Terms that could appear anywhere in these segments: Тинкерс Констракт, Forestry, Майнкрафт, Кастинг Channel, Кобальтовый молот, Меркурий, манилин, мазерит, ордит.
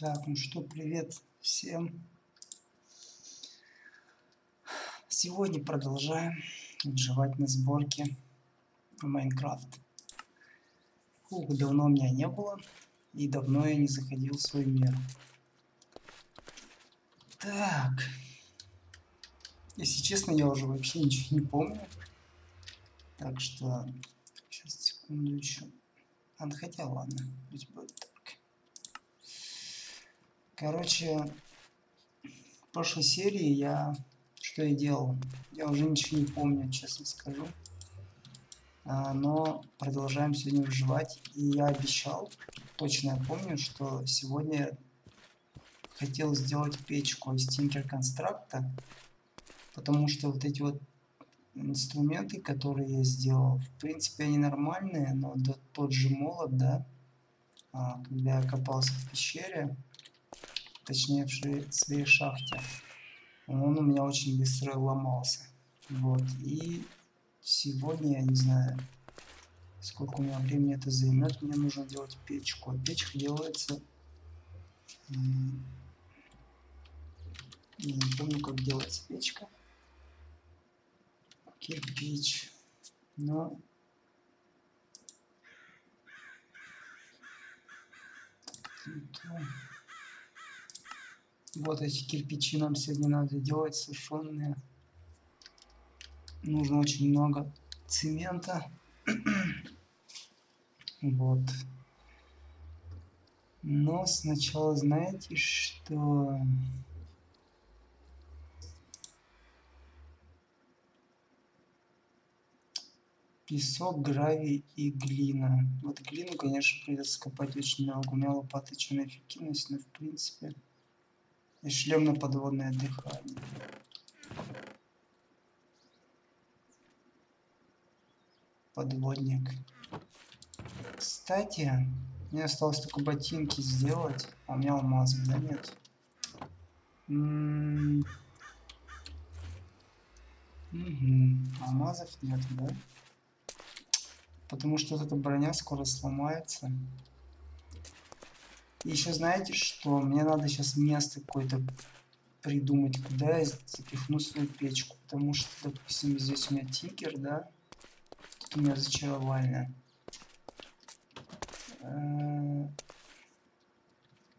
Так, ну что, привет всем. Сегодня продолжаем выживать на сборке в Майнкрафт. Ух, давно у меня не было. И давно я не заходил в свой мир. Так. Если честно, я уже вообще ничего не помню. Так что... Сейчас, секунду еще. А, хотя ладно, пусть будет так. Короче, в прошлой серии я... Что я делал? Я уже ничего не помню, честно скажу. Но продолжаем сегодня выживать. И я обещал, точно я помню, что сегодня хотел сделать печку из Тинкерс Констракта. Потому что вот эти вот инструменты, которые я сделал, в принципе, они нормальные, но тот же молот, да, когда я копался в пещере, точнее в своей шахте, он у меня очень быстро ломался. Вот, и сегодня, я не знаю, сколько у меня времени это займет, мне нужно делать печку. А печка делается... Я не помню, как делается печка. Кирпич. Но... Вот эти кирпичи нам сегодня надо делать, сушеные. Нужно очень много цемента. Вот. Но сначала знаете, что... Песок, гравий и глина. Вот глину, конечно, придется копать очень много. У меня лопаты чем эффективность, но в принципе... И шлемно-подводное дыхание. Подводник. Кстати, мне осталось только ботинки сделать. А у меня алмазы, да нет? Алмазов нет, да? Потому что вот эта броня скоро сломается. И еще знаете, что мне надо сейчас место какое-то придумать, куда я запихну свою печку. Потому что, допустим, здесь у меня тикер, да? Тут у меня зачаровальня.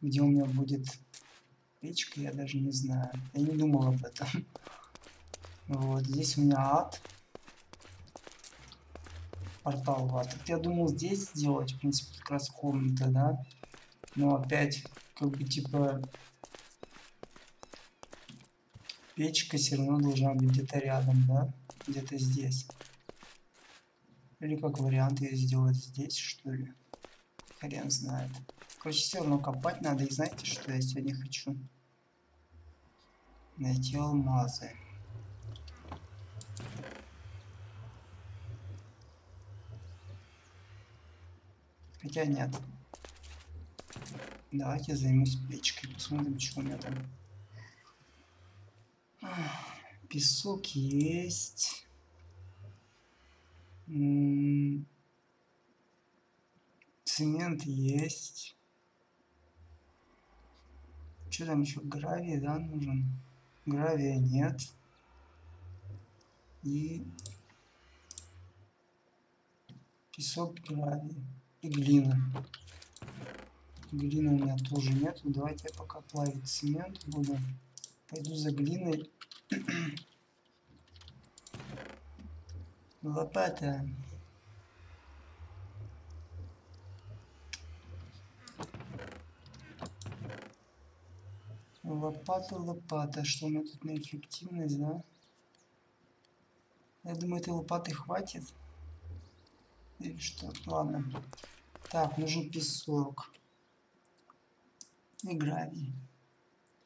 Где у меня будет печка, я даже не знаю. Я не думал об этом. Вот, здесь у меня ад. Портал в ад. Я думал здесь сделать, в принципе, как раз комната, да? Но опять, как бы, типа, печка все равно должна быть где-то рядом, да? Где-то здесь. Или как вариант ее сделать здесь, что ли? Хрен знает. Короче, все равно копать надо. И знаете, что я сегодня хочу? Найти алмазы. Хотя нет. Давайте займусь печкой, посмотрим, что у меня там. Песок есть. Цемент есть. Что там еще? Гравий, да, нужен? Гравия нет. И песок, гравий и глина. Глины у меня тоже нет. Давайте я пока плавить цемент буду. Пойду за глиной. Лопата. Лопата, лопата. Что у меня тут на эффективность, да? Я думаю, этой лопаты хватит. Или что? Ладно. Так, нужен песок. И гравий.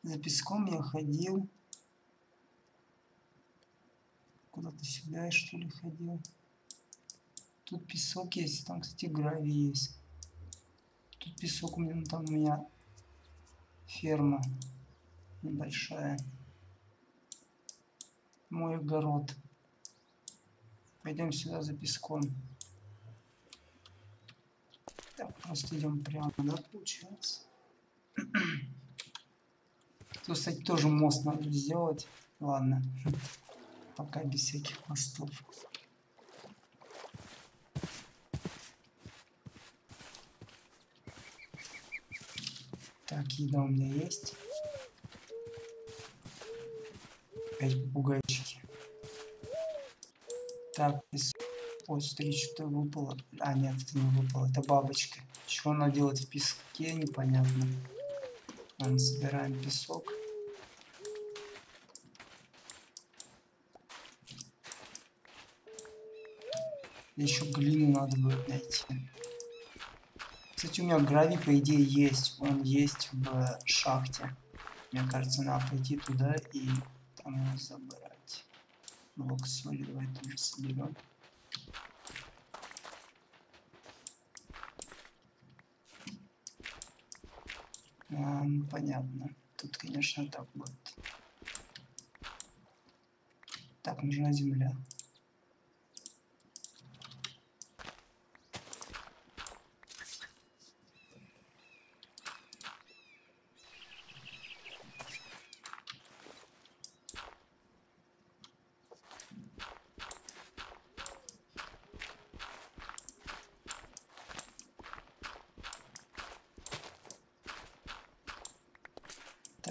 За песком я ходил. Куда-то сюда я, что ли, ходил. Тут песок есть. Там, кстати, гравий есть. Тут песок у меня. Ну, там у меня ферма небольшая. Мой огород. Пойдем сюда за песком. Так, просто идем прямо, да, получается? Тут, кстати, тоже мост надо сделать. Ладно, пока без всяких мостов. Так, еда у меня есть. Опять попугайчики. Так, песок. Ой, смотри, что выпало. А, нет, это не выпало, это бабочка. Чего она делает в песке, непонятно. Ладно, собираем песок. Еще глину надо будет найти. Кстати, у меня гравий, по идее, есть. Он есть в шахте. Мне кажется, надо пойти туда и там его забрать. Блок соли давай тоже соберем. Понятно. Тут, конечно, так будет. Так, нужна земля.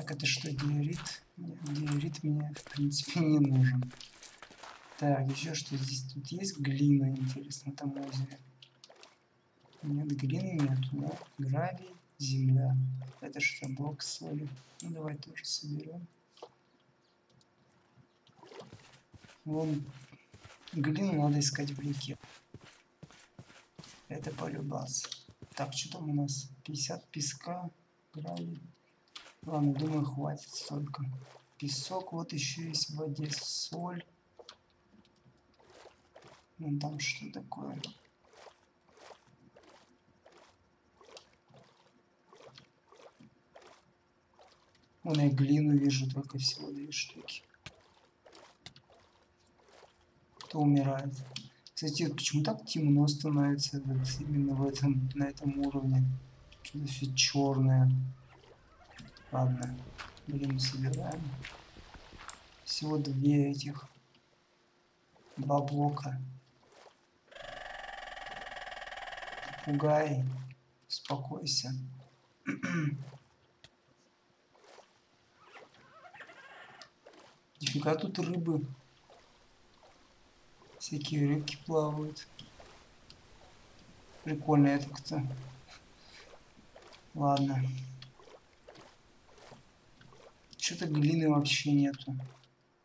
Это что, диорит? Диорит мне, в принципе, не нужен. Так, еще что здесь? Тут есть глина, интересно, там озеро. Нет, глины нет, но гравий, земля. Это что, блок соли? Ну, давай тоже соберем. Вон, глину надо искать в реке. Это полюбас. Так, что там у нас? 50 песка, гравий. Ладно, думаю, хватит столько. Песок, вот еще есть в воде соль. Ну там что такое? Вон я глину вижу, только всего 2 штуки. Кто умирает? Кстати, почему так темно становится вот именно в этом, на этом уровне? Что-то все черное. Ладно, блин, собираем. Всего 2 блока. Попугай, успокойся. Нифига тут рыбы. Всякие рыбки плавают. Прикольно это как-то. Ладно. Что-то глины вообще нету.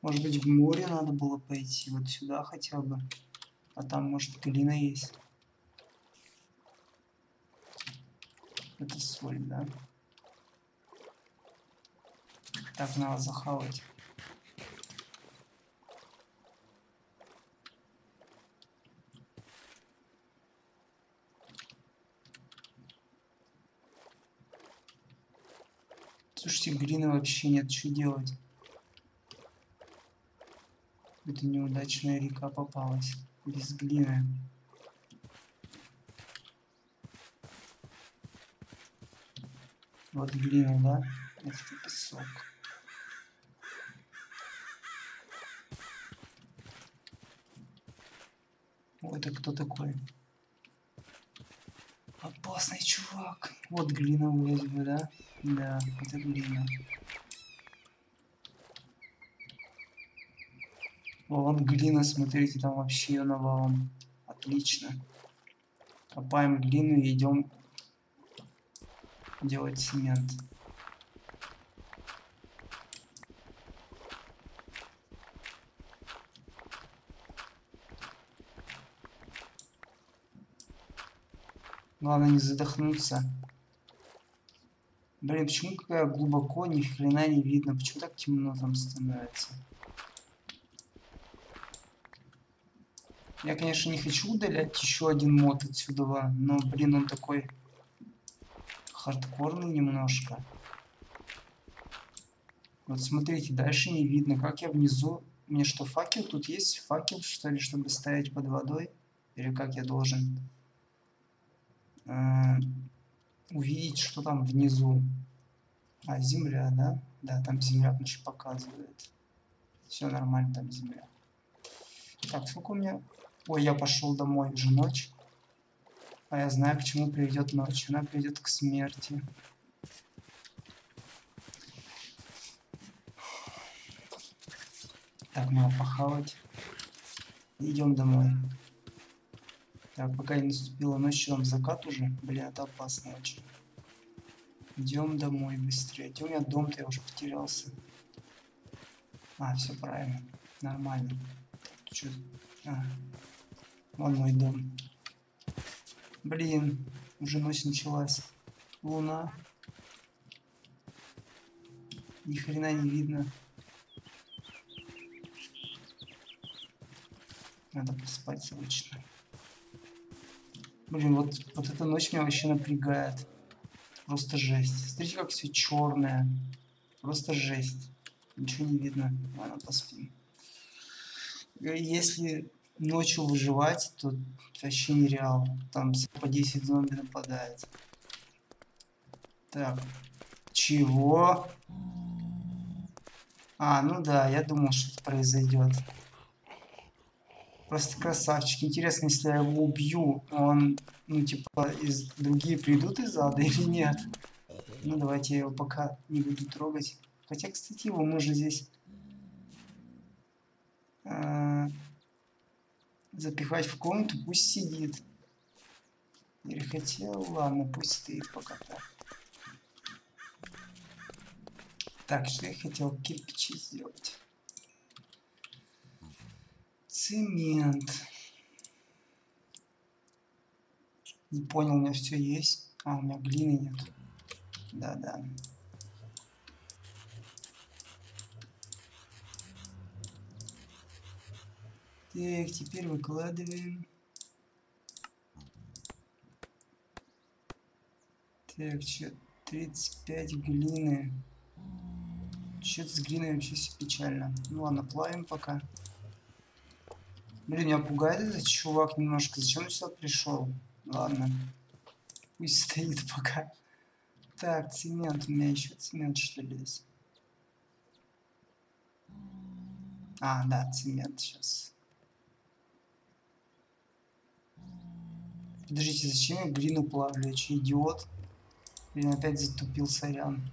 Может быть, в море надо было пойти. Вот сюда хотя бы. А там, может, глина есть. Это соль, да? Так, надо захавать. Слушайте, глины вообще нет, что делать? Это неудачная река попалась. Без глины. Вот глина, да? Это песок. Ой, это кто такой? Опасный чувак. Вот глина вроде бы, да? Да, это глина. Вон глина, смотрите, там вообще ее навалом. Отлично. Копаем глину и идем делать цемент. Главное не задохнуться. Блин, почему какая глубоко, ни хрена не видно? Почему так темно там становится? Я, конечно, не хочу удалять еще один мод отсюда, но, блин, он такой хардкорный немножко. Вот смотрите, дальше не видно, как я внизу... Мне что, факел? Тут есть факел, что ли, чтобы стоять под водой? Или как я должен... увидеть, что там внизу. А, земля, да? Да, там земля значит показывает. Все нормально, там земля. Так, сколько у меня... Ой, я пошел домой, уже ночь. А я знаю, к чему приведет ночь. Она приведет к смерти. Так, надо похавать. Идем домой. Так, пока не наступила ночь, там закат уже. Блин, это опасно очень. Идем домой быстрее. Где у меня дом-то? Я уже потерялся. А, все правильно. Нормально. Чё? А, вон мой дом. Блин, уже ночь началась. Луна. Ни хрена не видно. Надо поспать срочно. Блин, вот эта ночь меня вообще напрягает. Просто жесть. Смотрите, как все черное. Просто жесть. Ничего не видно. Ладно, поспим. Если ночью выживать, то вообще нереал. Там по 10 зомби нападает. Так. Чего? А, ну да, я думал, что это произойдет. Просто красавчик. Интересно, если я его убью, он, ну, типа, другие придут из ада или нет? Ну, давайте я его пока не буду трогать. Хотя, кстати, его можно здесь запихать в комнату, пусть сидит. Или хотел, ладно, пусть стоит пока так. Так, что я хотел? Кирпичи сделать. Цемент. Не понял, у меня все есть. А, у меня глины нет. Да-да. Так, теперь выкладываем. Так, чё, 35 глины. Чё-то с глиной вообще все печально. Ну ладно, плавим пока. Блин, меня пугает этот чувак немножко. Зачем он сюда пришел? Ладно. Пусть стоит пока. Так, цемент. У меня еще цемент, что ли, здесь? А, да, цемент сейчас. Подождите, зачем я глину плавлю? Я че, идиот? Блин, опять затупил, сорян.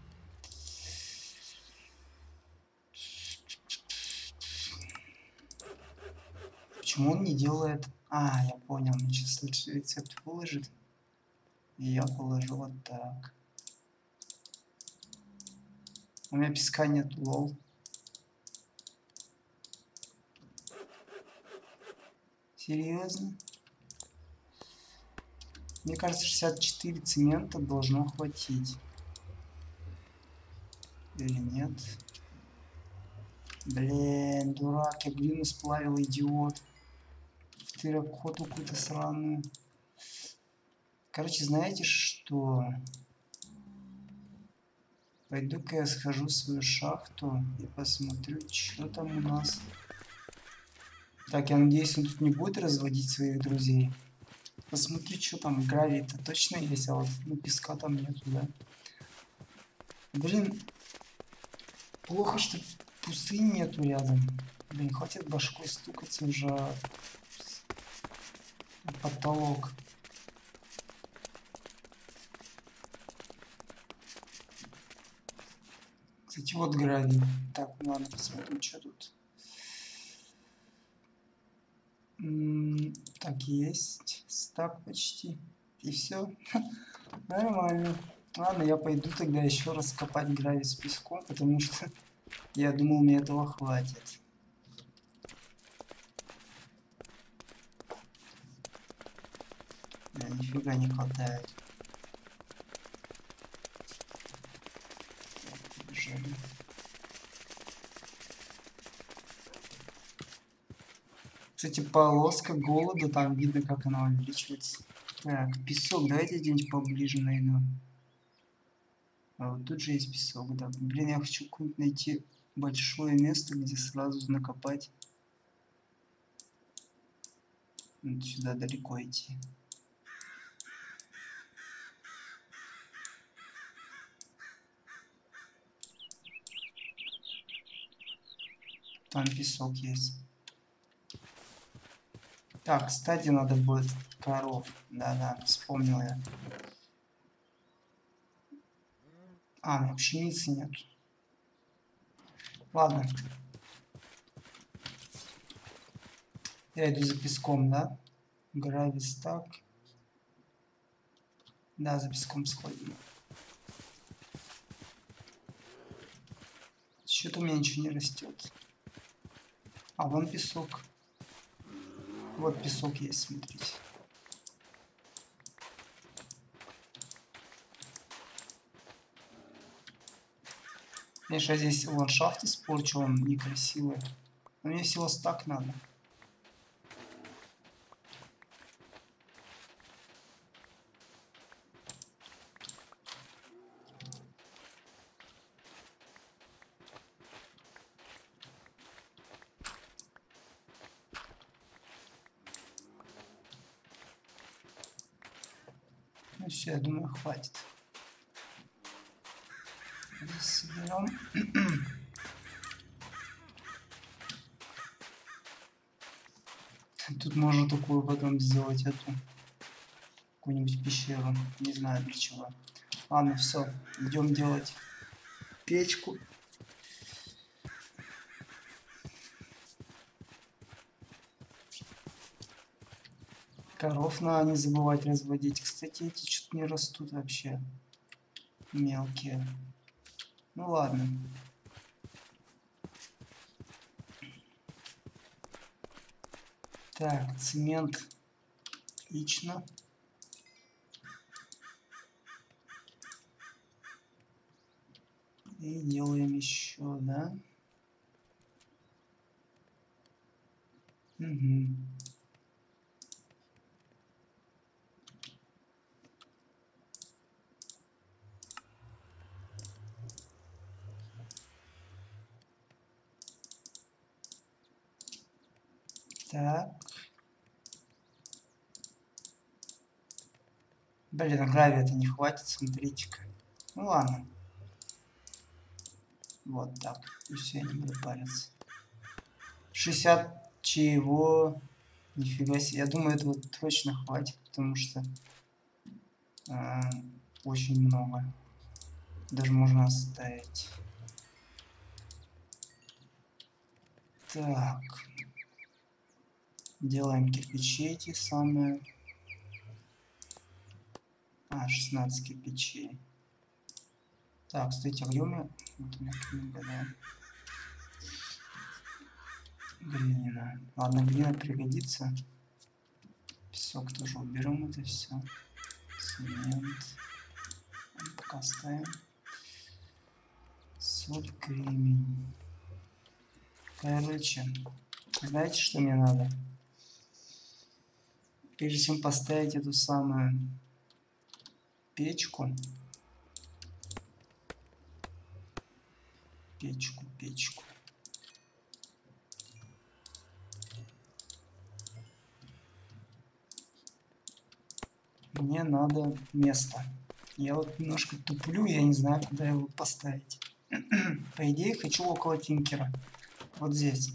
Почему он не делает... А, я понял, он сейчас лучше рецепт выложит. И я положу вот так. У меня песка нет, лол. Серьезно? Мне кажется, 64 цемента должно хватить. Или нет? Блин, дурак, я глину сплавил, идиот. В терракоту какую-то сраную. Короче, знаете что? Пойду-ка я схожу в свою шахту и посмотрю, что там у нас. Так, я надеюсь, он тут не будет разводить своих друзей. Посмотри, что там, гравий-то точно есть, а вот, ну, песка там нету, да? Блин, плохо, что пустыни нету рядом. Блин, хватит башкой стукаться уже потолок. Кстати, вот гравий. Так, ладно, посмотрим, что тут. Так, есть стак почти. И все. Нормально. Ладно, я пойду тогда еще раз копать гравий с песком, потому что я думал, мне этого хватит. Да, нифига не хватает. Побежали. Кстати, полоска голода, там видно, как она увеличивается. Так, песок, давайте где-нибудь поближе найду. А вот тут же есть песок, да. Блин, я хочу какое-нибудь найти большое место, где сразу накопать. Вот сюда далеко идти. Там песок есть. Так, кстати, надо будет коров. Да-да, вспомнил я. А, ну пшеницы нет. Ладно. Я иду за песком, да? Гравистак. Да, за песком сходим. Что-то у меня ничего не растет. А вон песок. Вот песок есть, смотрите. Конечно, здесь ландшафт испорчу, он некрасивый. Но мне всего стак надо. Ну все, я думаю, хватит. Соберем. Тут можно такую потом сделать эту какую-нибудь пещеру. Не знаю для чего. Ладно, все, идем делать печку. Коров надо не забывать разводить. Кстати, эти что-то не растут вообще. Мелкие. Ну ладно. Так, цемент. Отлично. И делаем еще, да? Угу. Так. Блин, на гравия это не хватит, смотрите-ка. Ну ладно. Вот так. И все, я не буду париться. 60 чего? Нифига себе. Я думаю, этого точно хватит, потому что очень много. Даже можно оставить. Так. Делаем кирпичи эти самые. А, 16 кирпичей. Так, кстати, объемы. Вот у меня книга, да. Глина. Ладно, глина пригодится. Песок тоже уберем, это все. Цемент. Пока оставим. Соль, кремень. Короче, знаете, что мне надо? Прежде чем поставить эту самую печку. Мне надо место. Я вот немножко туплю, я не знаю, куда его поставить. По идее, хочу около тинкера. Вот здесь.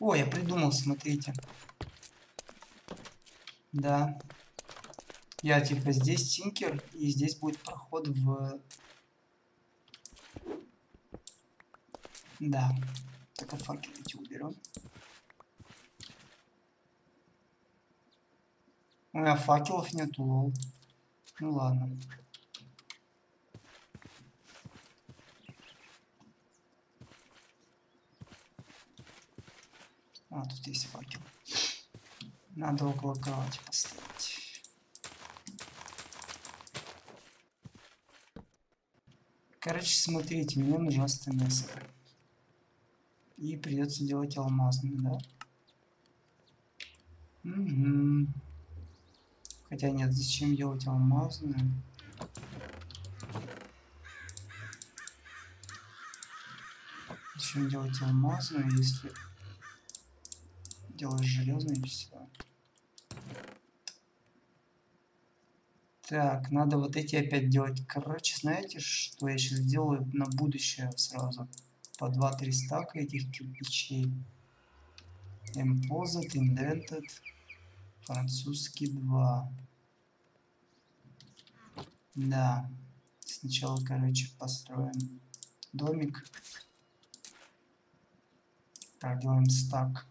О, я придумал, смотрите. Да. Я типа здесь тинкер, и здесь будет проход в... Да. Так, а факел эти уберем. У меня факелов нету, лол. Ну ладно. А, тут есть факел. Надо около кровати поставить. Короче, смотрите, мне нужно место. И придется делать алмазный, да? Угу. Хотя нет, зачем делать алмазную? Зачем делать алмазную, если... делаешь железные все. Так, надо вот эти опять делать. Короче, знаете, что я сейчас сделаю на будущее сразу? по 2-3 стака этих кирпичей. Emposed, Indented, французский 2. Да, сначала, короче, построим домик. Так, делаем стак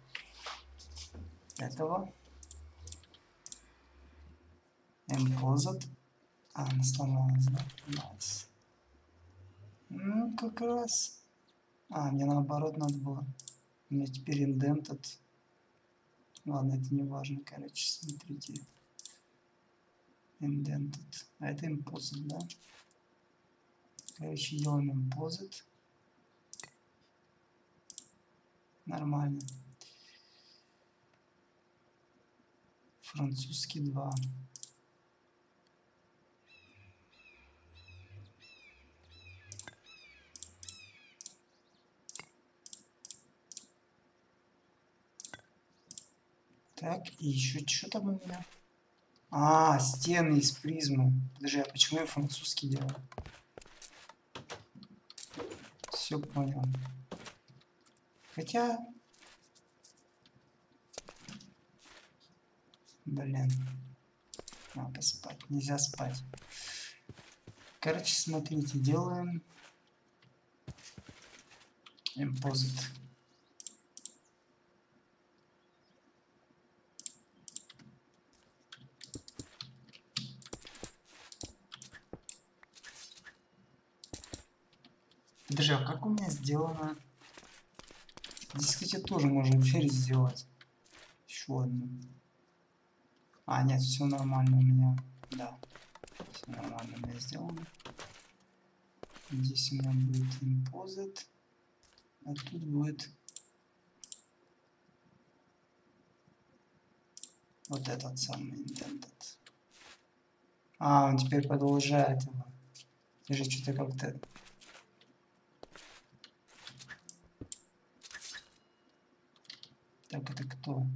этого. Emposed. А, она сломалась, да? Nice. Ну, как раз. А, мне наоборот надо было. У меня теперь Indented. Ладно, это не важно, короче, смотрите. Indented. А это Emposed, да? Короче, делаем Emposed. Нормально. Французский 2. Так, и еще что там у меня? А, стены из призмы. Подожди, а почему я французский делаю? Все понял. Хотя... Блин. Надо спать. Нельзя спать. Короче, смотрите, делаем... Emposed. Подожди, а как у меня сделано? Здесь, кстати, тоже можно через сделать. Еще одну. А, нет, все нормально у меня. Да. Все нормально у меня сделано. Здесь у меня будет Emposed. А тут будет... Вот этот самый Indented. А, он теперь продолжает его. Я же что-то как-то... Так, это кто?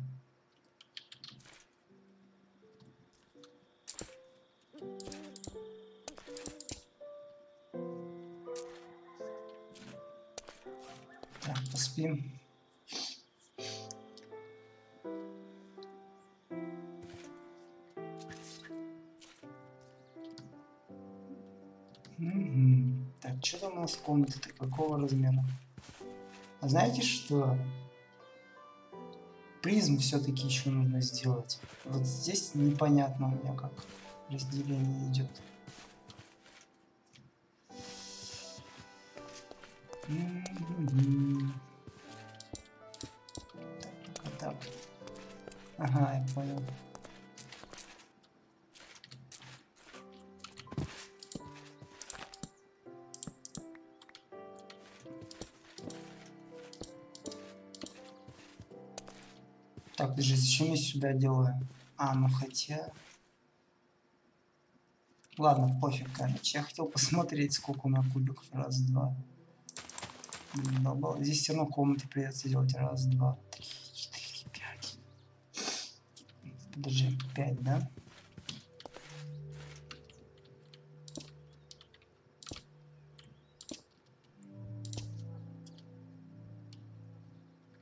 Так, поспим. Так, что там у нас комната-то? Какого размера? А знаете что? Призм все-таки еще нужно сделать. Вот здесь непонятно у меня, как разделение идет. Так, так. Ага, я понял. Так, даже зачем я сюда делаю? А, ну хотя... Ладно, пофиг, короче. Я хотел посмотреть, сколько у меня кубиков. Раз, два. Здесь все равно комнаты придется делать. Раз, два, три, четыре, пять. Подожди, 5, да?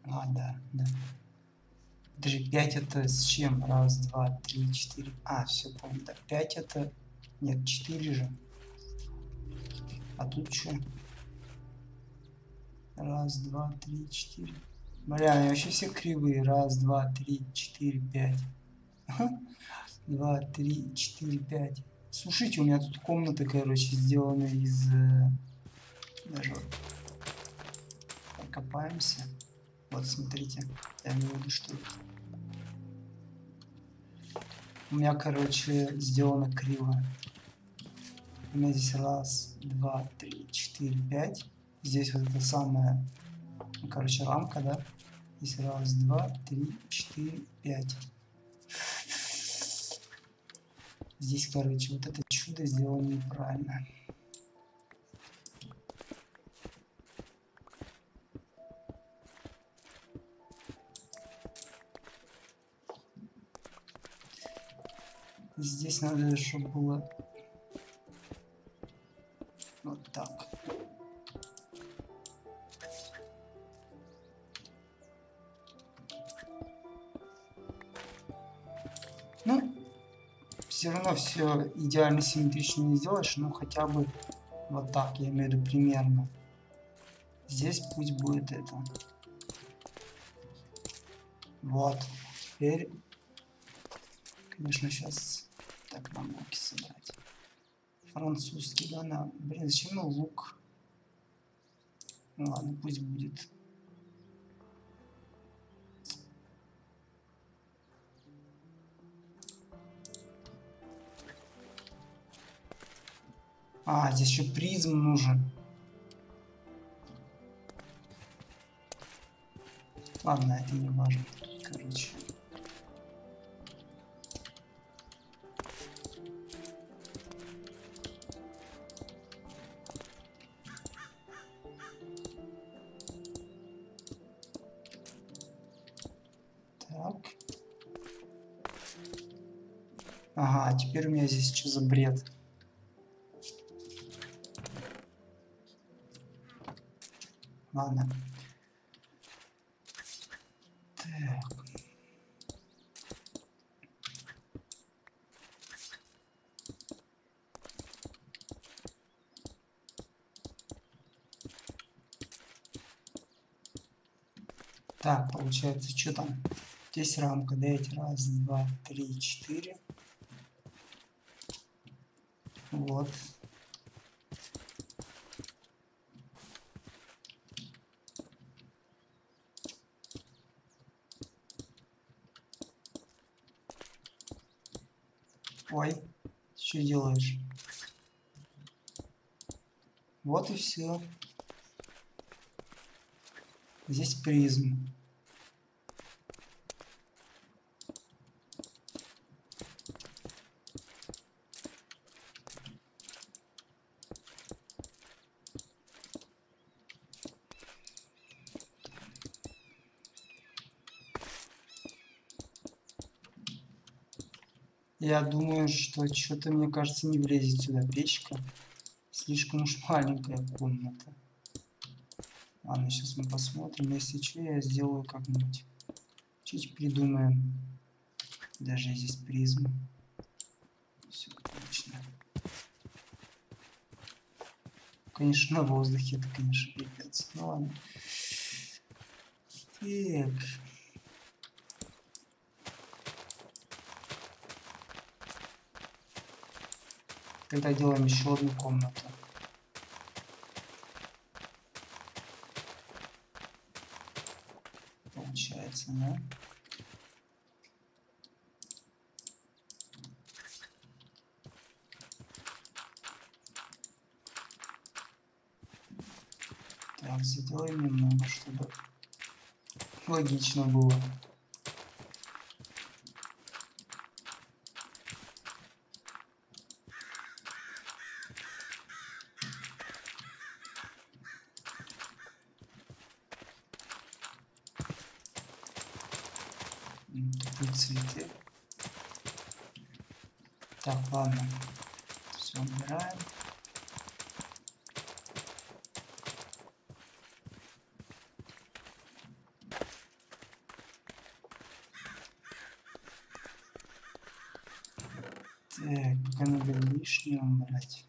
А, да, да. Даже 5 это с чем? Раз, два, три, 4. А, все, помню. Да, 5 это... Нет, 4 же. А тут что? Раз, два, три, 4. Бля, они вообще все кривые. Раз, два, три, 4, 5. 2, 3, 4, 5. Слушайте, у меня тут комната, короче, сделана из... Даже... Покопаемся. Вот, смотрите. Я не буду что это. У меня, короче, сделано криво. У меня здесь раз, два, три, 4, 5. Здесь вот эта самая, короче, рамка, да? Здесь раз, два, три, 4, 5. Здесь, короче, вот это чудо сделано неправильно. Здесь надо, чтобы было вот так. все равно все идеально симметрично не сделаешь, но хотя бы вот так, я имею в виду примерно. Здесь пусть будет это. Вот. Теперь, конечно, сейчас так нам луки собрать. Французский, да, на... Блин, зачем нам лук? Ну ладно, пусть будет. А, здесь еще призм нужен. Ладно, это не важно. Короче. Так. Ага, теперь у меня здесь что за бред? Ладно. Так. Так, получается, что там? Здесь рамка, дайте раз, два, три, четыре. Вот. Ой, что делаешь? Вот и все. Здесь призм. Я думаю, что что-то, мне кажется, не влезет сюда печка. Слишком уж маленькая комната. Ладно, сейчас мы посмотрим. Если что, я сделаю как-нибудь. Чуть придумаем. Даже здесь призму. Все отлично. Конечно, на воздухе это, конечно, пипец. Ну ладно. Так... Тогда делаем еще одну комнату. Получается, да? Так, сделаем немного, чтобы логично было. Цветы. Так, ладно, все убираем. Так, пока надо лишнее убрать.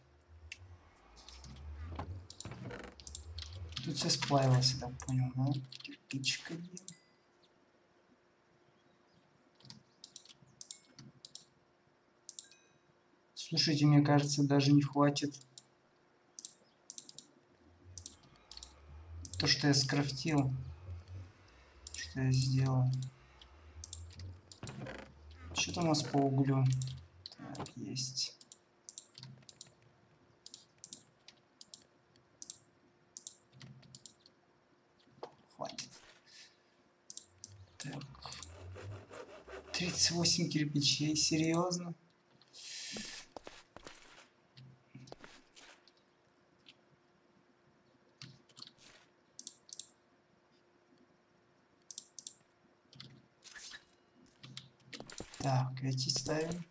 Тут все сплавилось, я так понял, да? Кирпичик один. Слушайте, мне кажется, даже не хватит то, что я скрафтил, что я сделал. Что там у нас по углю? Так, есть. Хватит. Так. 38 кирпичей, серьезно? Так, эти ставим.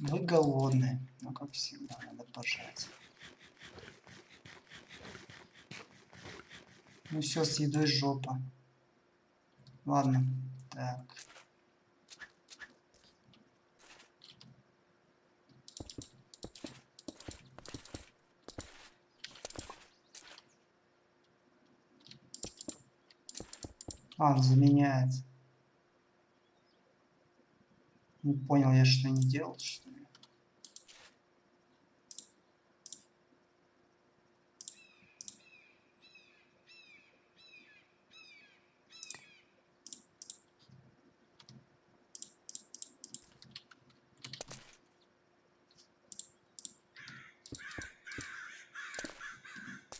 Мы голодные, но как всегда надо пожрать. Ну все, с едой жопа. Ладно, так. А, он заменяет. Не понял я, что не делал, что ли?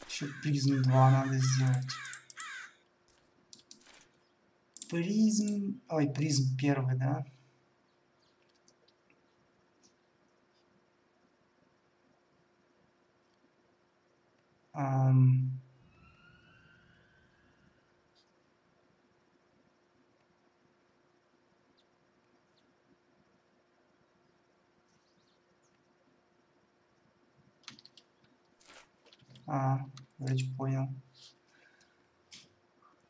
Еще призм 2 надо сделать. Призм... Ой, призм 1, да? А, вроде понял.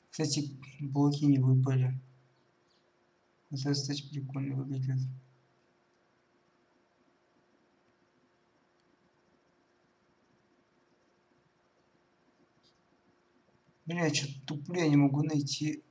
Кстати, блоки не выпали. Это, кстати, прикольно выглядит. Бля, я что-то туплю, я не могу найти.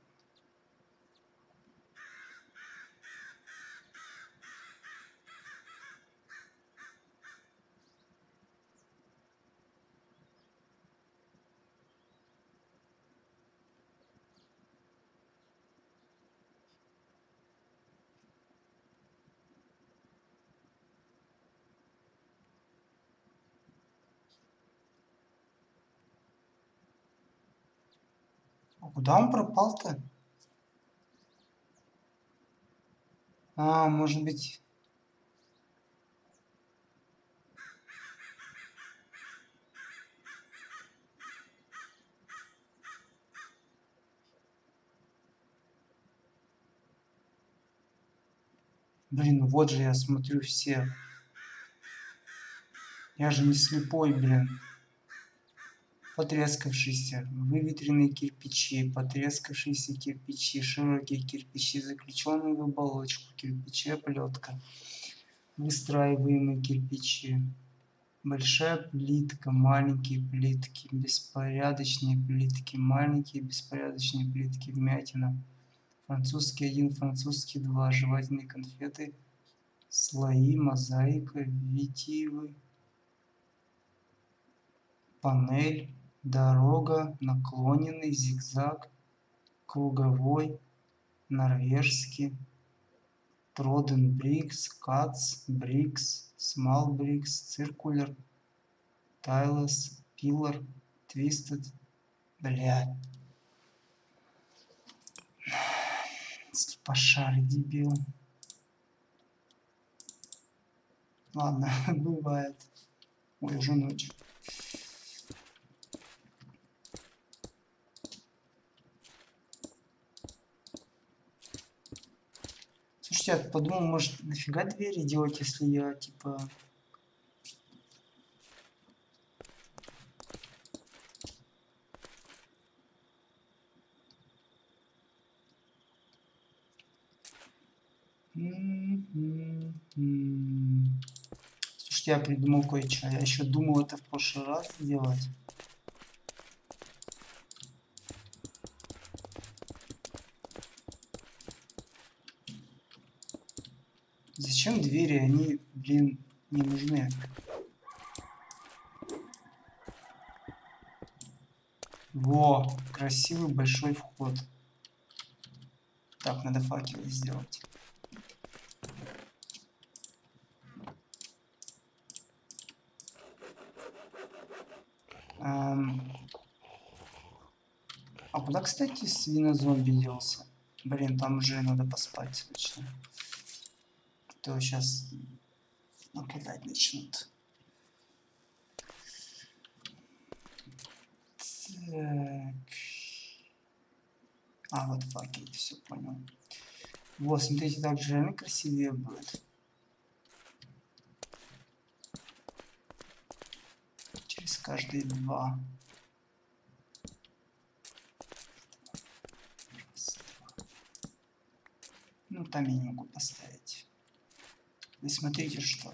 Куда он пропал-то? А, может быть... Блин, вот же я смотрю все. Я же не слепой, блин. Потрескавшиеся, выветренные кирпичи, потрескавшиеся кирпичи, широкие кирпичи, заключенные в оболочку кирпича, плетка, выстраиваемые кирпичи, большая плитка, маленькие плитки, беспорядочные плитки, маленькие беспорядочные плитки, вмятина, французский 1, французский 2, жевательные конфеты, слои, мозаика, витиевы, панель. Дорога, наклоненный, зигзаг, круговой, норвежский, Троденбрикс, Кац, Брикс, Смалбрикс, Циркуляр, Тайлос, Пилар, Твистед, блядь. Пошарь, дебил. Ладно, бывает. Ой, уже ночь. Я подумал, может, нафига двери делать, если я, типа... Слушайте, я придумал кое-что. Я еще думал это в прошлый раз делать. Зачем двери? Они, блин, не нужны. Во, красивый большой вход. Так, надо факелы сделать. А куда, кстати, свинозомби делся? Блин, там уже надо поспать срочно. То сейчас нападать начнут. Так. А, вот факел, все понял. Вот, смотрите, так же красивее будет. каждые два. Раз, два. Ну, там я не могу поставить. Вы смотрите, что...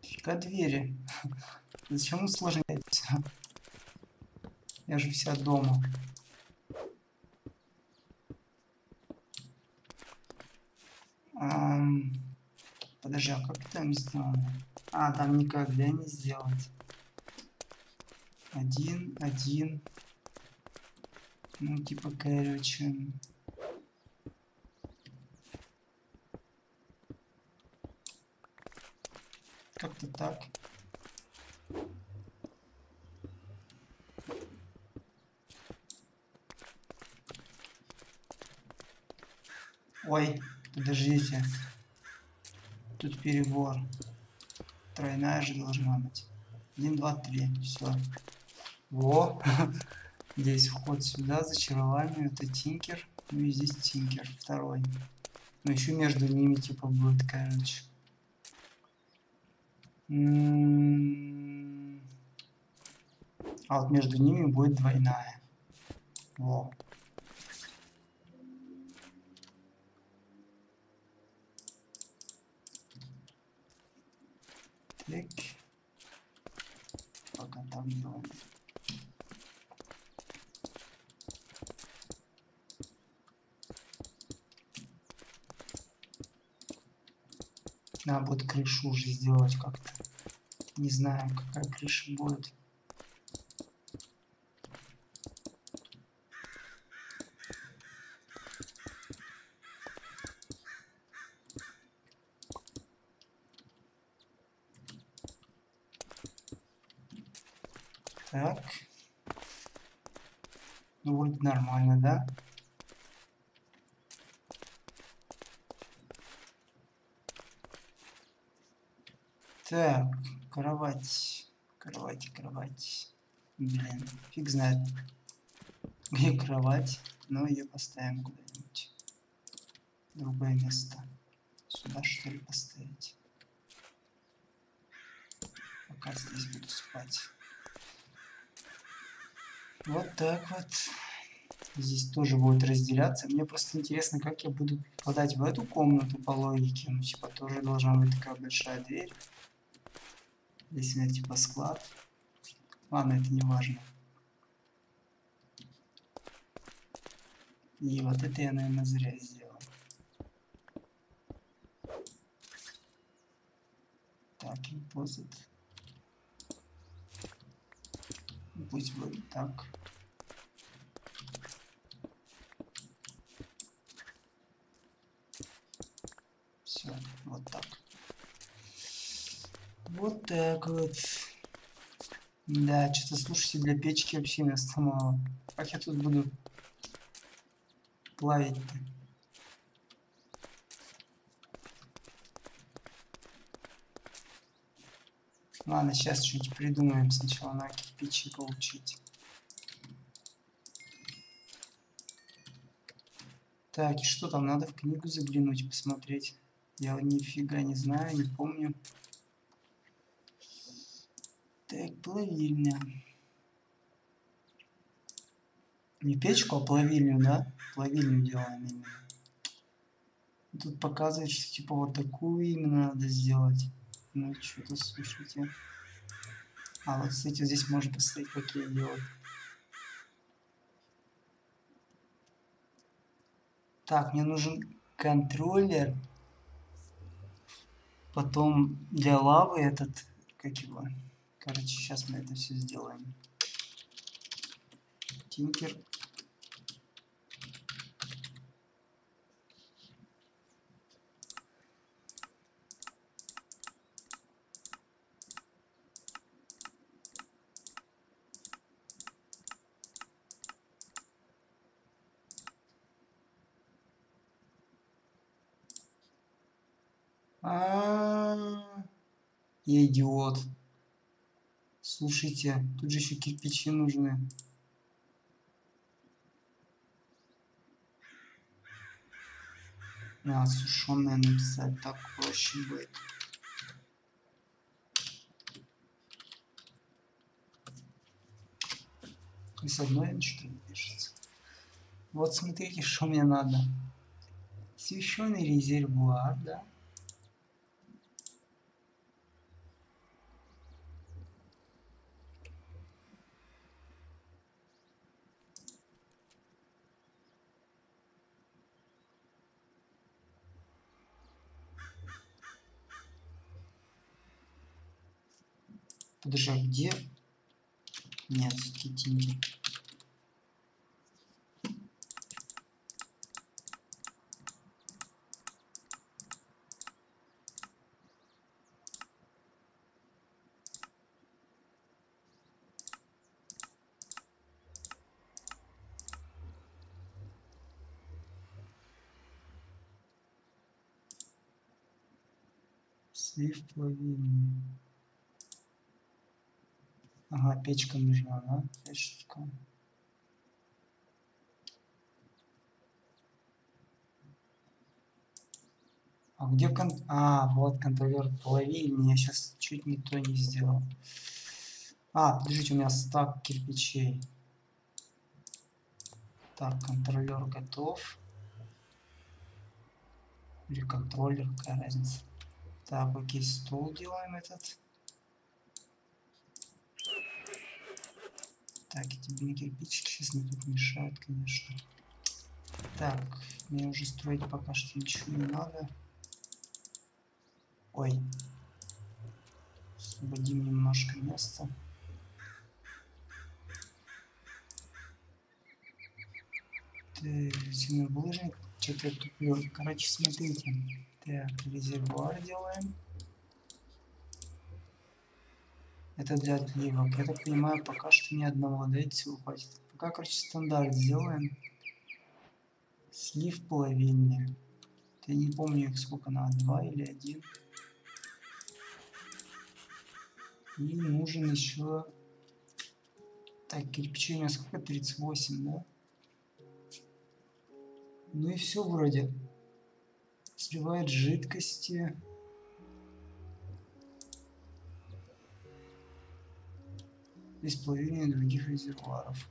Фига двери. Зачем усложнять все? Я же вся дома. Подожди, а как там сделано? А, там никогда не сделать. Один, один. Ну, типа, короче... Как-то так. Ой, подождите. Тут перебор. Тройная же должна быть. 1, 2, 3. Все. Во. Здесь вход сюда. Зачарование. Это тинкер. Ну и здесь тинкер. Второй. Но еще между ними типа будет, короче. А вот между ними будет двойная. Во. Так. Пока там делаем. Надо будет крышу уже сделать как-то. Не знаю, какая крыша будет. Так. Ну, вроде нормально, да? Так, кровать. Кровать, кровать. Блин, фиг знает. Где кровать? Но ее поставим куда-нибудь. Другое место. Сюда, что ли, поставить? Пока здесь буду спать. Вот так вот. Здесь тоже будет разделяться. Мне просто интересно, как я буду попадать в эту комнату по логике. Ну, типа, тоже должна быть такая большая дверь. Здесь у меня типа склад. Ладно, это не важно. И вот это я, наверное, зря сделал. Так, импозит. Пусть будет так. Все, вот так. Вот так вот. Да, что-то, слушайте, для печки вообще места мало. Как я тут буду плавить-то? Ладно, сейчас что-нибудь придумаем. Сначала на кирпичи получить. Так, и что там? Надо в книгу заглянуть, посмотреть. Я нифига не знаю, не помню. Так, плавильня. Не печку, а плавильню, да? Плавильню делаем именно. Тут показывает, что типа вот такую именно надо сделать. Ну, что-то, слушайте. А, вот, кстати, здесь можно поставить, как я делаю. Так, мне нужен контроллер. Потом для лавы этот, как его. Короче, сейчас мы это все сделаем. Тинкер. Я идиот. Слушайте, тут же еще кирпичи нужны. сушеное написать, так проще будет. И с одной ничего не пишется. Вот смотрите, что мне надо. Священный резервуар, да. Подожди, а где? Нет, все-таки тинкер. Слив половины. Ага, печка нужна, да? Печка. А где вот контроллер половины. Я сейчас чуть не то не сделал. А, подождите, у меня стак кирпичей. Так, контроллер готов. Или контроллер, какая разница. Так, окей, стол делаем этот. Так, эти кирпичики сейчас мне тут мешают, конечно. Так, мне уже строить пока что ничего не надо. Ой. Освободим немножко места. Так, сильный булыжник. Что-то я туплю. Короче, смотрите. Так, резервуар делаем. Это для отливок. Я так понимаю, пока что ни одного, да, всего хватит. Пока, короче, стандарт сделаем. Слив половинный. Я не помню, их сколько надо, 2 или 1. И нужен еще... Так, кирпичи у меня сколько? 38, да? Ну и все вроде. Сливает жидкости. Без половины других резервуаров.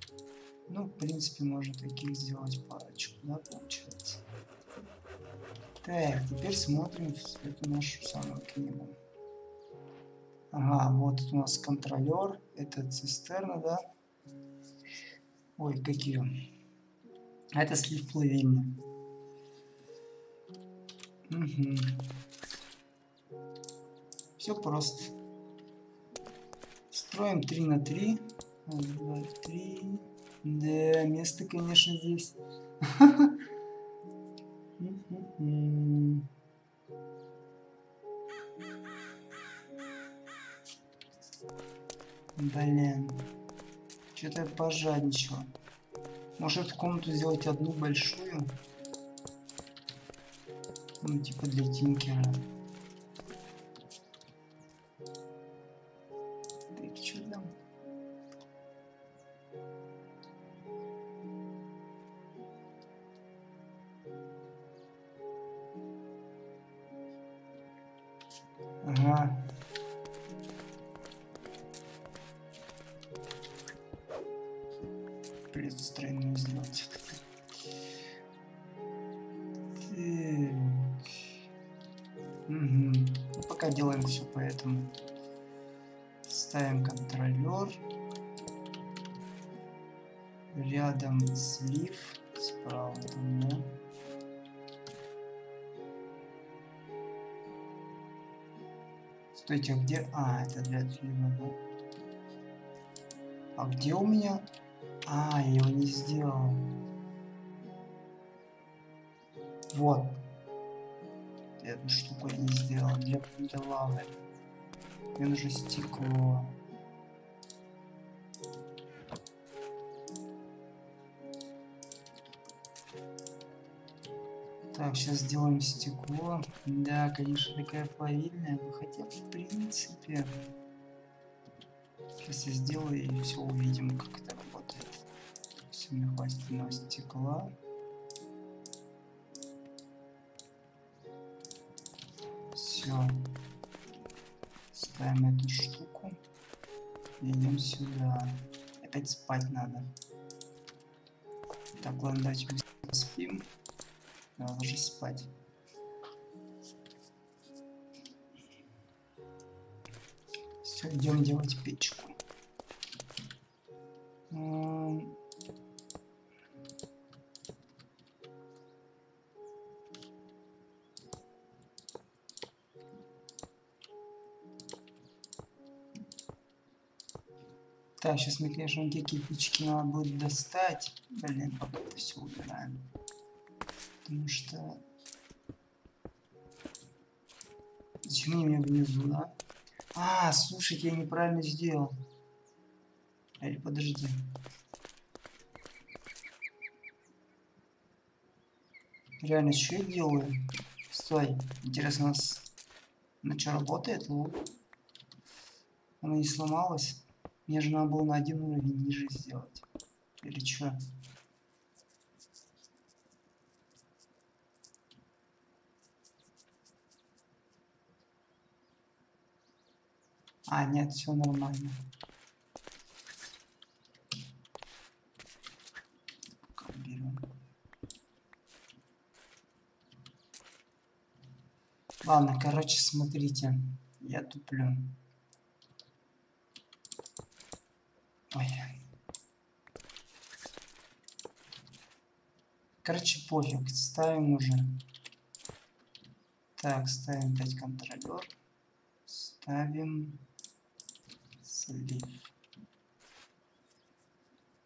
Ну, в принципе, можно таких сделать парочку, да, получается. Так, теперь смотрим в эту нашу самую книгу. Ага, вот тут у нас контролер, это цистерна, да? Ой, какие. А это слив плавильни. Угу. Все просто. Строим 3 на 3. 1, 2, 3. Да, место, конечно, здесь. Блин. Что-то я пожадничал. Может, эту комнату сделать одну большую? Ну, типа для тинкера. Предстроение сделать. Так. Угу. Пока делаем все поэтому. Ставим контроллер. Рядом слив. Справа там, да. Стойте, а где? А, это для слива, да? А где у меня? А, я его не сделал. Вот. Эту штуку я не сделал. Для лавы. Мне нужно стекло. Так, сейчас сделаем стекло. Да, конечно, такая плавильная. Но хотя, в принципе... Сейчас я сделаю и все увидим, как это работает. Все, мне хватит на стекла. Все. Ставим эту штуку. Идем сюда. Опять спать надо. Так, ладно, давайте спим. Давай ложись спать. Все, идем делать печку. Так, сейчас мы, конечно, какие печки надо будет достать. Блин, пока это все убираем. Потому что... Зачем они меня внизу, да? А, слушайте, я неправильно сделал. Или подожди. Реально, что я делаю? Стой. Интересно, у нас... Ну что, работает? Лук? Она не сломалась? Мне же надо было на один уровень ниже сделать. Или чё? А, нет, все нормально. Берем. Ладно, короче, смотрите. Я туплю. Ой. Короче, пофиг, ставим уже. Так, ставим 5 контролер. Ставим слив.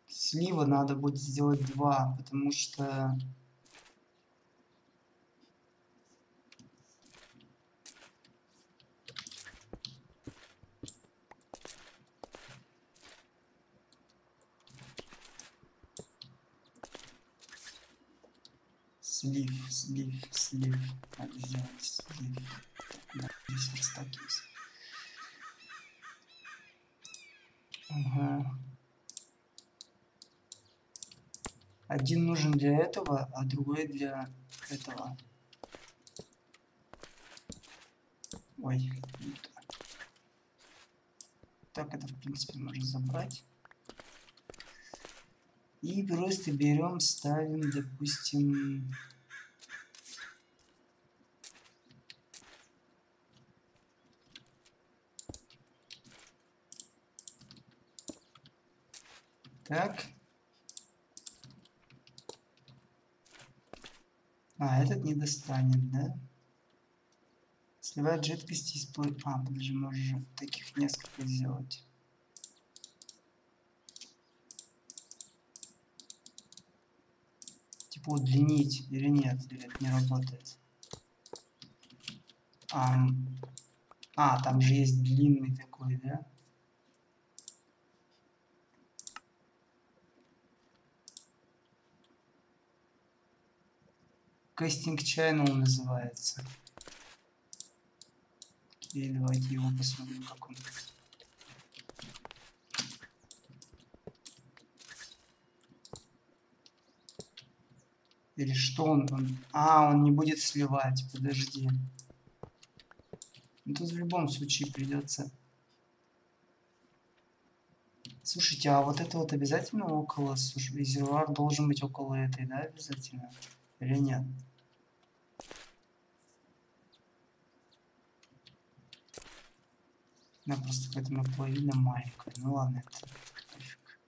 Слива надо будет сделать 2, потому что... Слив. Надо сделать слив. Да, здесь верстак есть. Ага. Один нужен для этого, а другой для этого. Ой. Так, это, в принципе, можно забрать. И просто берем, ставим, допустим... Так. А, этот не достанет, да? Сливает жидкости из плоти. А, подожди, можно таких несколько сделать. Типа удлинить или нет? Или это не работает? А, там же есть длинный такой, да? Кастинг Channel называется. Окей, давайте его посмотрим, как он. Или что он? А, он не будет сливать, подожди. Ну, тут в любом случае придется. Слушайте, а вот это вот обязательно около... Резервуар должен быть около этой, да, обязательно? Или нет? Она просто какая-то наполовину маленькая. Ну ладно, это пофиг.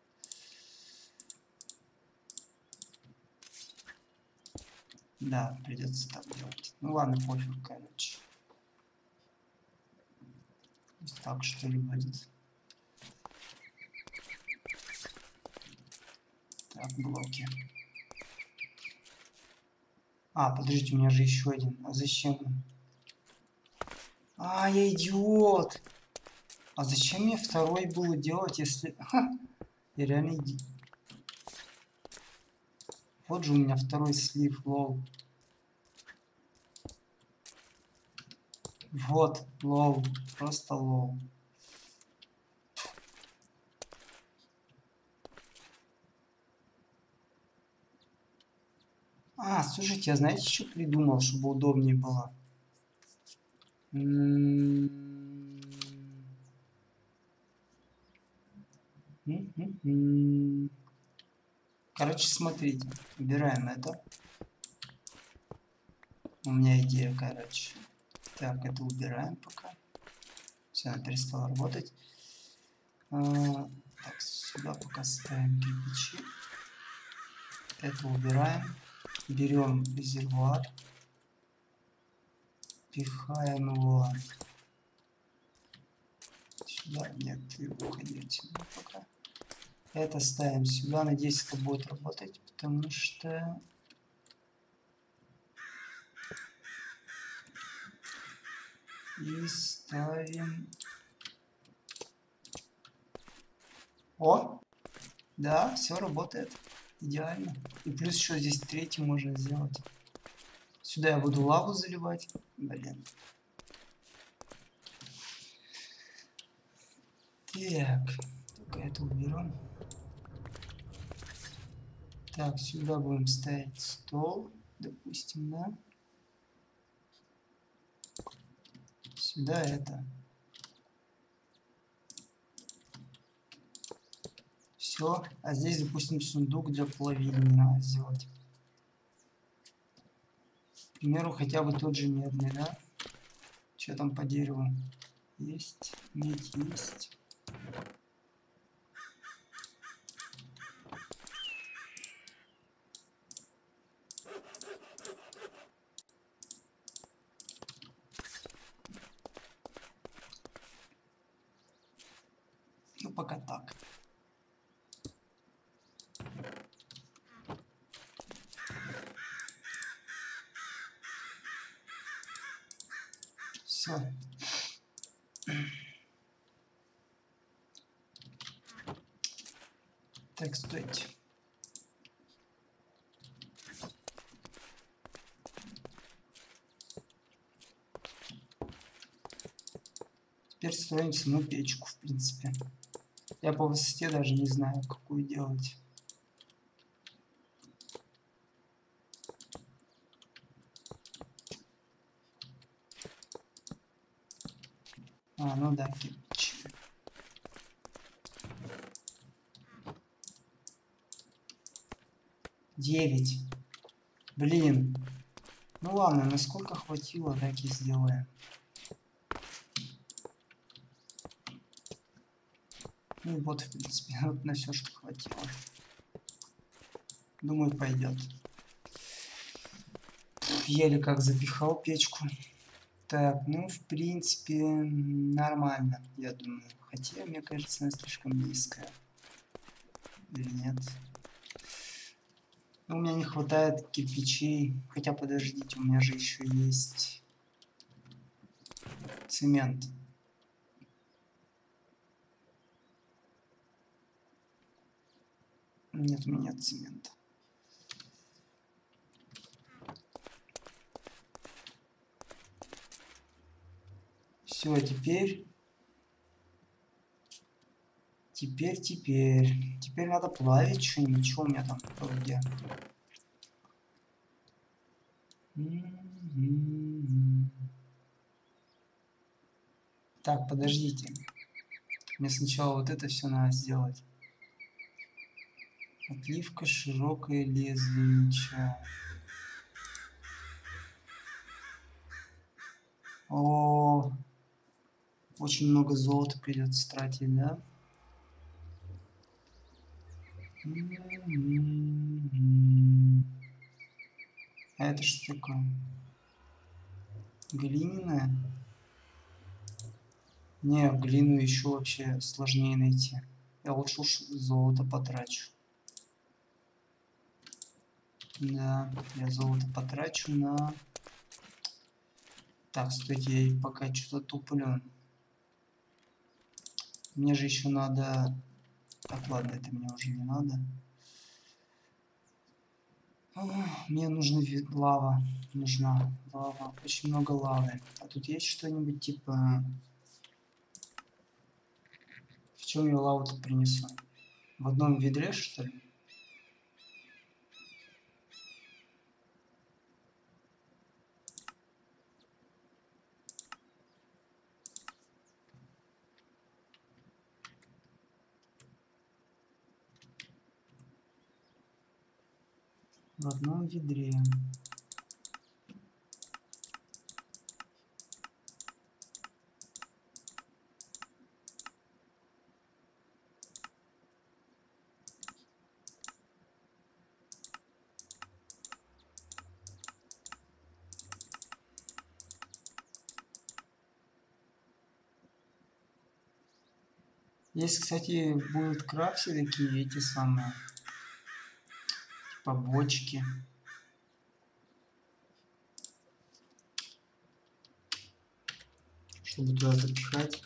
Да, придется так делать. Ну ладно, пофиг, короче. Так что ли будет. Так, блоки. А, подождите, у меня же еще один. А зачем? А, я идиот! А зачем мне второй было делать, если... Ха! Я реально иди. Вот же у меня второй слив, лол. Вот, лол. Просто лол. А, слушайте, я знаете, что придумал, чтобы удобнее было? Короче, смотрите, убираем это. У меня идея, короче. Так, это убираем пока. Все, она перестала работать. Так, сюда пока ставим кирпичи. Это убираем. Берем резервуар. Пихаем его. Сюда нет, его ходите пока. Это ставим сюда. Надеюсь, это будет работать, потому что... И ставим... О! Да, все работает. Идеально. И плюс еще здесь третий можно сделать. Сюда я буду лаву заливать. Блин. Так. Только это уберем. Так, сюда будем ставить стол. Допустим, да. Сюда это. Все. А здесь, допустим, сундук для плавильни надо сделать. К примеру, хотя бы тот же медный, да? Что там по дереву? Есть. Медь есть. Так, стойте. Теперь строим саму печку, в принципе. Я по высоте даже не знаю, какую делать. А, ну да, кирпич. Девять. Блин. Ну ладно, насколько хватило, так и сделаем. Ну вот, в принципе, вот на все, что хватило. Думаю, пойдет. Еле как запихал печку. Так, ну, в принципе, нормально, я думаю. Хотя, мне кажется, она слишком низкая. Или нет? Но у меня не хватает кирпичей. Хотя, подождите, у меня же еще есть цемент. Нет, у меня нет цемента. Все, теперь надо плавить что-нибудь, что у меня там вроде. Так, подождите. Мне сначала вот это все надо сделать. Отливка широкое лезвие. О. Очень много золота придется тратить, да? А это что такое? Глиняная? Не, глину еще вообще сложнее найти. Я лучше уж золото потрачу. Да, я золото потрачу на... Так, стойте, я пока что-то туплю. Мне же еще надо... Так, ладно, это мне уже не надо. Мне нужна лава. Нужна лава. Очень много лавы. А тут есть что-нибудь типа... В чем я лаву-то принесу? В одном ведре, что ли? в одном ведре. Здесь, кстати, будут крафты такие, эти самые, типа бочки. Чтобы туда запихать.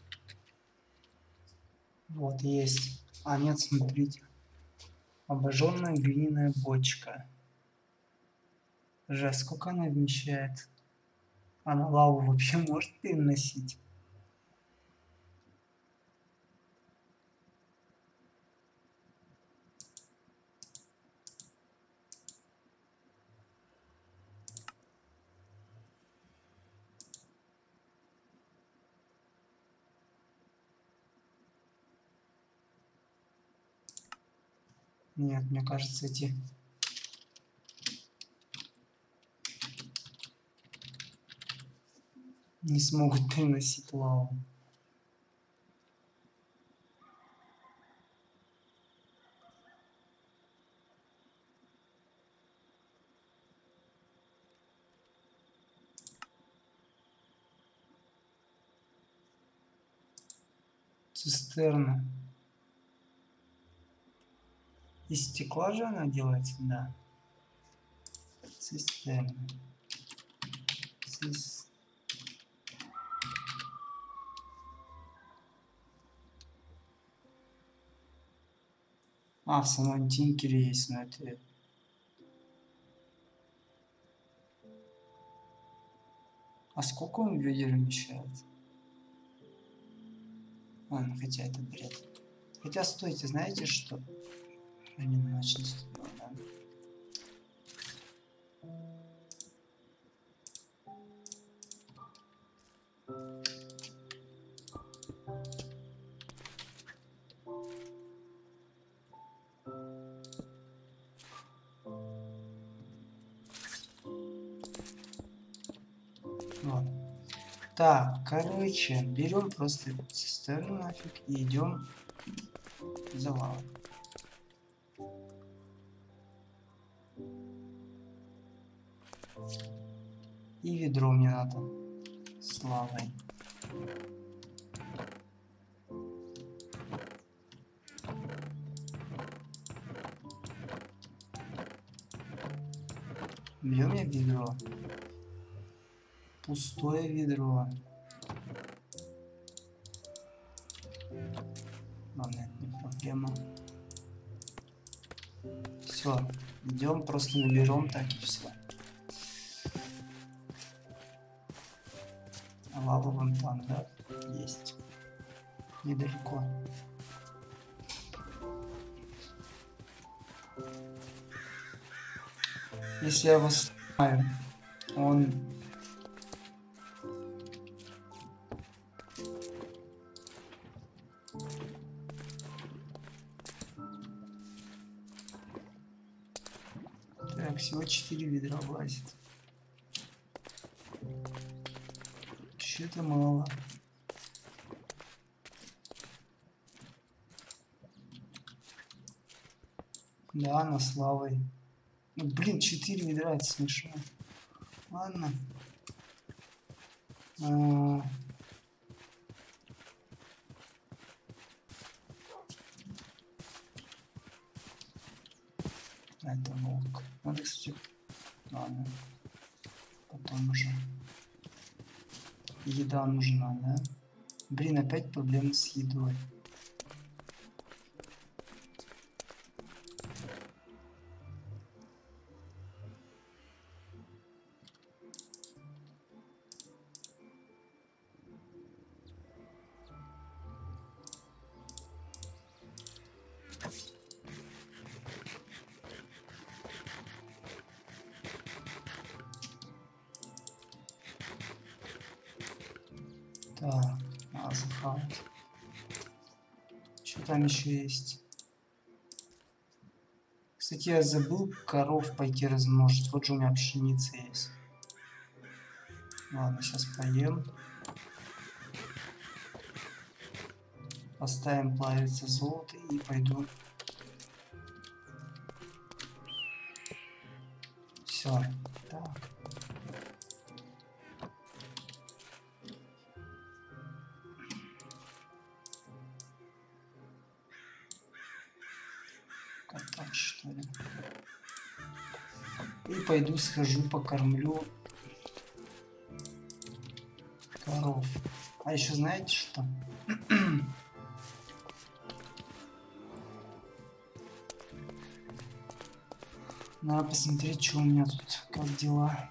Вот, есть. А нет, смотрите. Обожженная глиняная бочка. Жесть, сколько она вмещает? Она лаву вообще может переносить? Нет, мне кажется, эти не смогут приносить лаву. Цистерна. Из стекла же она делается, да. Цистерна. А, в самом Тинкере есть, но это... А сколько он ведер вмещает? Ладно, хотя это бред. Хотя, стойте, знаете что? Они начали с этого, да. Вот. Так, короче, берем просто цистерну нафиг и идем за лавой. И ведро мне надо с лавой. Берем я ведро. Пустое ведро. Ладно, это не проблема. Все, идем, просто наберем так и все. Лава вон там, да? Есть. Недалеко. Если я вас знаю, он... Так, всего 4 ведра влазит. Это мало. Да, на славой. Ну, блин, 4 ведра, это смешно. Ладно. Это волк. Надо, кстати... Ладно. Потом уже... Еда нужна, да? Блин, опять проблемы с едой. Так, надо захавать. Что там еще есть? Кстати, я забыл коров пойти размножить. Вот же у меня пшеница есть. Ладно, сейчас поем. Поставим плавиться золото и пойду. Все. Так. Катать, что ли? И пойду схожу, покормлю коров. А еще знаете что? Надо посмотреть, что у меня тут, как дела.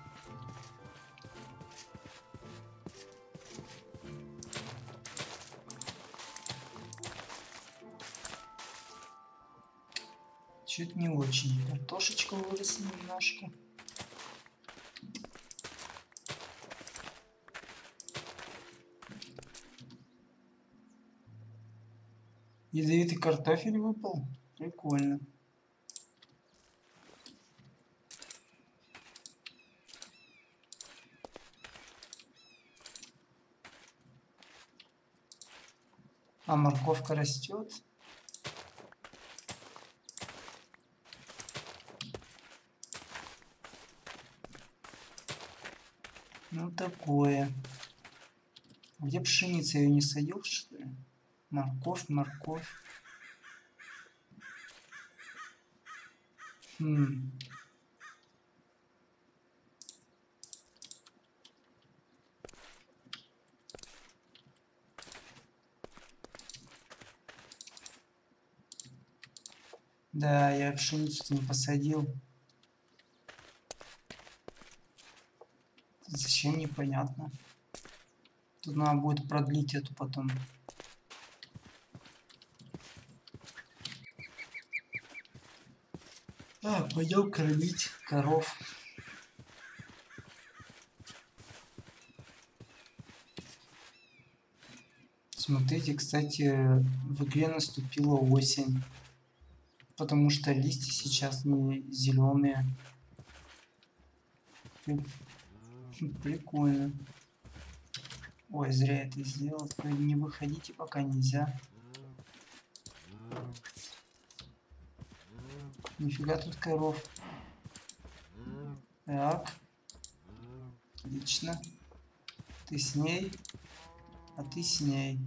Чуть не очень. Картошечка выросла немножко. Ядовитый картофель выпал. Прикольно. А морковка растет. Ну такое. Где пшеница, ее не садил, что ли? Морковь, морковь. Да, я пшеницу не посадил. Зачем, непонятно. Тут надо будет продлить эту потом. Так, пойдем кормить коров. Смотрите, кстати, в игре наступила осень. Потому что листья сейчас не зеленые. Прикольно. Ой, зря это сделал. Не выходите, пока нельзя. Нифига тут коров. Так. Отлично. Ты с ней. А ты с ней.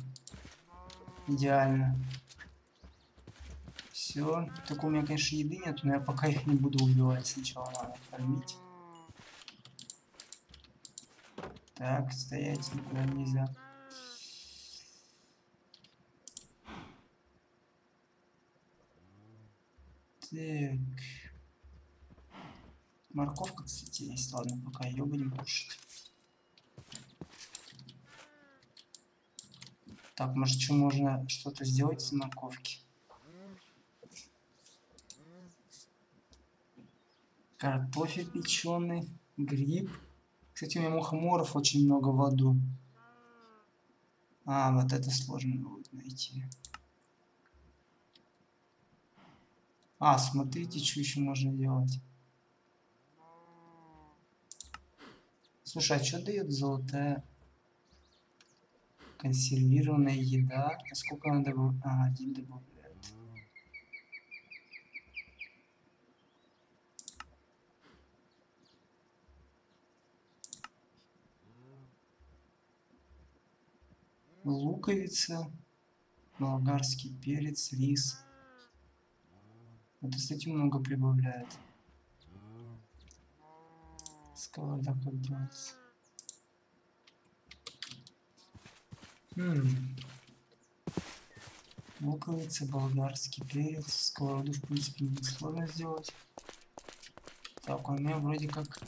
Идеально. Все. Только у меня, конечно, еды нет, но я пока их не буду убивать. Сначала надо кормить. Так, стоять никуда нельзя. Так. Морковка, кстати, есть. Ладно, пока ее будем кушать. Так, может, что можно что-то сделать из морковки? Картофель печеный, гриб. Кстати, у меня мухоморов очень много в аду. А, вот это сложно будет найти. А, смотрите, что еще можно делать. Слушай, а что дает золотая консервированная еда? А сколько она добавляет? А, один добавляет. Луковица, болгарский перец, рис. Это, кстати, много прибавляет. Сковорода как делается. Луковица, болгарский перец. Сковороду, в принципе, не сложно сделать. Так, у меня вроде как...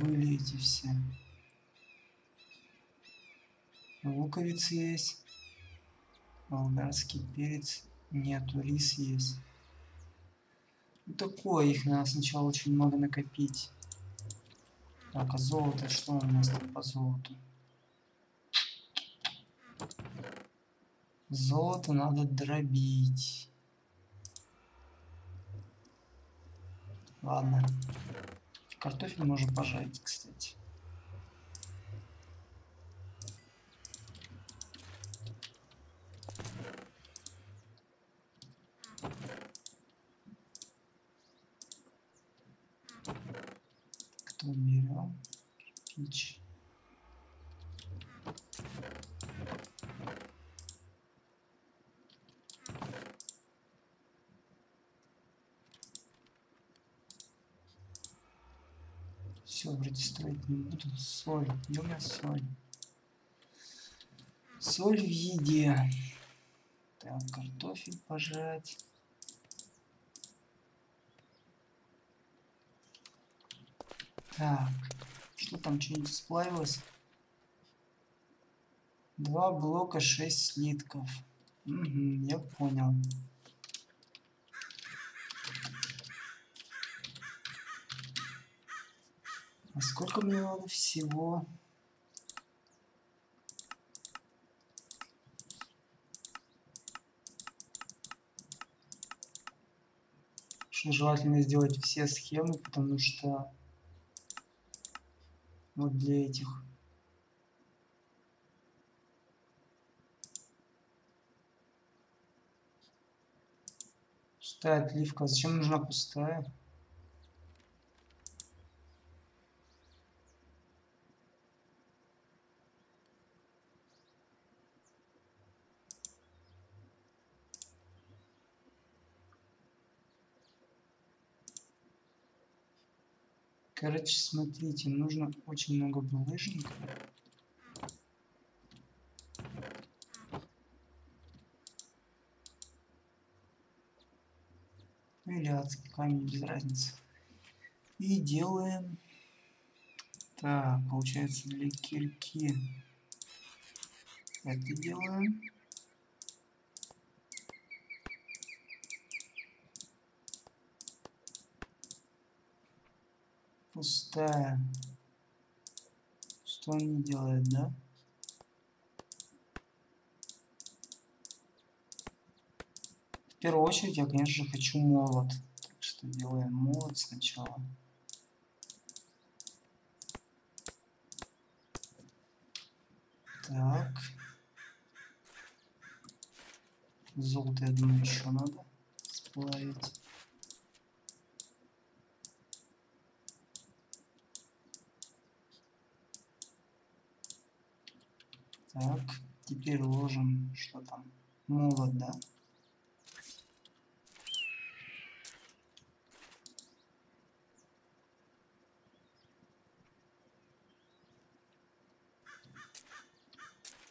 были эти все. Луковицы есть. Болгарский перец. Нету, рис есть. Ну, такое, их надо сначала очень много накопить. Так, а золото, что у нас там по золоту? Золото надо дробить. Ладно. Картофель можно пожарить, кстати. Кто берем? Кирпич. Все, вроде строить не буду. Соль. Где у меня соль? Соль в еде. Так, картофель пожрать. Так, что там, что-нибудь сплавилось? 2 блока 6 слитков. Угу, я понял. А сколько мне надо всего? 6. Желательно сделать все схемы, потому что вот для этих. Пустая отливка. Зачем нужна пустая? Короче, смотрите, нужно очень много булыжников. Или адский камень, без разницы. И делаем... Так, получается, для кирки это делаем. Пустая. Что он не делает, да? В первую очередь я, конечно, хочу молот. Так что делаем молот сначала. Так. Золото, я думаю, еще надо сплавить. Так, теперь ложим, что там, молот, да?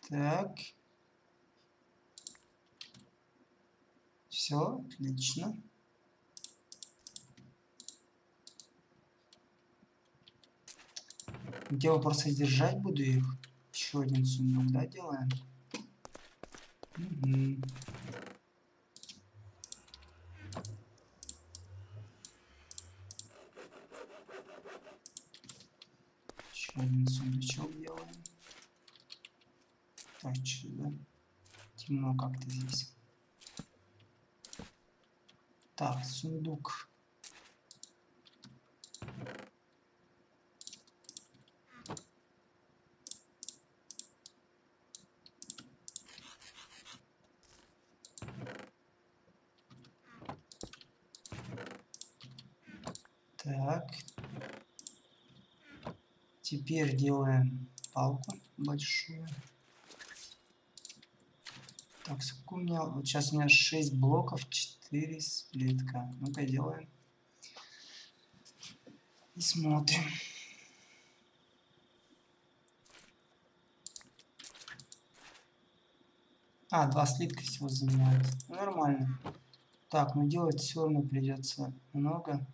Так. Все, отлично. Я просто держать буду их. Еще один сундук, да, делаем? Угу. Еще один сундучок делаем. Так, что, да? Темно как-то здесь. Так, сундук. Так, теперь делаем палку большую. Так, сколько у меня? Вот сейчас у меня 6 блоков, 4 сплитка. Ну-ка, делаем. И смотрим. А, 2 слитка всего занимает. Нормально. Так, но делать все равно придется много.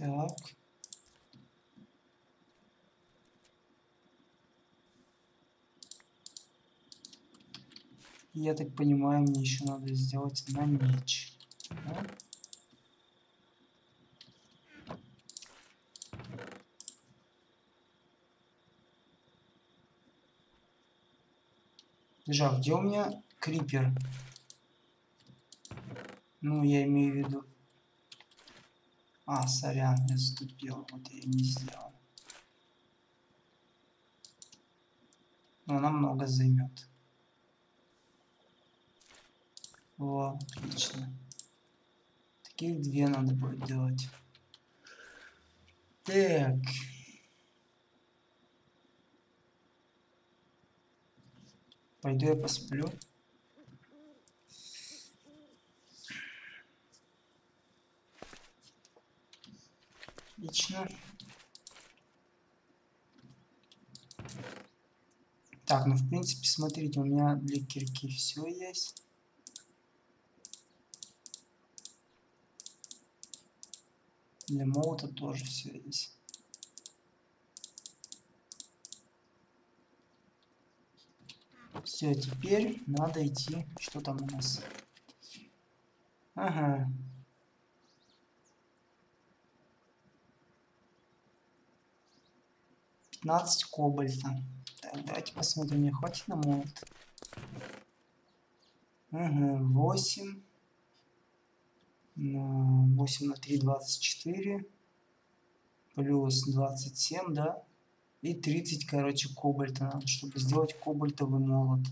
Так. И, я так понимаю, мне еще надо сделать на меч. Да? Жак, где у меня крипер? Ну, я имею в виду... А, сорян, я заступил. Вот я и не сделал. Но она много займет. О, отлично. Таких две надо будет делать. Так. Пойду я посплю. Отлично. Так, ну в принципе, смотрите, у меня для кирки все есть. Для молота тоже все есть. Все, теперь надо идти. Что там у нас? Ага. $15 кобальта. Так, давайте посмотрим, мне хватит на молот. Ага, 8. 8 на 3, 24. Плюс 27, да? И 30, короче, кобальта надо, чтобы сделать кобальтовый молот.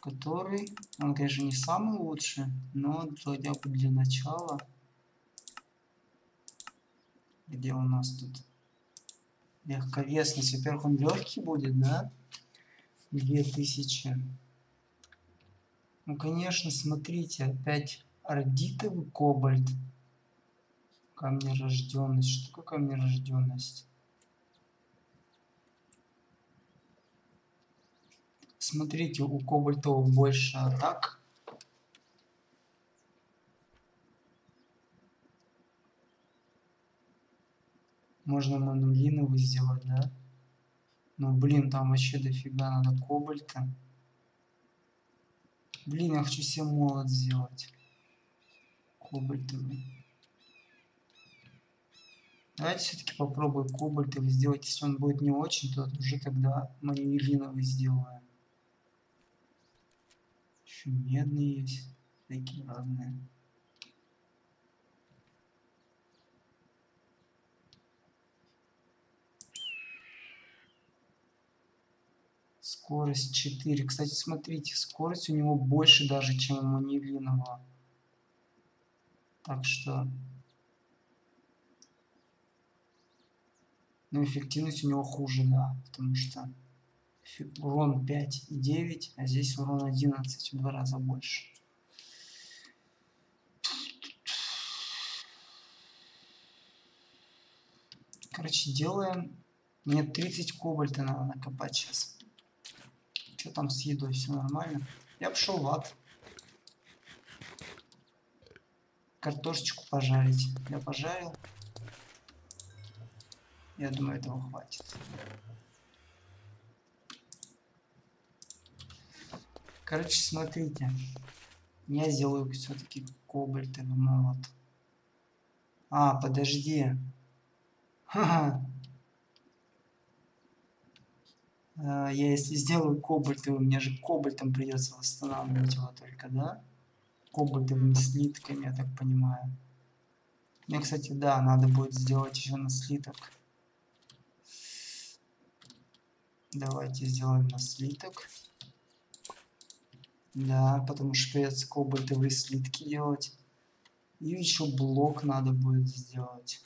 Который, он, конечно, не самый лучший, но хотя бы для начала. Где у нас тут легковесность? Во-первых, он легкий будет, да? 2000. Ну, конечно, смотрите, опять ордитовый кобальт. Камнерожденность. Что такое камнерожденность? Смотрите, у кобальтов больше атак. Можно манолиновый сделать, да? Ну, блин, там вообще дофига надо кобальта. Блин, я хочу себе молот сделать. Кобальтовый. Давайте все-таки попробуем кобальтовый сделать. Если он будет не очень, то уже тогда манилиновый сделаем. Еще медные есть. Такие разные. Скорость 4. Кстати, смотрите, скорость у него больше даже, чем у манилинового. Так что... Но эффективность у него хуже, да, потому что урон 5,9, а здесь урон 11, в 2 раза больше. Короче, делаем... Мне 30 кобальта надо накопать сейчас. Что там с едой? Все нормально? Я пошел в ад. Картошечку пожарить. Я пожарил. Я думаю, этого хватит. Короче, смотрите. Я сделаю все-таки кобальтовый молот. А, подожди. Ха-ха. Я если сделаю кобальтовый, мне же кобальтом придется восстанавливать его только, да? Кобальтовыми слитками, я так понимаю. Мне, кстати, да, надо будет сделать еще на слиток. Давайте сделаем на слиток. Да, потому что придется кобальтовые слитки делать. И еще блок надо будет сделать.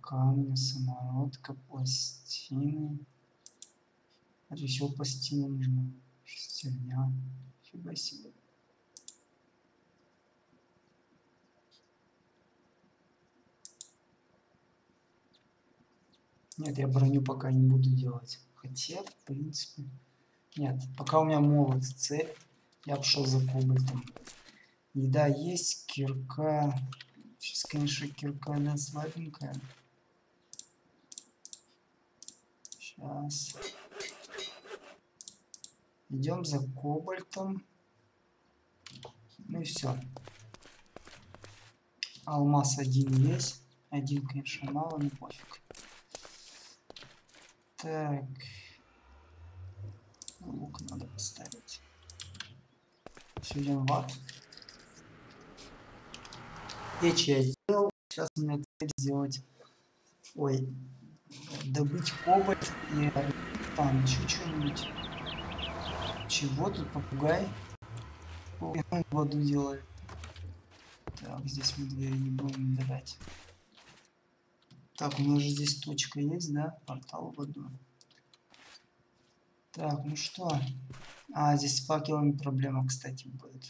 Камни, самородка, пластины. А еще пластины нужно. Шестерня. Фига себе. Нет, я броню пока не буду делать. Хотя, в принципе... Нет, пока у меня молот, цепь, я пошел за кобальтом. Еда есть, кирка... Сейчас, конечно, кирка, она слабенькая. Сейчас. Идем за кобальтом. Ну и все. Алмаз один есть. Один, конечно, мало, но пофиг. Так. Лук надо поставить. Все, идем в ад. Печь я сделал. Сейчас у меня цель сделать. Ой. Добыть кобальт и там еще что-нибудь. Чего тут попугай? Ой, он воду делает. Так, здесь мы двери не будем давать. Так, у нас же здесь точка есть, да? Портал в воду. Так, ну что? А, здесь с факелами проблема, кстати, будет.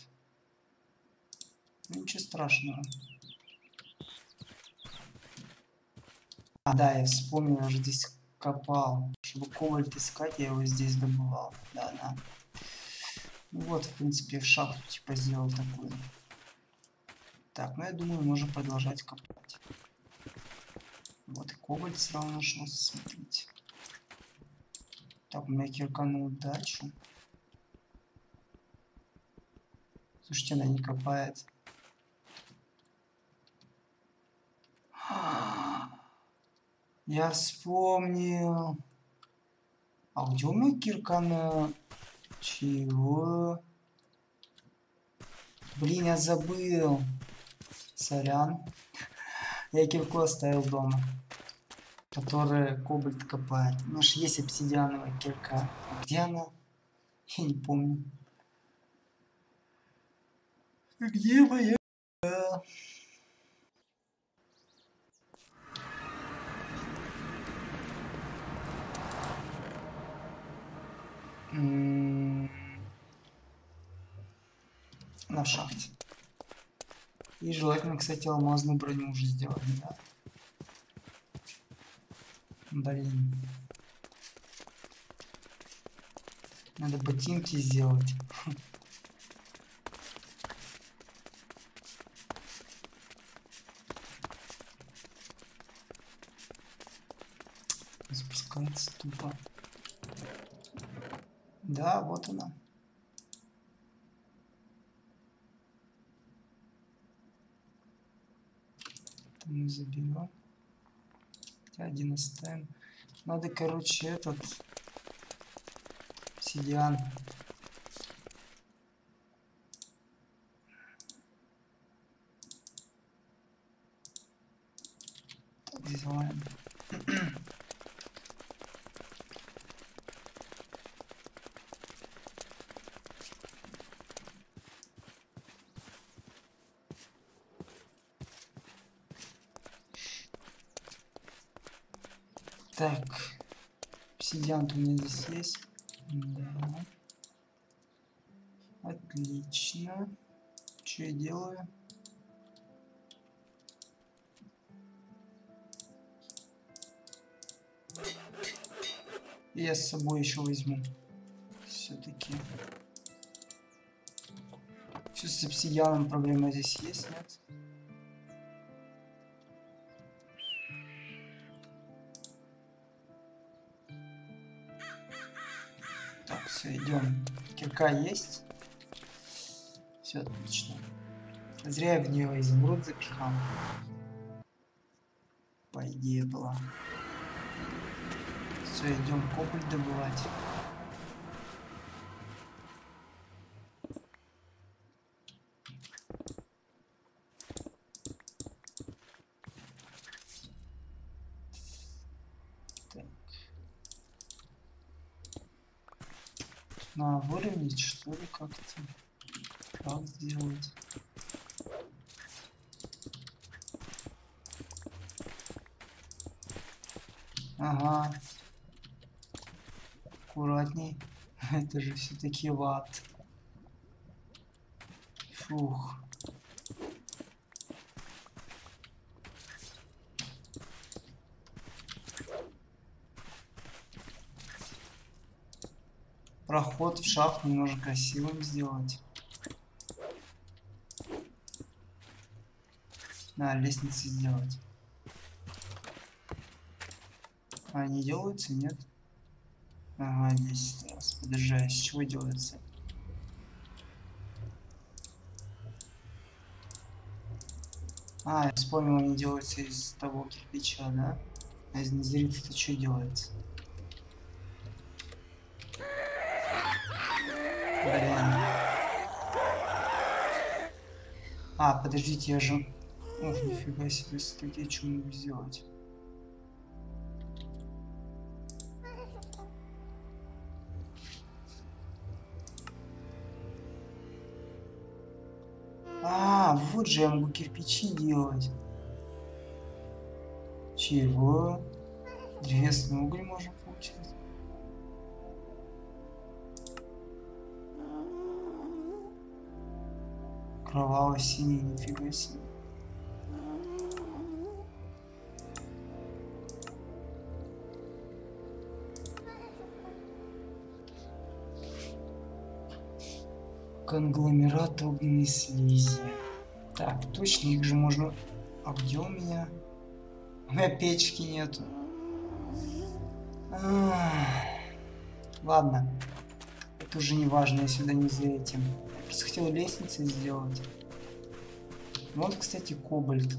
Ну, ничего страшного. А, да, я вспомнил, я же здесь копал. Чтобы кобальт искать, я его здесь добывал. Да, да. Ну вот, в принципе, шахту типа сделал такую. Так, ну я думаю, можно продолжать копать. Вот и кобальт сразу нашелся, смотрите. Так, у меня кирка на удачу. Слушайте, она не копает. Я вспомнил. А где у меня кирка на... Чего? Блин, я забыл. Сорян. Я кирку оставил дома. Которая кобальт копает. У нас же есть обсидиановая кирка. А где она? Я не помню. Где моя? На шахте. И желательно, кстати, алмазную броню уже сделать, да? Блин. Надо ботинки сделать. Спускается тупо. Да, вот она. Это мы заберем. Один оставим. Надо, короче, этот обсидиан. Так, взяли. Так, обсидиан у меня здесь есть. Да. Отлично. Что я делаю? И я с собой еще возьму. Все-таки. Что с обсидианом проблема здесь есть, нет? Идем. Кирка есть. Все отлично. Зря я в нее изумруд запихал. По идее была. Все, идем кобальт добывать. Надо выровнять, что ли, как-то. Как сделать? Ага. Аккуратней. Это же все-таки ват. Фух. проход в шахт немножко красивым сделать. На лестнице сделать. А они делаются, нет? Ага, здесь раз. Подожди, с чего делается? А, я вспомнил, они делаются из того кирпича, да? А из незрита-то что делается? Блин. А, подождите, я же... Ох, нифига себе, статьи, что могу сделать? А, вот же я могу кирпичи делать. Чего? Древесный уголь можно получить. Кроваво-синий, нифига себе. Конгломерат огненной слизи. Так, точно, их же можно... А где у меня? У меня печки нету. Ладно. Это уже не важно, я сюда не за этим. Я просто хотел лестницу сделать. Вот, кстати, кобальт.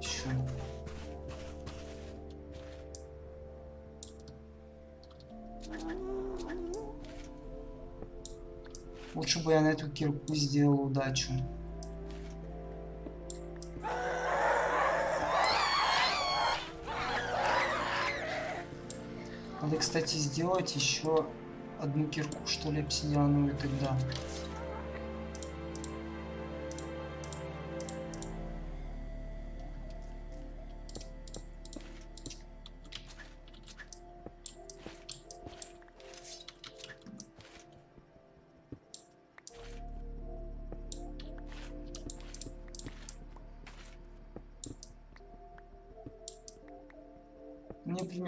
Еще. Лучше бы я на эту кирку сделал удачу. Надо, кстати, сделать еще одну кирку, что ли, обсидиановую тогда.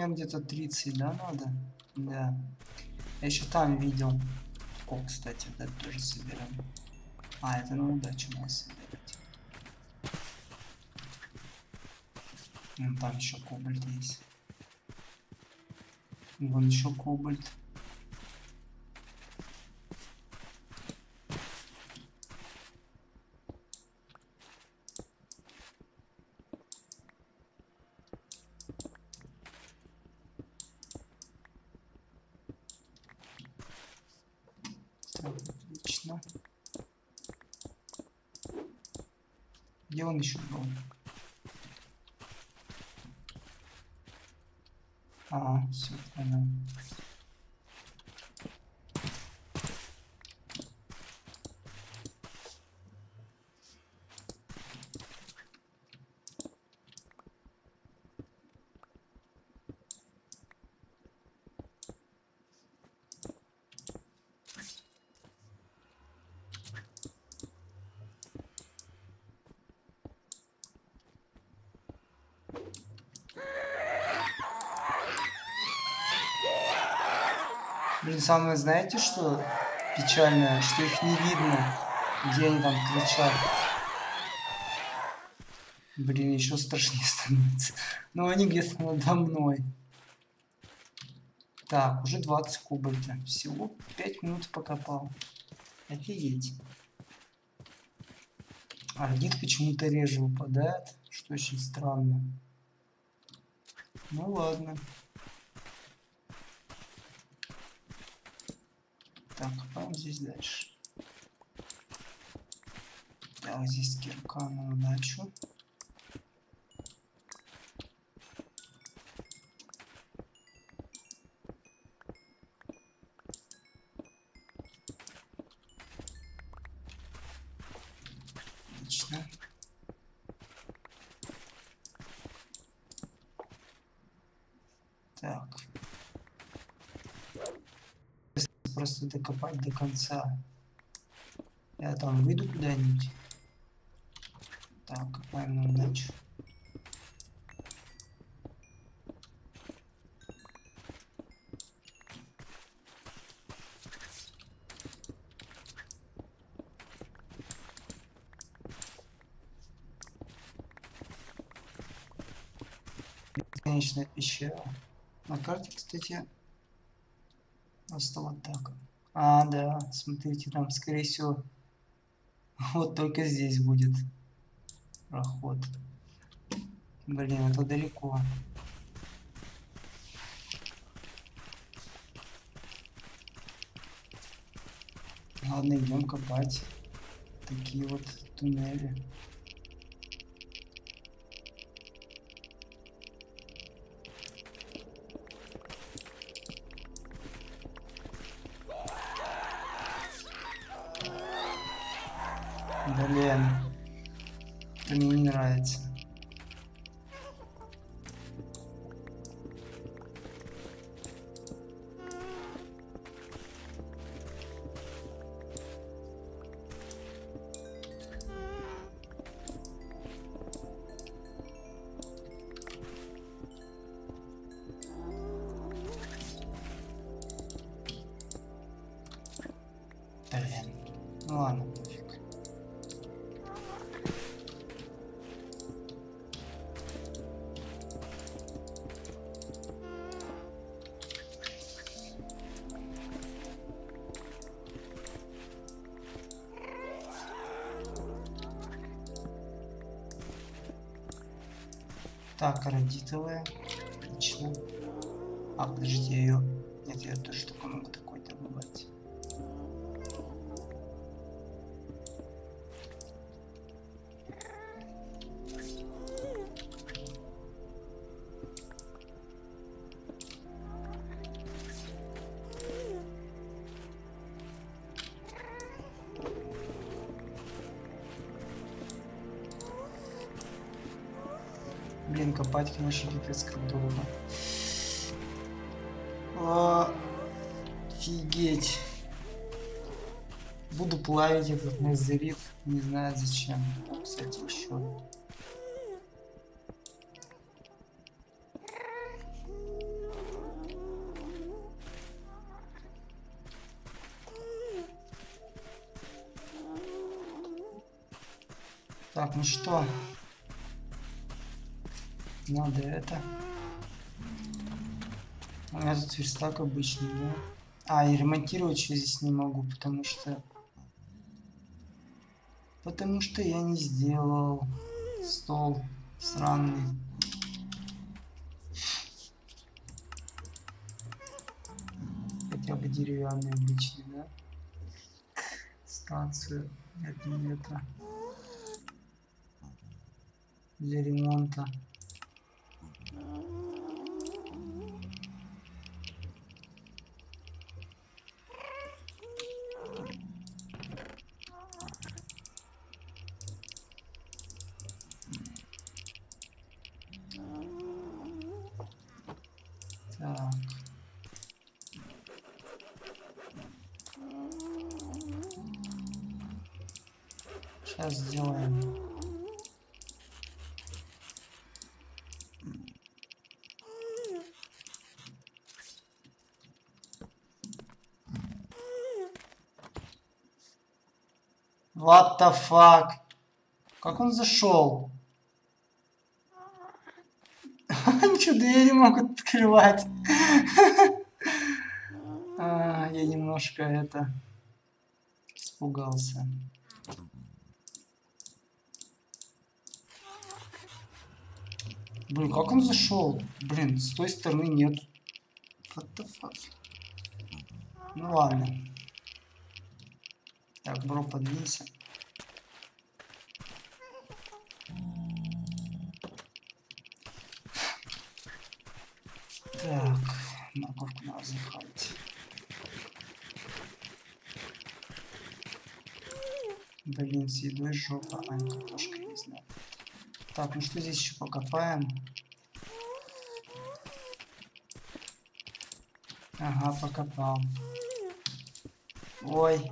Где-то 30, да, надо? Да. Я еще там видел. О, кстати, да, тоже собираем. А, это на удачу надо собирать. Вон там еще кобальт есть. Вон еще кобальт. Где он еще был? А, все, понял. Блин, самое, знаете, что печальное? Что их не видно, где они там кричат. Блин, еще страшнее становится. Но они где-то надо мной. Так, уже 20 кобальта. Всего 5 минут покопал. Офигеть. Ордит почему-то реже выпадает, что очень странно. Ну ладно. Так, копаем здесь дальше. Да, вот здесь кирка на удачу. Отлично. Так. Просто докопать до конца. Я там выйду куда-нибудь. Так, копаем на удачу. Конечная пещера. На карте, кстати, просто вот так. А, да, смотрите, там, скорее всего, вот только здесь будет проход. Блин, это далеко. Ладно, идем копать такие вот туннели. Блин, это мне не нравится. Так, радитовая. Отлично. А, подожди, я ее... Нет, я тоже только могу такой добывать. Блин, копать, конечно, пипец как долго. Офигеть. Буду плавить этот мазерит. Не знаю зачем. Там, кстати, еще. Так, ну что? Надо это. У меня тут верстак обычный, да? А, и ремонтировать я здесь не могу, потому что... Потому что я не сделал стол сраный. Хотя бы деревянный обычный, да? Станцию 1 метра. Для ремонта. Так. Сейчас сделаем. What the fuck? Как он зашел? Ничего, двери могут открывать. Я немножко это испугался. Блин, как он зашел? Блин, с той стороны нет. What the fuck? Ну ладно. Так, бро, подвинься. Так, морковку надо захватить. Блин, с едой жопа, а не картошка, не знаю. Так, ну что здесь еще покопаем? Ага, покопал. Ой.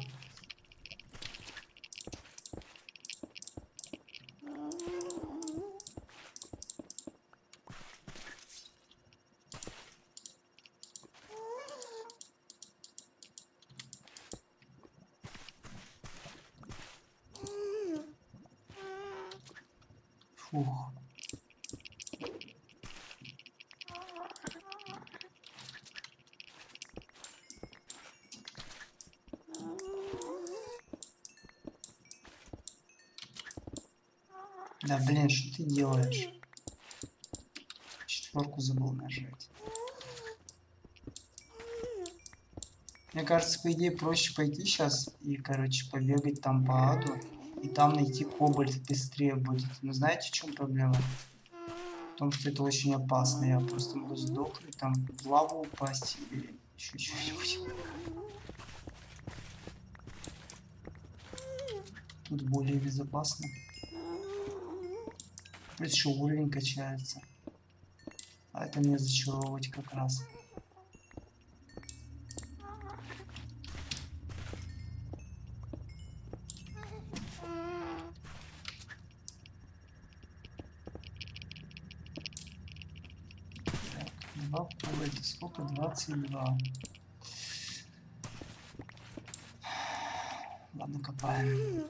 Да блин, что ты делаешь? Четверку забыл нажать. Мне кажется, по идее проще пойти сейчас и, короче, побегать там по аду. И там найти кобальт быстрее будет. Но знаете, в чем проблема? В том, что это очень опасно. Я просто могу сдохнуть, там в лаву упасть или еще что-нибудь. Тут более безопасно. Плюс еще уровень качается. А это мне зачаровывать как раз. Сколько? 22. Ладно, копаем.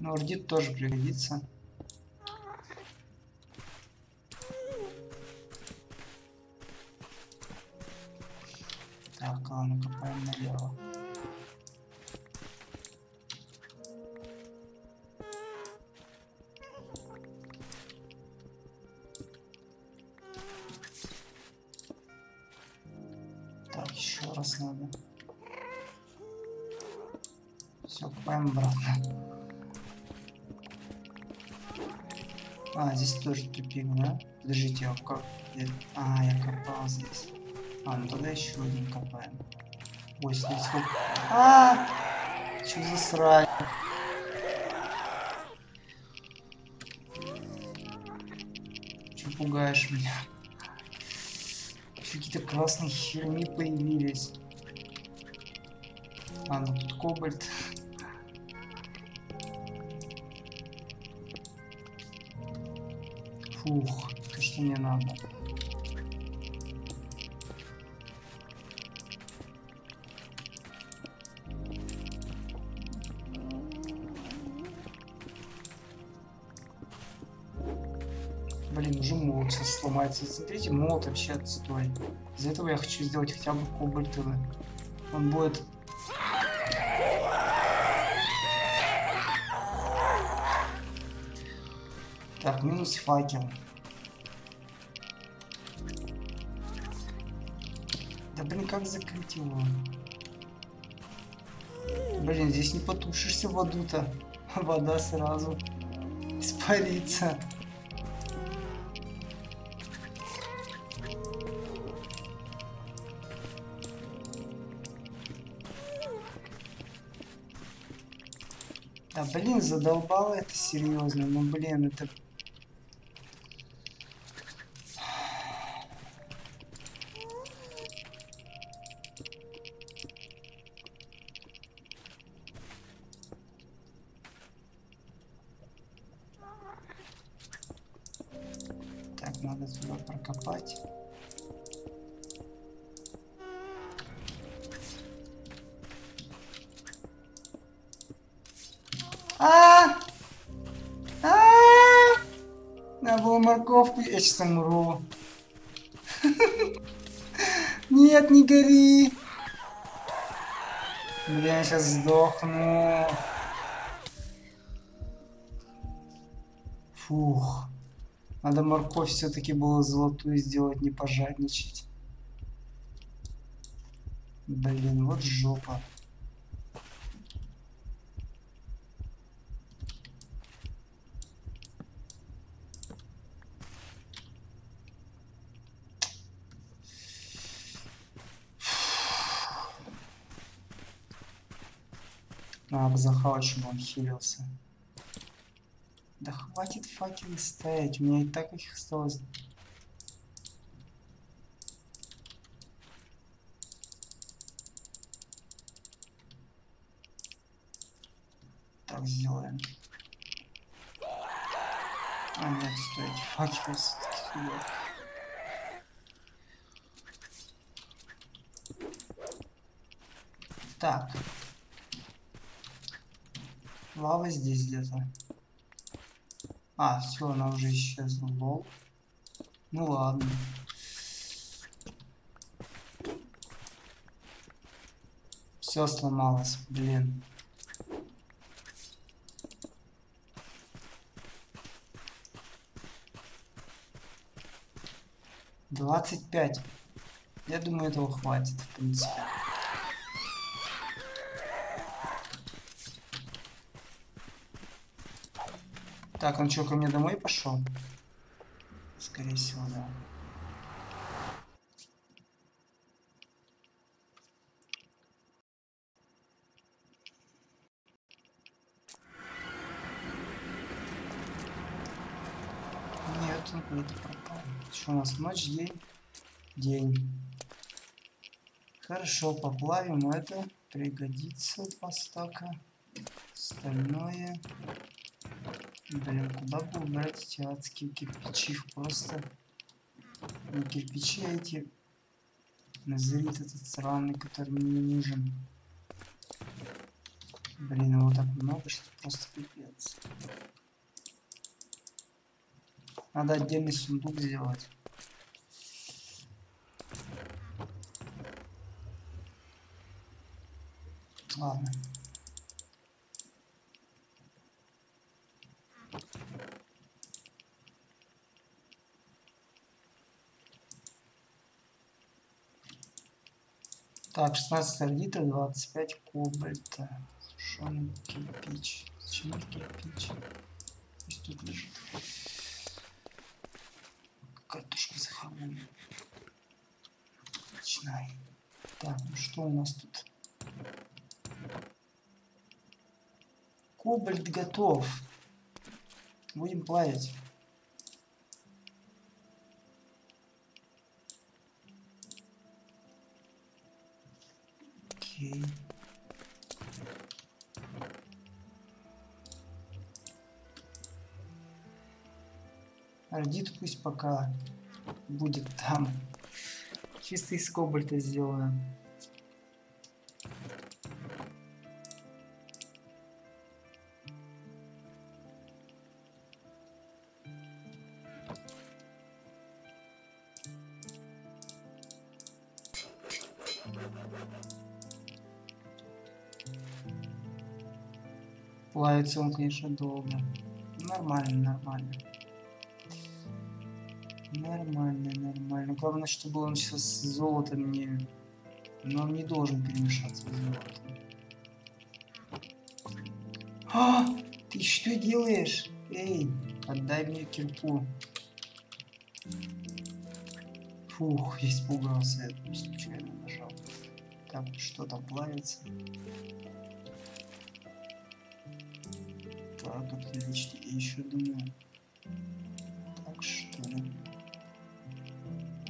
Но ордит тоже пригодится. Копаем налево. Так, еще раз надо. Все, копаем обратно. А, здесь тоже тупик, да? Подождите, а как? А, я копал здесь. А, ну тогда еще один копаем. Ой, здесь сколько... А! Чё за срань? Чё пугаешь меня? Чё какие-то красные херни появились? А, ну тут кобальт. Фух, то что мне надо. Блин, уже молот сейчас сломается. Смотрите, молот вообще отстой. Из-за этого я хочу сделать хотя бы кобальтовый. Он будет... Так, минус факел. Да блин, как закрыть его? Блин, здесь не потушишься в аду-то. Вода сразу испарится. Да блин, задолбало это серьезно, ну блин, это... Так, надо сюда прокопать. Надо было морковку. Я сейчас умру. Нет, не гори. Блин, я сейчас сдохну. Фух. Надо морковь все-таки было золотую сделать, не пожадничать. Блин, вот жопа. Надо захавать, чтобы он хилился. Да хватит факелы стоять. У меня и так их осталось. Так сделаем. А, нет, стоять. Факелы стоят. Так. Лава здесь где-то. А, все, она уже исчезла. Лол. Ну ладно. Все сломалось, блин. Двадцать пять. Я думаю, этого хватит, в принципе. Так, он что, ко мне домой пошел? Скорее всего, да. Нет, он куда-то пропал. Что у нас ночь, день? День. Хорошо, поплавим это. Пригодится два стака. Остальное... Блин, куда бы убрать эти адские кирпичи? Просто не кирпичи, а эти назрит этот сраный, который мне не нужен. Блин, его так много, что просто пипец. Надо отдельный сундук сделать. Ладно. Так, 16 ордита, 25 кобальта. Сушеный кирпич. Зачем кирпич? Пусть тут лежит. Картошка захоронена. Начинай. Так, ну что у нас тут? Кобальт готов. Будем плавить. Окей. Ордит пусть пока будет там. Чисто из кобальта сделаю. Плавится он, конечно, долго. Нормально, нормально. Нормально, нормально. Главное, чтобы он сейчас с золотом не... Но он не должен перемешаться с золотом. А! Ты что делаешь? Эй, отдай мне кирпу. Фух, испугался. Я случайно нажал. Так, что там плавится? Отлично, я еще думаю. Так что ли?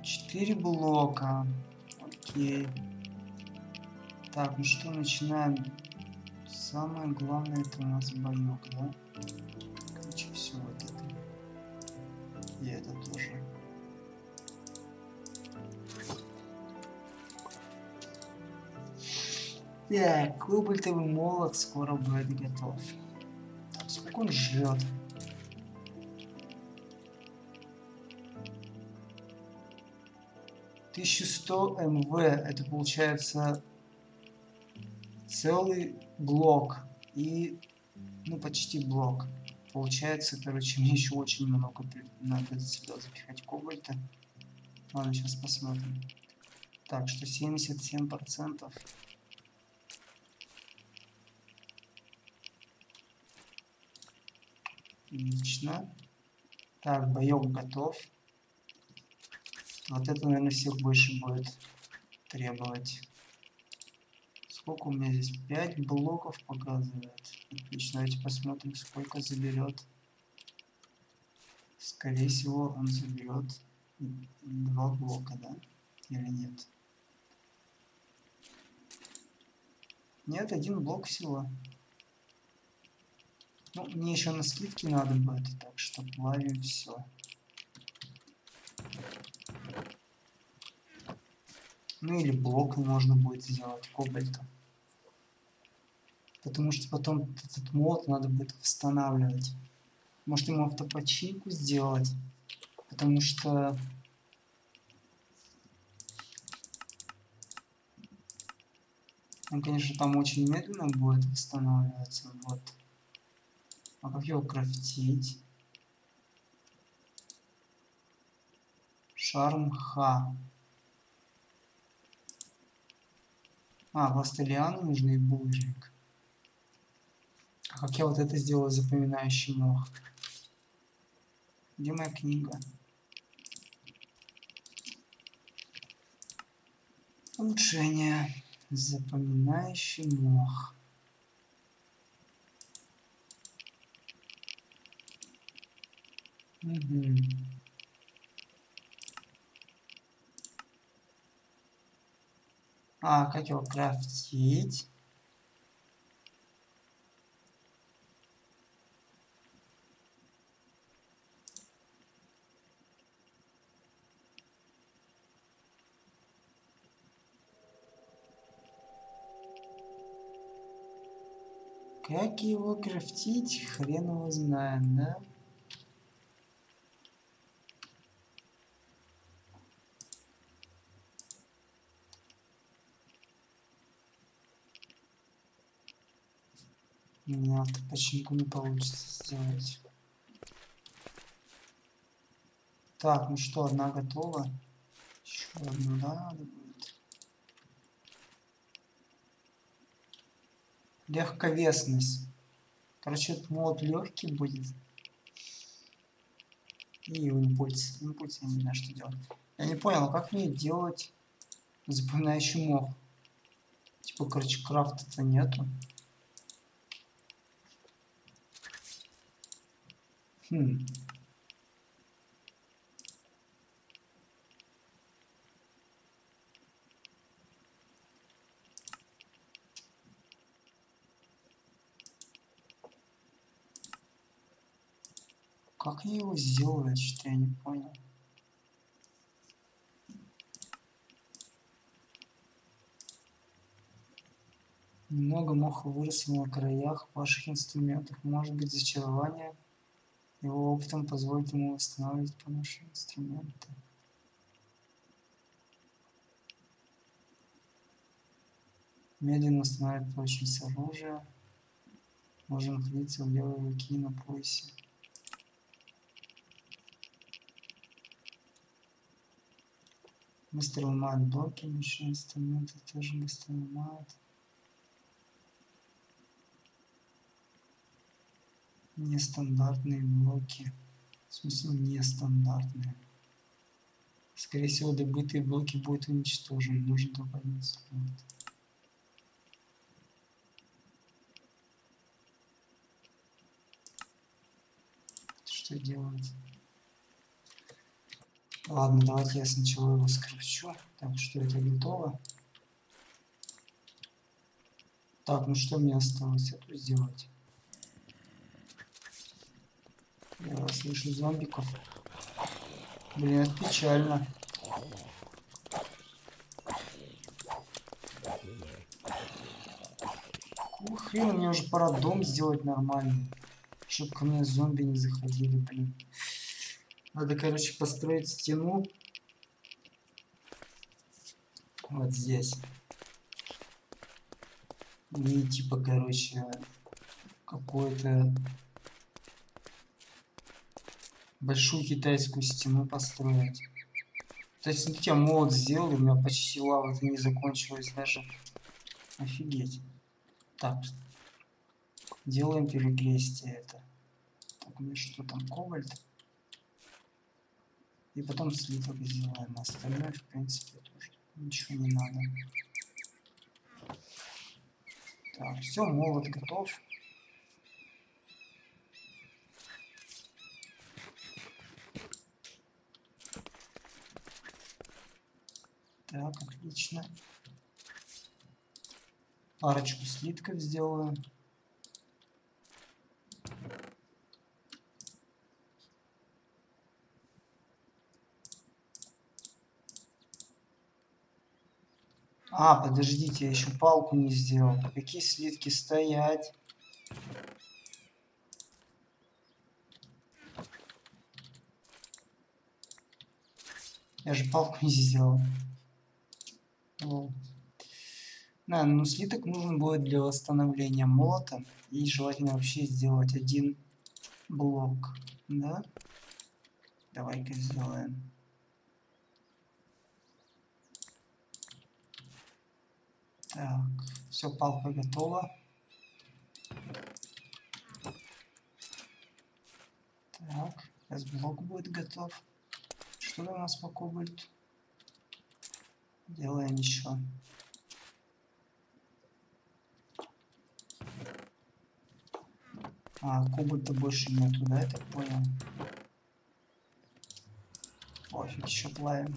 4 блока. Окей. Так, ну что, начинаем. Самое главное, это у нас банёк, да? Короче, все вот это. И это тоже. Так, кобальтовый молот скоро будет готов. Он живет. Тысячу 100 мв, это получается целый блок и, ну, почти блок. Получается, короче, мне еще очень много надо сюда запихать кобальта. Ладно, сейчас посмотрим. Так, что 77%. Отлично. Так, боёк готов. Вот это, наверное, всех больше будет требовать. Сколько у меня здесь? 5 блоков показывает. Отлично, давайте посмотрим, сколько заберет. Скорее всего, он заберет 2 блока, да? Или нет? Нет, 1 блок всего. Ну, мне еще на скидки надо будет, так что плавим все. Ну или блок можно будет сделать кобальтом. потому что потом этот мод надо будет восстанавливать. Может, ему автопочинку сделать, потому что... Он, конечно, там очень медленно будет восстанавливаться. Вот. А как его крафтить? Шарм Х. А, просто лиану нужны и булыжник. А как я вот это сделаю, запоминающий мох? Где моя книга? Улучшение. Запоминающий мох. Угу. А, как его крафтить? Как его крафтить, хрен его знает, да? У меня автопочинку не получится сделать. Так, ну что, одна готова. Еще одну, да, надо будет. Легковесность. Короче, этот молот легкий будет. И импульс. Импульс я не знаю, что делать. Я не понял, как мне делать запоминающий мох. Типа, короче, крафта-то нету. Хм. Как я его сделаю, что я не понял. Немного моха выросло на краях ваших инструментов. Может быть, зачарование его опытом позволит ему восстанавливать помощь инструмента. Медленно восстанавливает прочность оружия. Можно находиться в левой руке на поясе. Быстро ломает блоки, мешает инструменты, тоже быстро ломает. Нестандартные блоки. В смысле, нестандартные. Скорее всего, добытые блоки будут уничтожены. Нужен только один инструмент. Что делать? Ладно, давайте я сначала его скрафчу. Так, что это готово. Так, ну что мне осталось это сделать? Я слышу зомбиков. Блин, это печально. Ух, хрен, мне уже пора дом сделать нормальный. Чтоб ко мне зомби не заходили, блин. Надо, короче, построить стену. Вот здесь. И типа, короче, какой-то... большую китайскую стену построить. То есть, ну, я молот сделал, у меня почти лава не закончилась даже. Офигеть. Так. Делаем перекрестие это. Так, у меня что там, кобальт? И потом слиток сделаем. Остальное, в принципе, тоже ничего не надо. Так, все, молот готов. Так, отлично. Парочку слитков сделаю. А, подождите, я еще палку не сделал. Какие слитки стоять? Я же палку не сделал. Да, ну слиток нужен будет для восстановления молота. И желательно вообще сделать один блок. Да? Давай-ка сделаем. Так, все, палка готова. Так, сейчас блок будет готов. Что у нас пока будет? Делаем еще. А, кобальта больше нету, да, я так понял. Пофиг, еще плавим.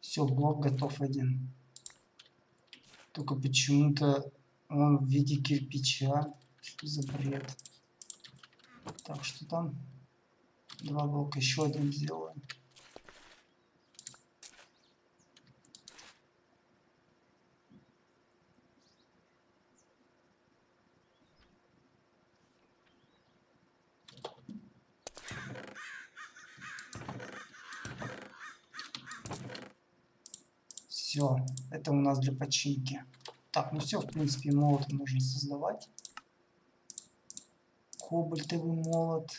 Все, блок готов один. Только почему-то он в виде кирпича. Что за бред? Так, что там? Два блока, еще один сделаем. Все, это у нас для починки. Так, ну все, в принципе, молот можно создавать. Кобальтовый молот.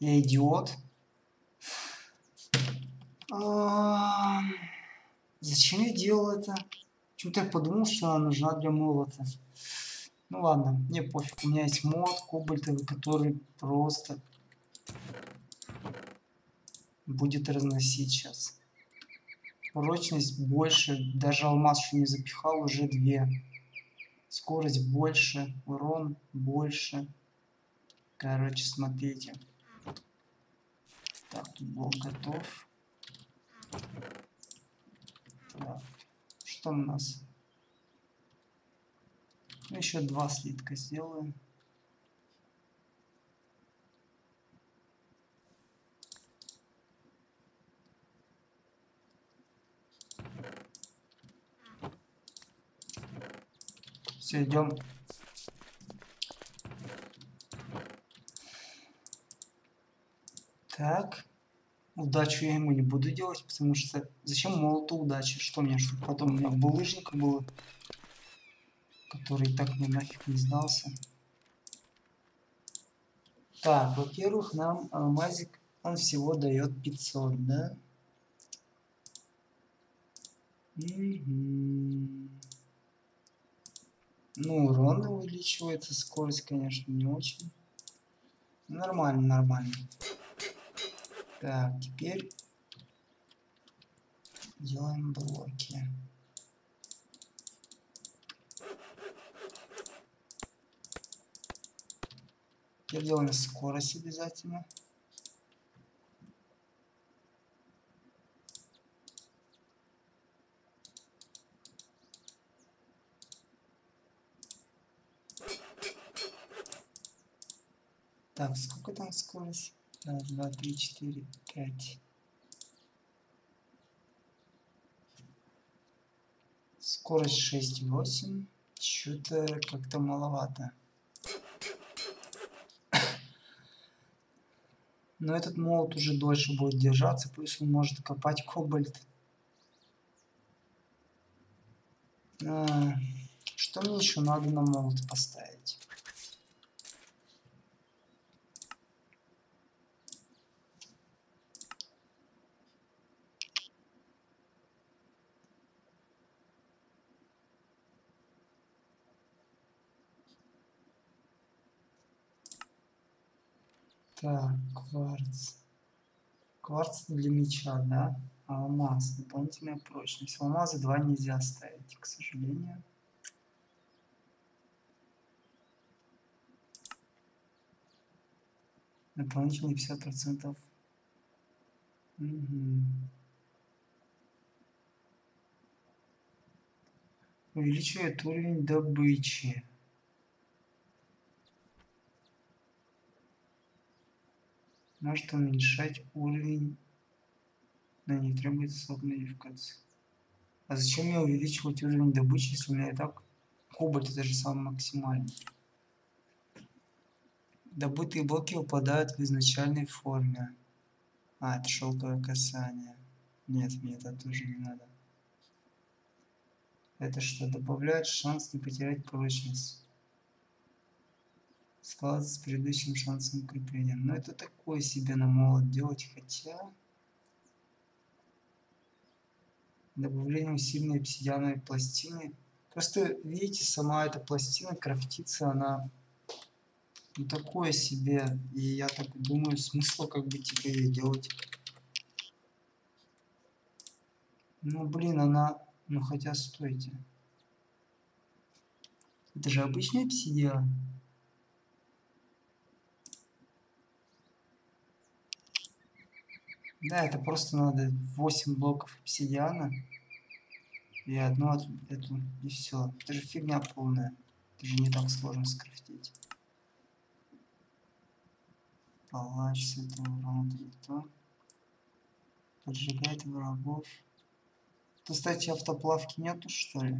Я идиот. Зачем я делал это? Почему-то я подумал, что она нужна для молота. Ну ладно, мне пофиг. У меня есть молот кобальтовый, который просто будет разносить сейчас. Прочность больше, даже алмаз еще не запихал, уже 2. Скорость больше, урон больше. Короче, смотрите. Так, блок готов. Так, что у нас? Ну, еще 2 слитка сделаем. Все, идем. Так. Удачу я ему не буду делать, потому что... Зачем молоту удачи? Что мне, чтобы потом у меня булыжник был, который и так мне нафиг не сдался. Так, во-первых, нам алмазик, он всего дает 500, да? Ну, урон увеличивается, скорость, конечно, не очень. Нормально, нормально. Так, теперь делаем блоки. Теперь делаем скорость обязательно. Так, сколько там скорость? 1, 2, 3, 4, 5. Скорость 6,8. Чё-то как-то маловато. Но этот молот уже дольше будет держаться, плюс он может копать кобальт. Что мне еще надо на молот поставить? Так, кварц. Кварц для меча, да? Алмаз. Дополнительная прочность. Алмазы 2 нельзя ставить, к сожалению. Дополнительные 50%. Угу. Увеличивает уровень добычи. Может уменьшать уровень, но не требуется модификации. А зачем мне увеличивать уровень добычи, если у меня и так кобальт даже самый максимальный? Добытые блоки выпадают в изначальной форме. А, это шелковое касание. Нет, мне это тоже не надо. Это что, добавляет шанс не потерять прочность. Складывается с предыдущим шансом укрепления. Но это такое себе на молот делать, хотя... Добавлением сильной обсидиановой пластины. Просто, видите, сама эта пластина крафтится, она... Ну, такое себе. И я так думаю, смысла как бы теперь ее делать. Ну, блин, она... Ну, хотя, стойте. Это же обычная обсидиан. Да, это просто надо 8 блоков обсидиана. И одну эту, и все. Это же фигня полная. Это же не так сложно скрафтить. Палач с этого раунд или то. Поджигает врагов. Тут, кстати, автоплавки нету, что ли?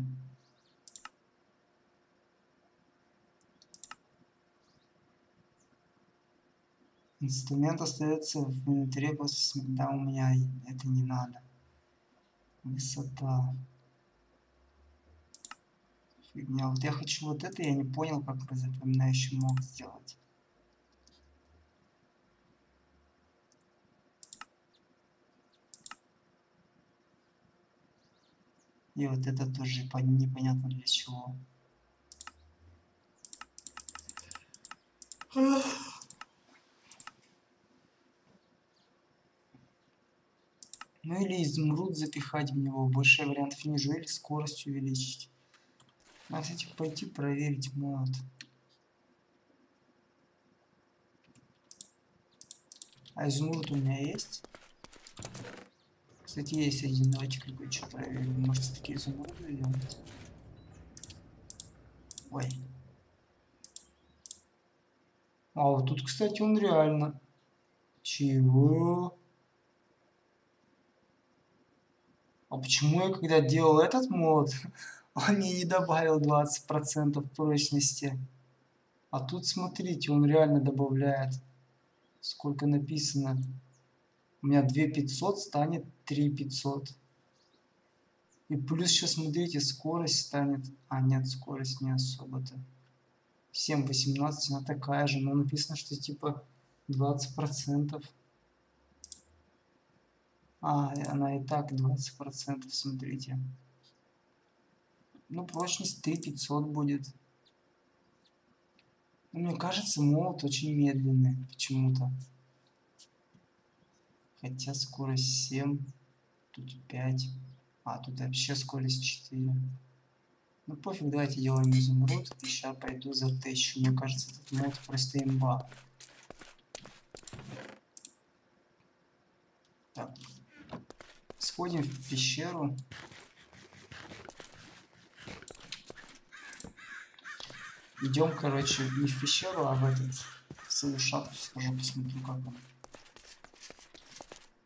Инструмент остается в инвентаре после смерти. Да, у меня это не надо. Высота. Фигня. Вот я хочу вот это, я не понял, как это запоминающий мог сделать. И вот это тоже непонятно для чего. Ну или изумруд запихать в него, больше вариантов не вижу, или скорость увеличить. Надо, кстати, пойти проверить мод. А изумруд у меня есть? Кстати, есть один, давайте какой-то что проверим. Может, все-таки изумруд идем? Ой. А вот тут, кстати, он реально. Чего? А почему я, когда делал этот мод, он мне не добавил 20% прочности? А тут, смотрите, он реально добавляет. Сколько написано? У меня 2500 станет 3500. И плюс сейчас, смотрите, скорость станет... А, нет, скорость не особо-то. 7.18, она такая же. Но написано, что типа 20%. А, она и так 20%, смотрите. Ну, прочность 3500 будет. Но мне кажется, молот очень медленный почему-то. Хотя скорость 7, тут 5, а тут вообще скорость 4. Ну пофиг, давайте делаем изумруд, и сейчас пойду за тещу. Мне кажется, этот мод просто имба. Так, сходим в пещеру. Идем, короче, не в пещеру, а в этот, в свою шапку схожу, посмотрю, как он.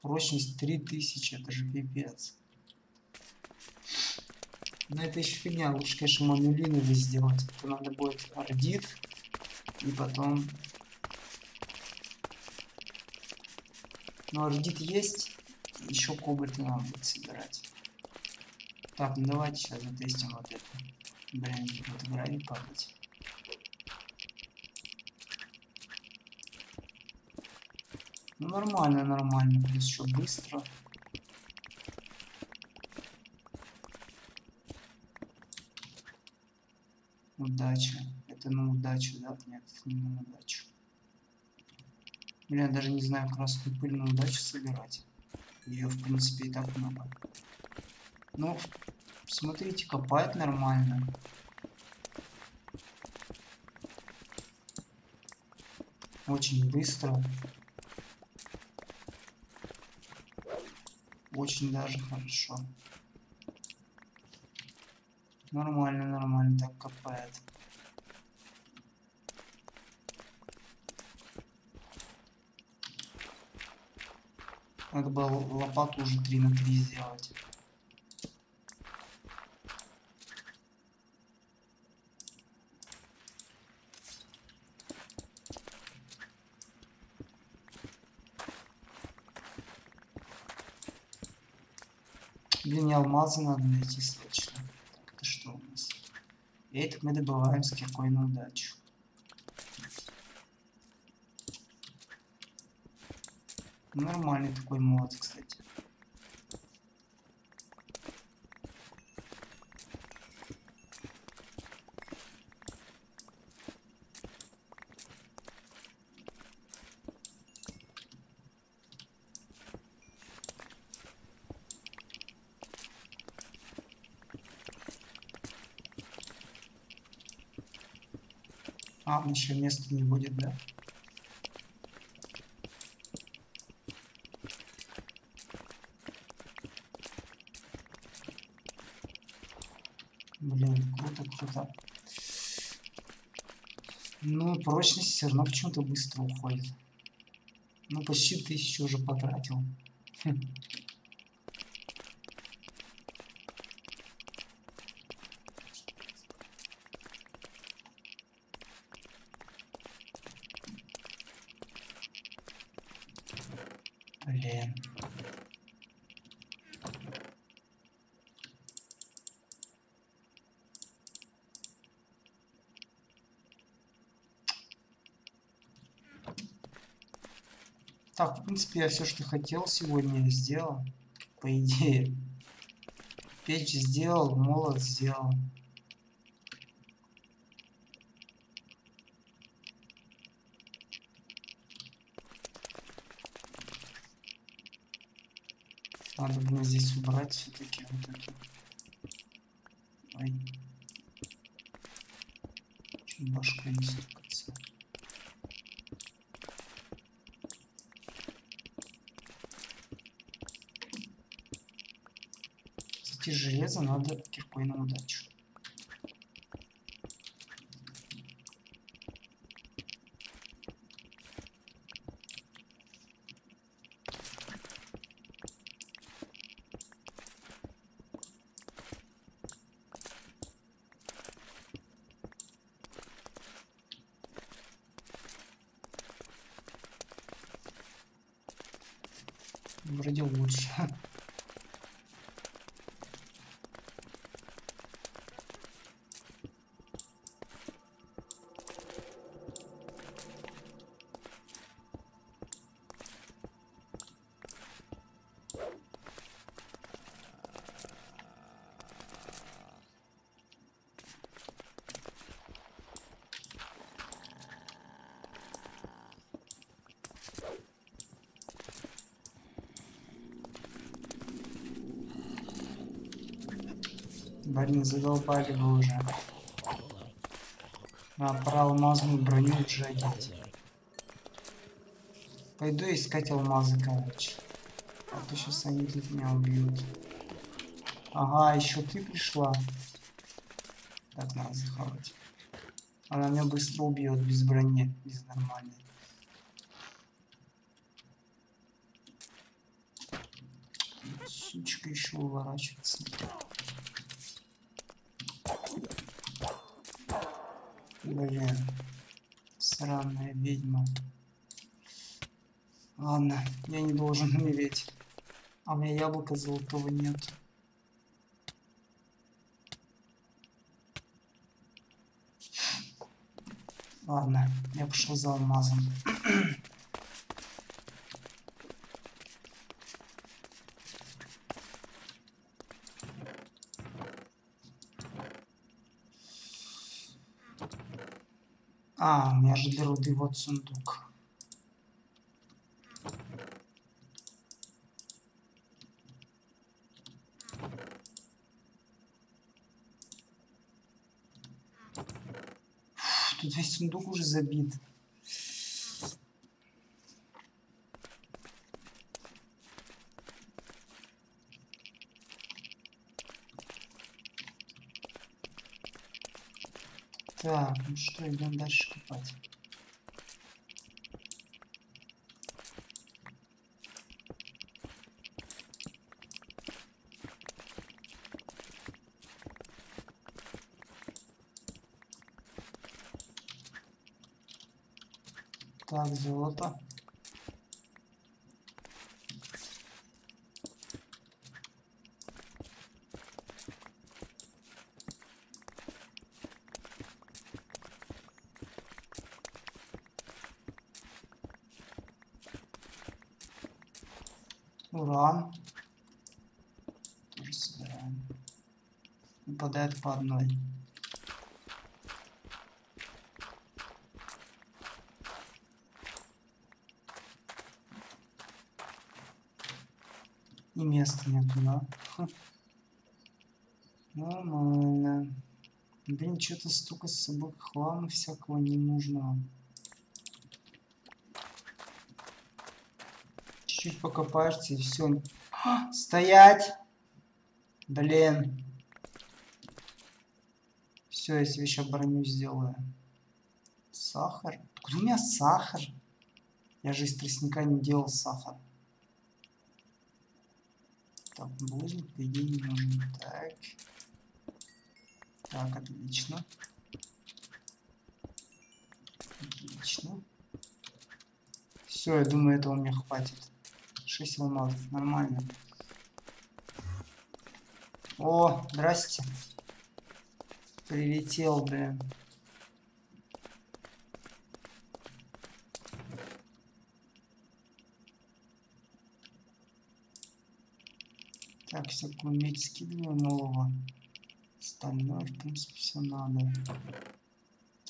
Прочность 3000, это же пипец. Но это еще фигня, лучше, конечно, мануалиновый сделать. Это надо будет ордит, и потом... Ну, ордит есть, еще кобальт надо будет собирать. Так, ну давайте сейчас затестим вот это. Блин, вот гравий падать. Ну, нормально, нормально, плюс еще быстро. Удача. Это на удачу, да? Нет, не на удачу. Блин, я даже не знаю, красную пыль на удачу собирать. Ее, в принципе, и так много. Ну, смотрите, копает нормально. Очень быстро. Очень даже хорошо. Нормально, нормально так копает. Надо было лопату уже 3 на 3 сделать. Блин, не алмазы надо найти срочно. Так, это что у нас? И это мы добываем с киркой на удачу. Нормальный такой молот, кстати. А, еще места не будет, да? Да. Ну, прочность все равно почему-то быстро уходит. Ну, почти 1000 уже потратил. Блин. Так, в принципе, я все, что хотел сегодня, сделал, по идее. Печь сделал, молот сделал. Надо было здесь убрать все-таки вот это. Ой. Чуть башка не стукается. Железо надо киркой на удачу. Вроде лучше. Блин, задолбали бы уже. А, пора алмазную броню уже одеть. Пойду искать алмазы, короче. А то сейчас они тут меня убьют. Ага, еще ты пришла. Так, надо захавать. Она меня быстро убьет без брони, без нормальной. Сучка еще уворачивается. Блин, сраная ведьма. Ладно, я не должен умереть. А у меня яблока золотого нет. Ладно, я пошел за алмазом. А, у меня же для руды вот сундук. Фу, тут весь сундук уже забит. Так, ну что, идем дальше копать. Так, золото. Уран. Тоже собираем. Выпадает по одной. И места нету, да? Ха. Нормально. Блин, что-то столько с собой хлама всякого не нужно. Чуть-чуть покопаешься и все. А, стоять! Блин. Все, я себе сейчас броню сделаю. Сахар? Откуда у меня сахар? Я же из тростника не делал сахар. Так, булыжник, по идее, не нужен. Так. Так, отлично. Отлично. Все, я думаю, этого мне хватит. 6 алмазов, нормально. О, здрасте. Прилетел, блин. Так, всякую медь скидываю нового. Стальное, в принципе, все надо.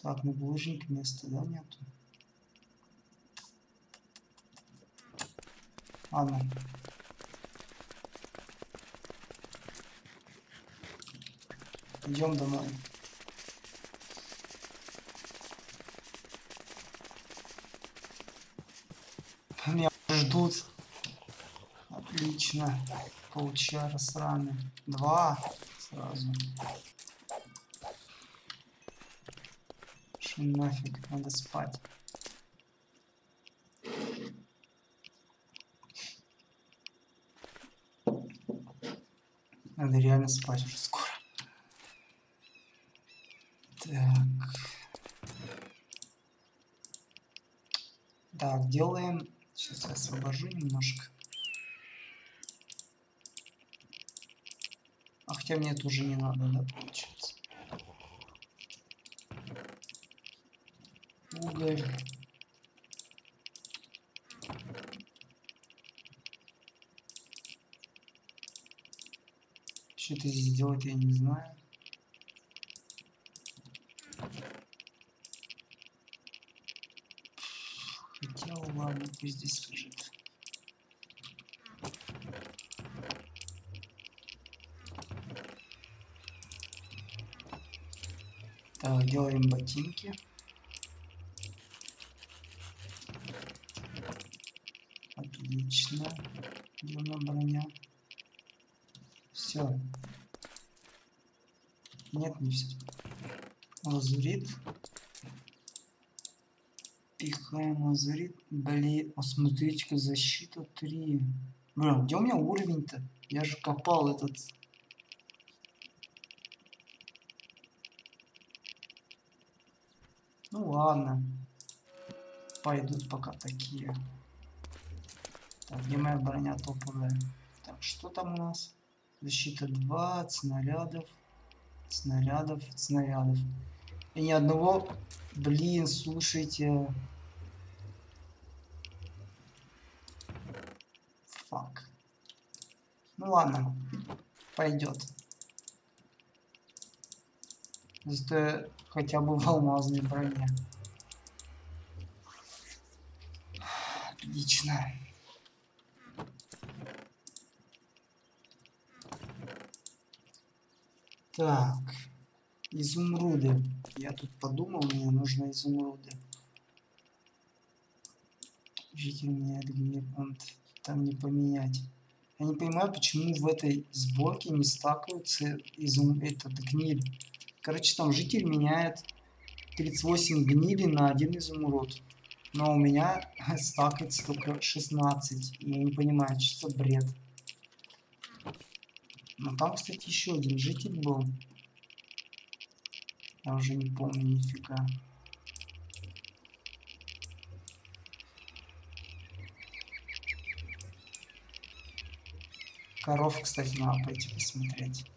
Так, на булыжник места, да, нету? Ладно. Идем домой. Меня ждут. Отлично. Получаю расраны. 2 сразу. Шо нафиг, надо спать. Надо реально спать уже скоро. Так. Так, делаем. Сейчас я освобожу немножко. А хотя мне это уже не надо, да, получается. Уголь. Что-то здесь делать я не знаю. Хотел, ладно, пусть здесь лежит. Так, делаем ботинки. Отлично. Длина броня. Все. Нет, не все. Лазурит. Пихаем лазурит. Блин, смотрите-ка, защита 3. Блин, где у меня уровень-то? Я же копал этот. Ну ладно. Пойдут пока такие. Так, где моя броня топовая? Так, что там у нас? Защита 2, от снарядов, снарядов, снарядов. И ни одного... Блин, слушайте. Фак. Ну ладно. Пойдет. Зато хотя бы в алмазной броне. Отлично. Так, изумруды. Я тут подумал, мне нужны изумруды. Житель меняет гнездо, там не поменять. Я не понимаю, почему в этой сборке не стакаются этот гниль. Короче, там житель меняет 38 гнили на 1 изумруд. Но у меня стакается только 16. И я не понимаю, что это бред. Но там, кстати, еще один житель был. Я уже не помню нифига. Коров, кстати, надо пойти посмотреть.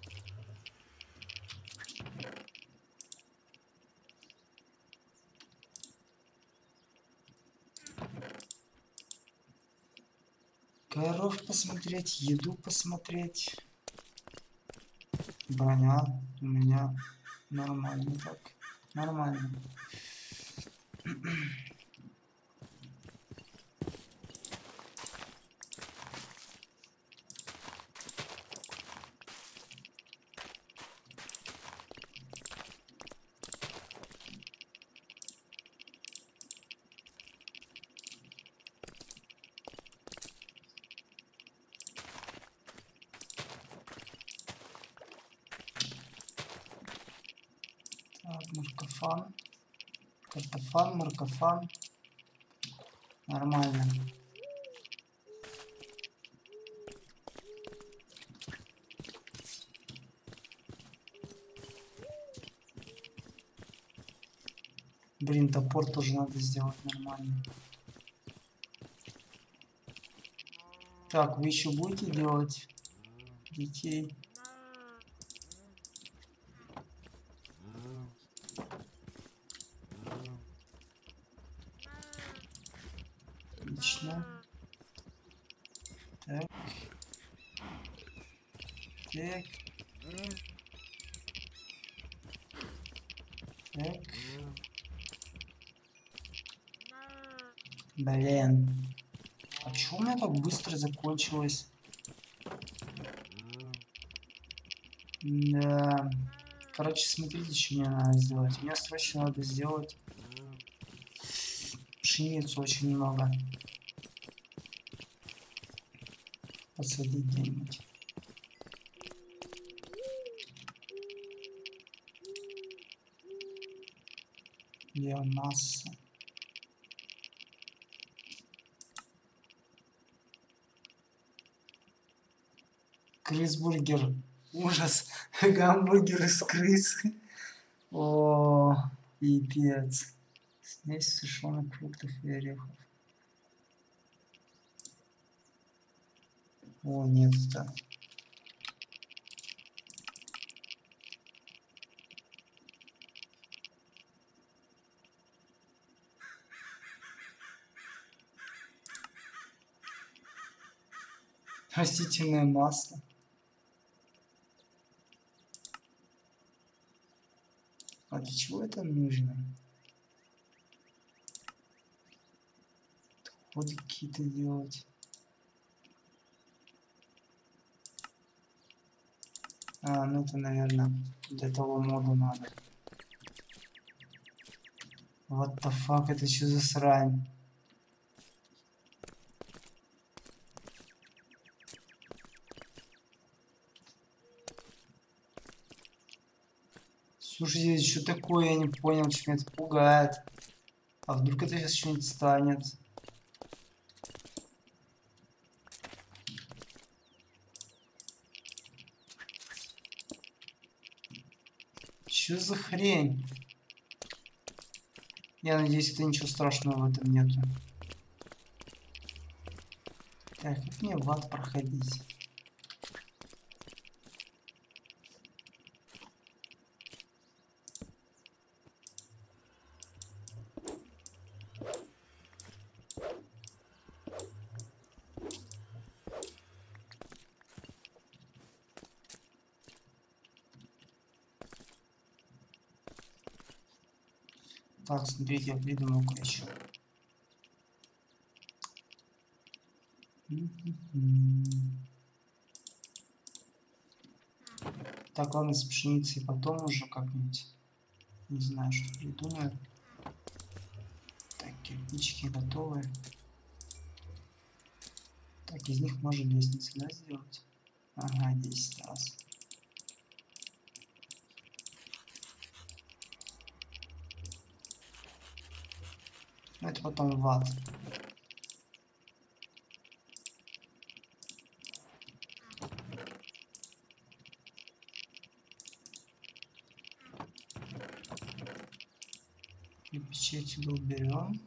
Коров посмотреть, еду посмотреть. Броня у меня нормально так. Нормально. Маркофан. Картофан, маркофан. Нормально. Блин, топор тоже надо сделать нормально. Так, вы еще будете делать детей? Блин, а чё у меня так быстро закончилось? Да. Короче, смотрите, что мне надо сделать. Мне срочно надо сделать пшеницу очень много. Посадить где-нибудь. Биомасса. Крысбургер. Ужас. Гамбургер из крыс. О, и пец. Смесь сушеных фруктов и орехов. О, нет, да. Растительное масло. А для чего это нужно? Отходы какие-то делать. А, ну это, наверное, для того моду надо. What the fuck, это что за срань? Слушайте, что такое, я не понял, что меня это пугает. А вдруг это сейчас что-нибудь станет? Что за хрень? Я надеюсь, это ничего страшного в этом нету. Так, как мне в ад проходить? Так, смотрите, я придумал кое-что. Так, ладно, с пшеницей потом уже как-нибудь. Не знаю, что придумаю. Так, кирпичики готовы. Так, из них можно лестницу, да, сделать? Ага, 10 раз. Это потом в ад. И печать отсюда уберем.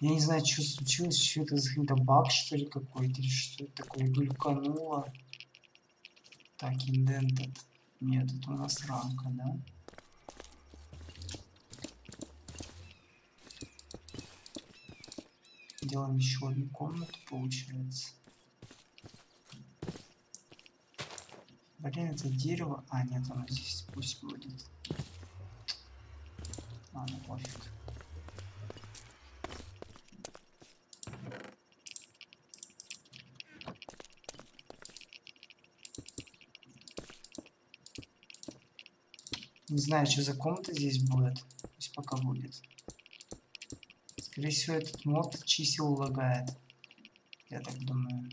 Я не знаю, что случилось, что это за хрень-то, баг, что ли, какой-то, или что это такое, глюкануло. Так, indented. Нет, это у нас рамка, да? Делаем еще одну комнату, получается. Блин, это дерево. А, нет, оно здесь пусть будет. Ладно, пофиг. Не знаю, что за комната здесь будет. Пусть пока будет. Скорее всего, этот мод чисел лагает. Я так думаю.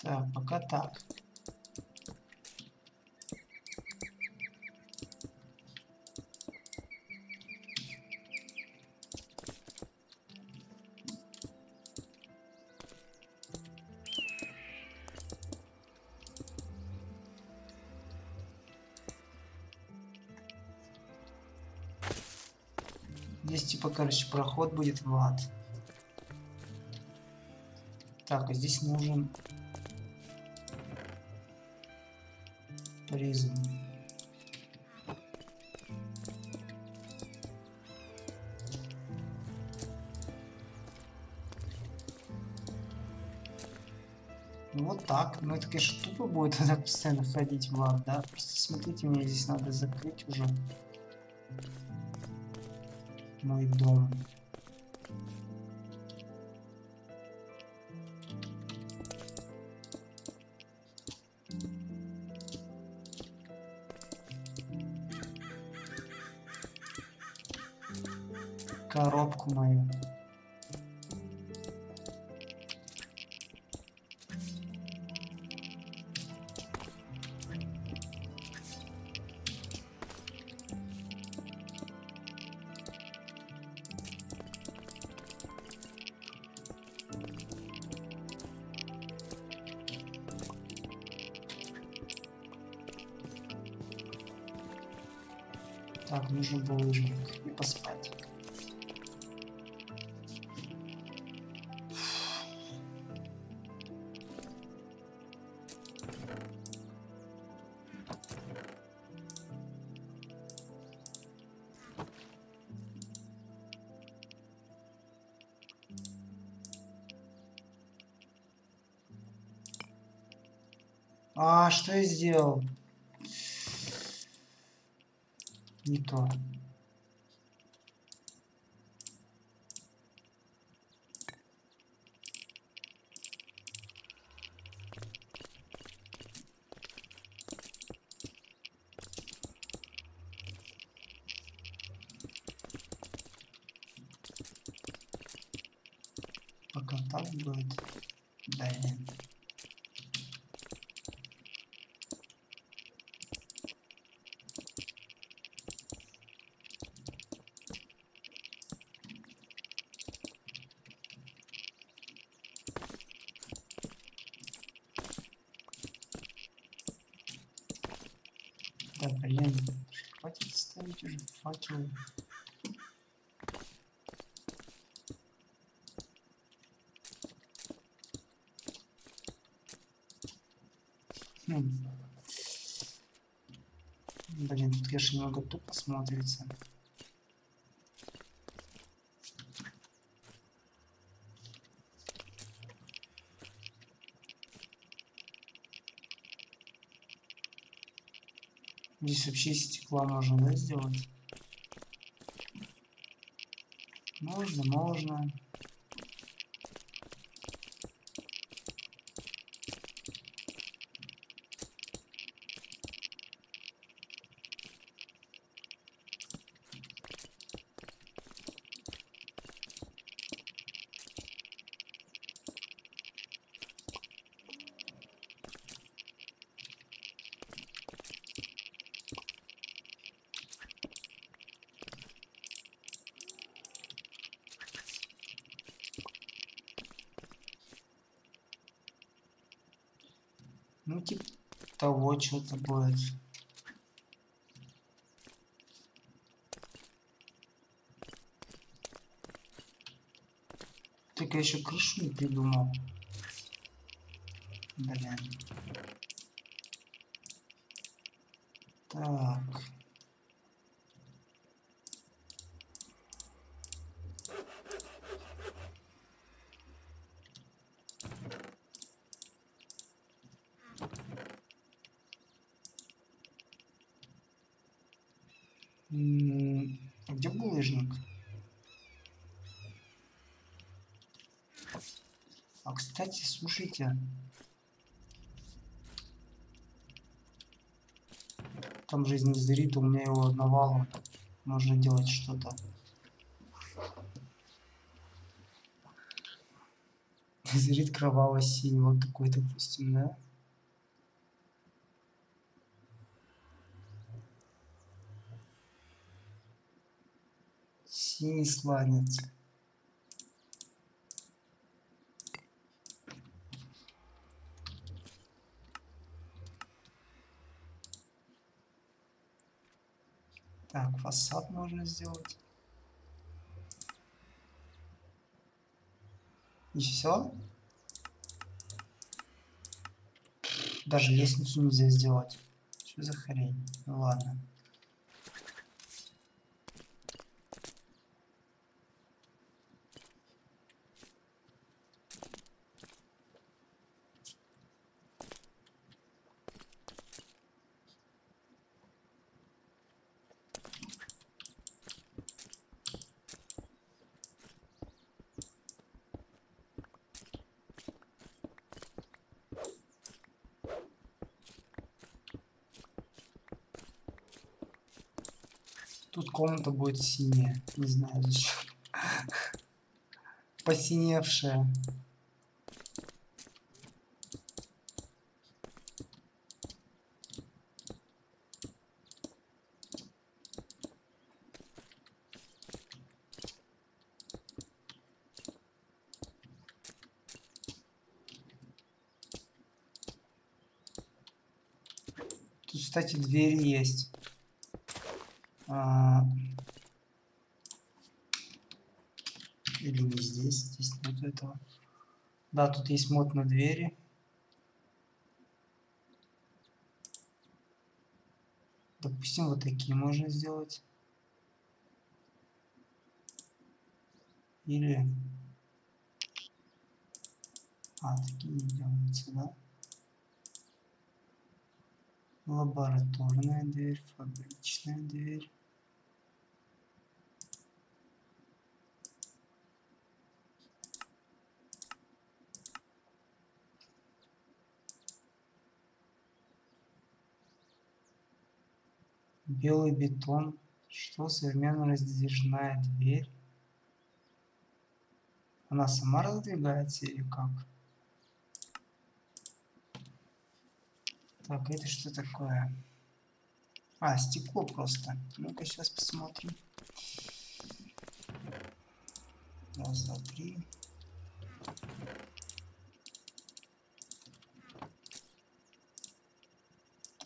Так, пока так. Здесь типа, короче, проход будет в ад. Так, а здесь нужен... призм. Вот так. Ну это, конечно, тупо будет так постоянно ходить в лад, да? Просто смотрите, мне здесь надо закрыть уже мой дом. Коробку мою. Так, нужен булыжник и поспать. А, что я сделал? Не то. Пока так будет. Да, нет. Да, блин, хватит ставить уже факелы. Блин, тут, конечно, немного тупо смотрится. Здесь вообще стекла можно, да, сделать? Можно, можно. Ну, типа того что-то будет. Так я еще крышу не придумал. Блин. Так. А где булыжник? А кстати, слушайте. Там жизнь не зрит, у меня его навалом. Можно делать что-то. Зрит кроваво-синего какой-то, допустим, да? Синий сланец. Так, фасад можно сделать. И все. Даже лестницу нельзя сделать. Что за хрень? Ну ладно. Тут комната будет синяя, не знаю зачем. Посиневшая. Тут, кстати, дверь есть. Или не здесь, здесь нет этого. Да, тут есть мод на двери. Допустим, вот такие можно сделать. Или... А, такие не делаются, да? Лабораторная дверь, фабричная дверь. Белый бетон. Что? Современно раздвижная дверь. Она сама раздвигается или как? Так, это что такое? А, стекло просто. Ну-ка, сейчас посмотрим. Раз, два, три.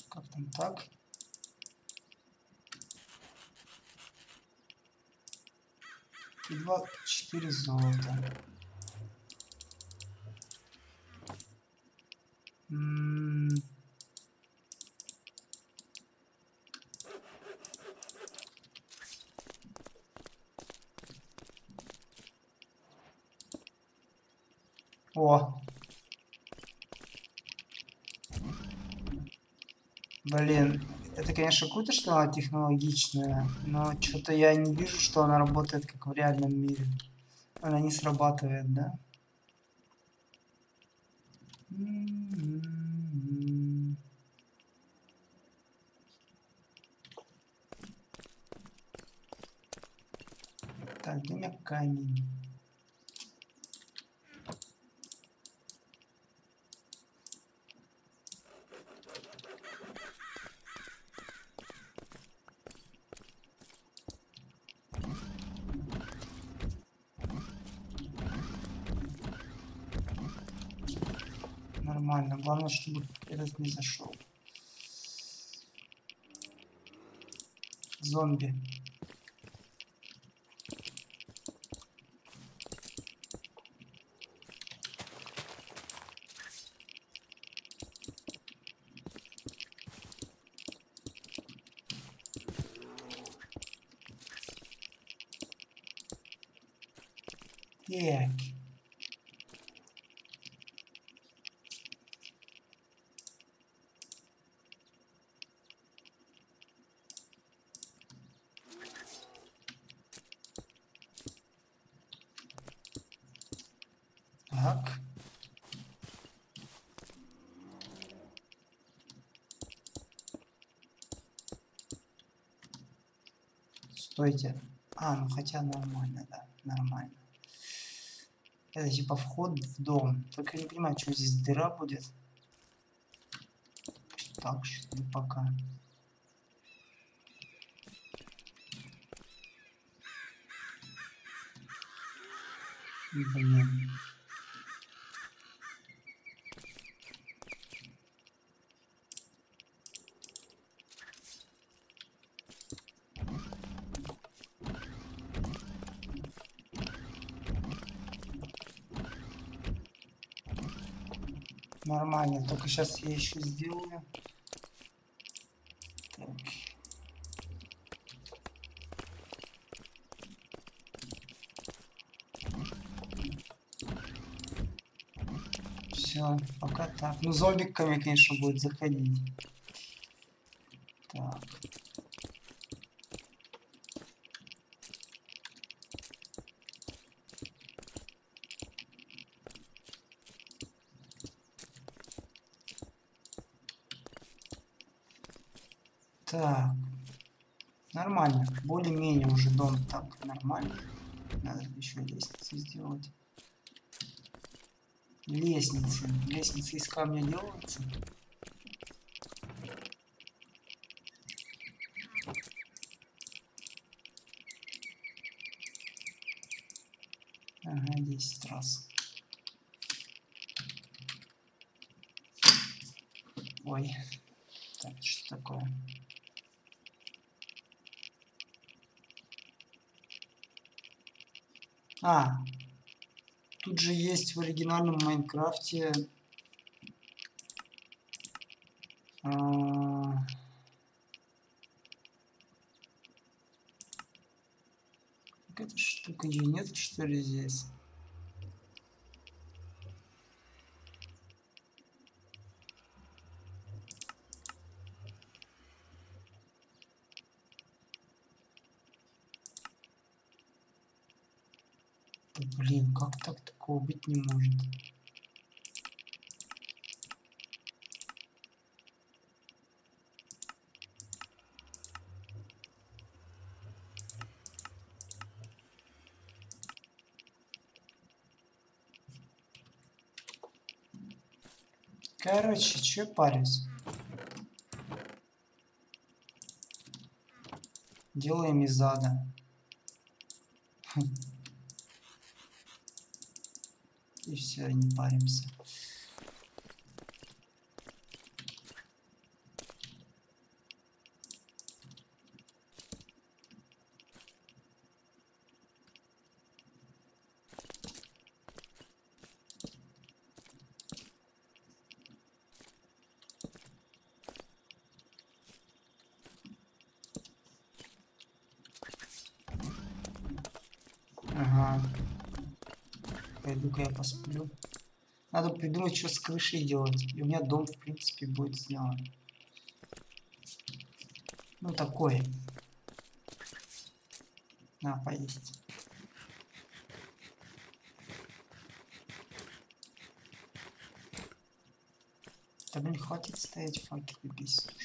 Как там так? И 24 золота. О. Блин, это, конечно, круто, что она технологичная, но что-то я не вижу, что она работает как в реальном мире. Она не срабатывает, да? Так, где у меня камень? нормально. Главное, чтобы этот не зашел. Зомби. Так. Так. Стойте. А, ну хотя нормально, да, нормально. Это типа вход в дом. Только я не понимаю, что здесь дыра будет. Так, что ли, пока. Блин. Нормально, только сейчас я еще сделаю. Так. Все, пока так. Ну, зомбиками, конечно, будет заходить. Так. Так, нормально, более-менее уже дом так нормально. Надо еще лестницы сделать. Лестницы. Лестницы из камня делаются. Ага, 10 раз. Ой, так, что такое? А, тут же есть в оригинальном Майнкрафте какая-то штука, ее нет, что ли, здесь? Блин, как так такого быть не может? Короче, че парюсь? Делаем из ада. И все, не паримся. Ага. Пойду-ка я посплю. Надо придумать, что с крышей делать. И у меня дом, в принципе, будет сделан. Ну, такой. На, поесть. Там не хватит стоять факел и бить. Так.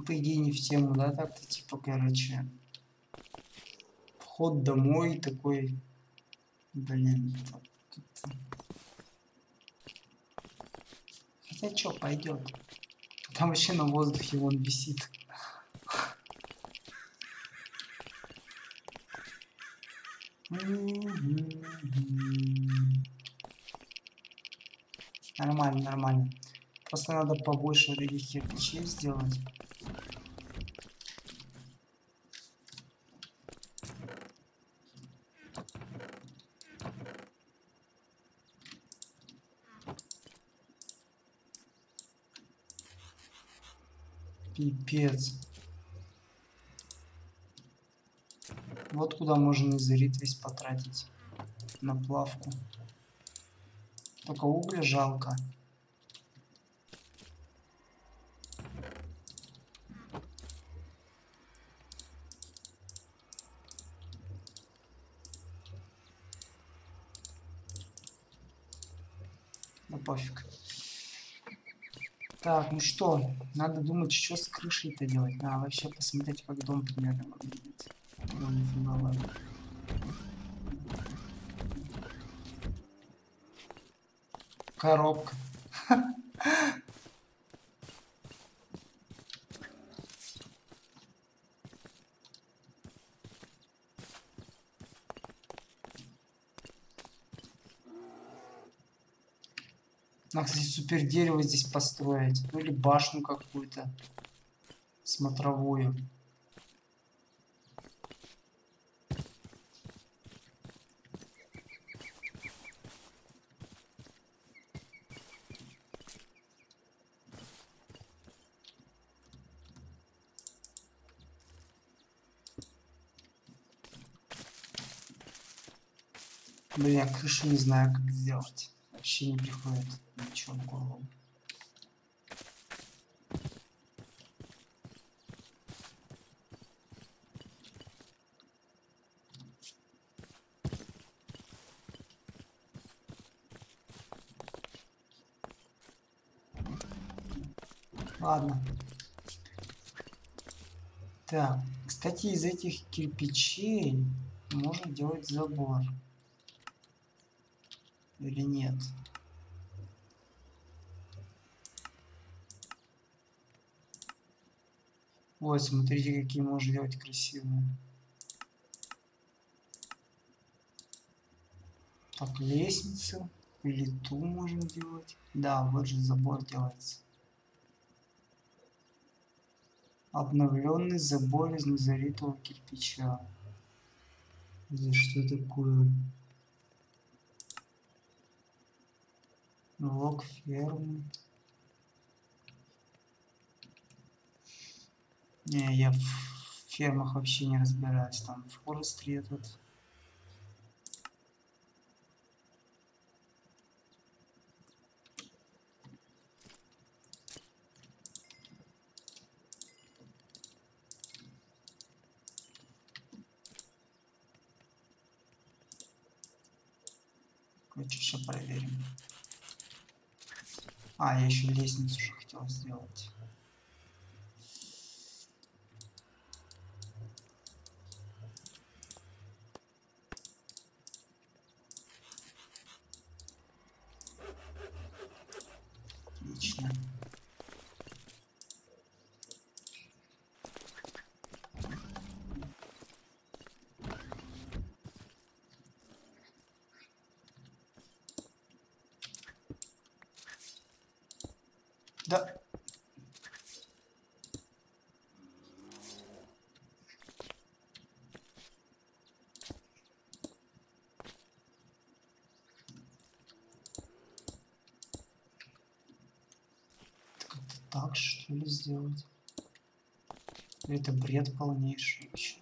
Ну, по идее, не в тему, да, так-то, типа, короче. Вход домой такой. Блин, как-то. Хотя чё, пойдет. Там вообще на воздухе он висит. Нормально, нормально. Просто надо побольше таких кирпичей сделать. Пипец. Вот куда можно изырит весь потратить. На плавку. Только угля жалко. Да пофиг. Так, ну что, надо думать, что с крышей-то делать. Надо вообще посмотреть, как дом примерно выглядит. Дом фиговый. Коробка. Надо, кстати, супер дерево здесь построить. Ну или башню какую-то. Смотровую. Блин, я крышу не знаю, как сделать. Вообще не приходит ничего в голову. Ладно. Так, кстати, из этих кирпичей можно делать забор. Или нет? Вот, смотрите, какие можно делать красивые. Так, лестницу, плиту можно делать. Да, вот же забор делается. Обновленный забор из незаритого кирпича. Это что такое? Лог фермы. Не, я в фермах вообще не разбираюсь. Там Forestry этот. Короче, сейчас проверим. А, я еще лестницу уже хотел сделать. Отлично. Да. Как-то так, что ли, сделать? Это бред полнейший вообще.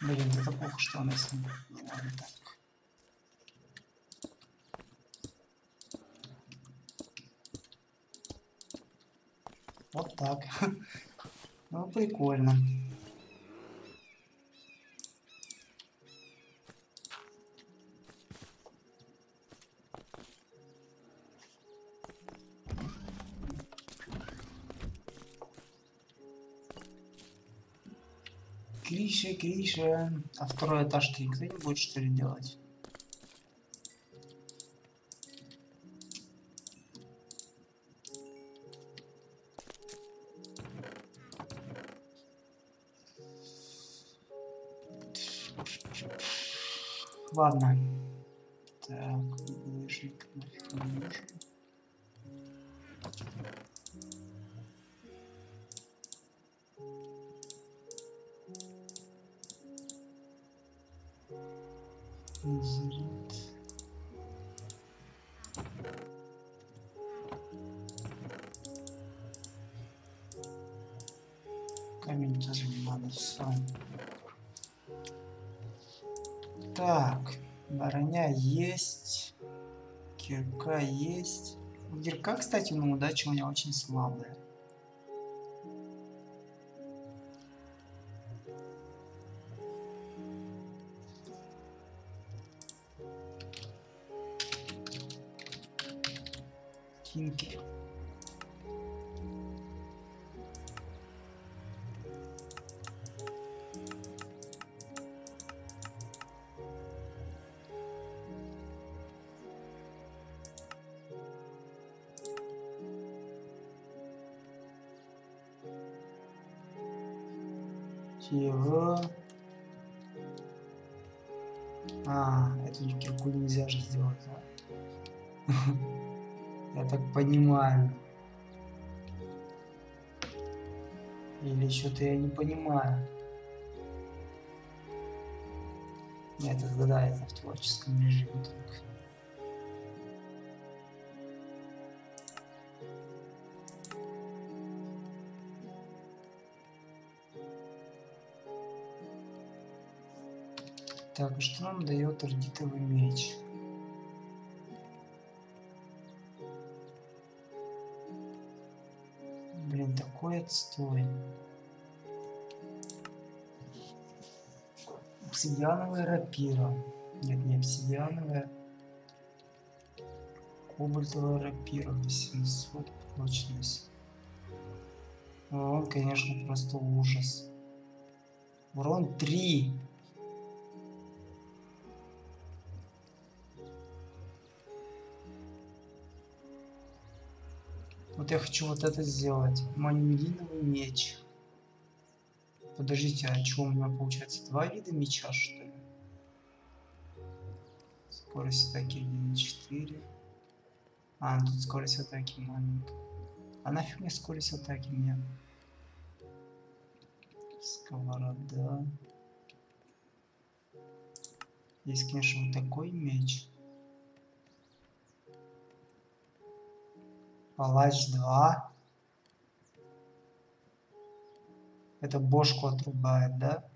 Блин, это плохо, что она с ним. Не надо так. так. Ну, прикольно. Крыша, крыша. А второй этаж-то никто не будет, что ли, делать? Ладно. Так, булыжник нафиг не нужен. Назарит. Камень тоже не надо сам. Так, броня есть, кирка есть. Кирка, кстати, ну удача у меня очень слабая. Тинкер. Чего? А, эту кирку нельзя же сделать, да? Я так понимаю. Или что-то я не понимаю. Нет, это сгадается в творческом режиме только. Так, что нам дает ордитовый меч? Блин, такой отстой. Обсидиановая рапира. Нет, не обсидиановая. Кобальтовая рапира. 800 прочность. Он, конечно, просто ужас. Урон 3. Вот я хочу вот это сделать. Манилиновый меч. Подождите, а чего у меня получается? Два вида меча, что ли? Скорость атаки 1.4. А, тут скорость атаки маленькая. А нафиг мне скорость атаки? Мне сковорода. Есть, конечно, вот такой меч. Палач 2. Это бошку отрубает, да?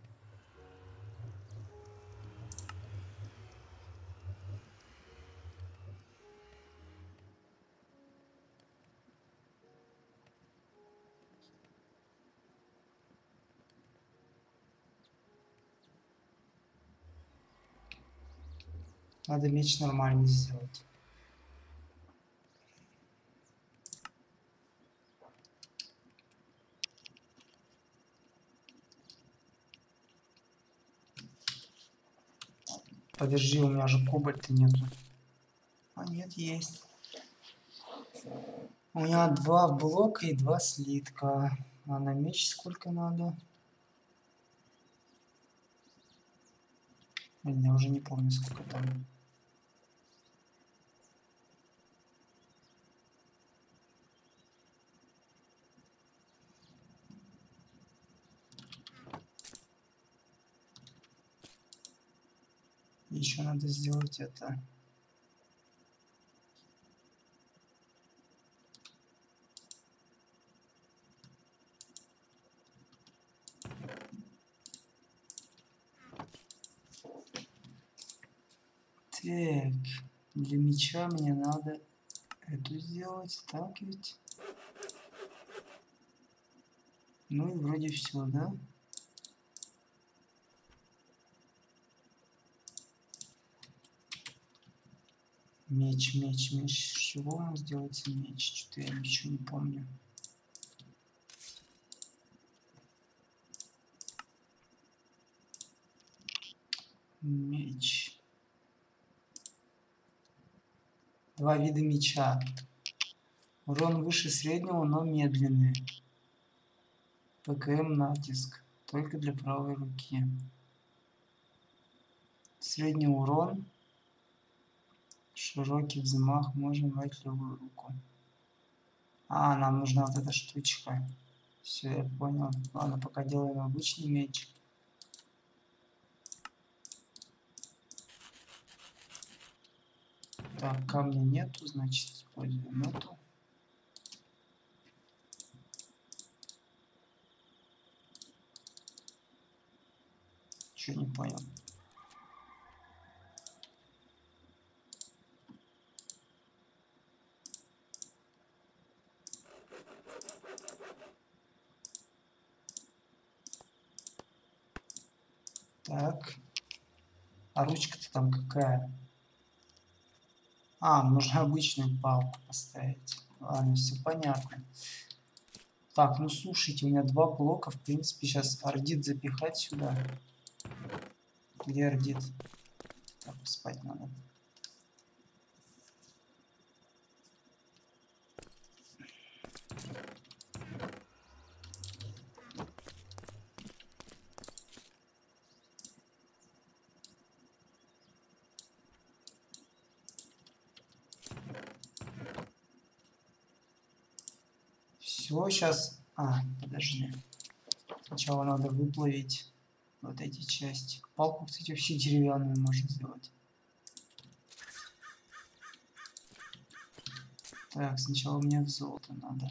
Надо меч нормально сделать. Подожди, у меня же кобальта нету. А нет, есть. У меня 2 блока и 2 слитка. А на меч сколько надо? Блин, я уже не помню, сколько там. Еще надо сделать это. Так, для меча мне надо эту сделать, так ведь? Ну и вроде все, да? Меч, меч, меч. С чего у нас делается меч? Что-то я ничего не помню. Меч. Два вида меча. Урон выше среднего, но медленный. ПКМ натиск. Только для правой руки. Средний урон. Широкий взмах. Можно брать левую руку. А, нам нужна вот эта штучка. Все, я понял. Ладно, пока делаем обычный меч. Так, камня нету, значит, используем эту. Чё не понял. Так. А ручка-то там какая? А, нужно обычную палку поставить. Ладно, все понятно. Так, ну слушайте, у меня два блока. В принципе, сейчас ордит запихать сюда. Где ордит? Так, спать надо. Сейчас... А, подожди. Сначала надо выплавить вот эти части. Палку, кстати, вообще деревянную можно сделать. Так, сначала мне в золото надо.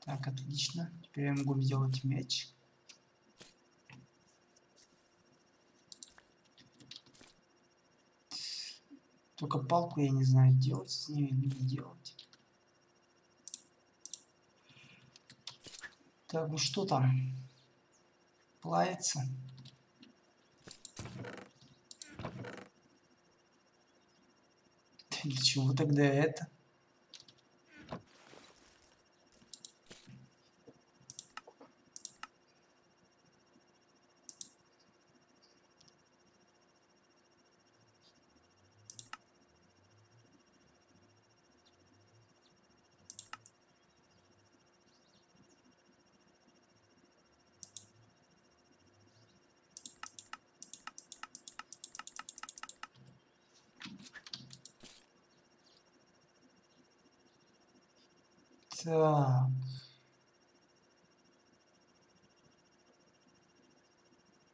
Так, отлично. Теперь я могу сделать меч. Только палку я не знаю, делать с ней или не делать. Так, ну что там? Плавится. Для чего тогда это? Так.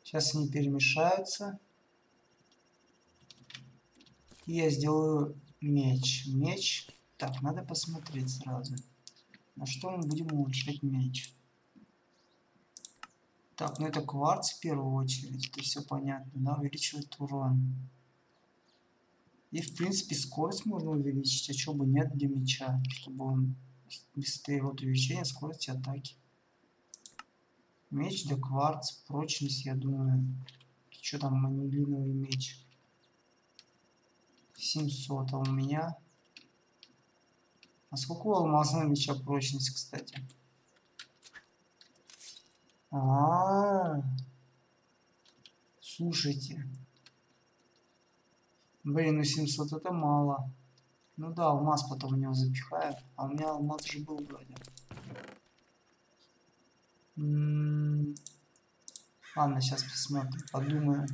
Сейчас они перемешаются. И я сделаю меч. Меч. Так, надо посмотреть сразу, на что мы будем улучшать меч. Так, ну это кварц в первую очередь. Это все понятно, да? Увеличивает урон. И в принципе скорость можно увеличить, а чего бы нет для меча, чтобы он... Быстрее вот увеличение скорости атаки. Меч для кварц. Прочность, я думаю. Что там, манилиновый меч? 700, а у меня... А сколько у алмазного меча прочность, кстати? А-а-а. Слушайте. Блин, ну 700 это мало. Ну да, алмаз потом в него запихаю. А у меня алмаз же был вроде. Ладно, сейчас посмотрим, подумаем.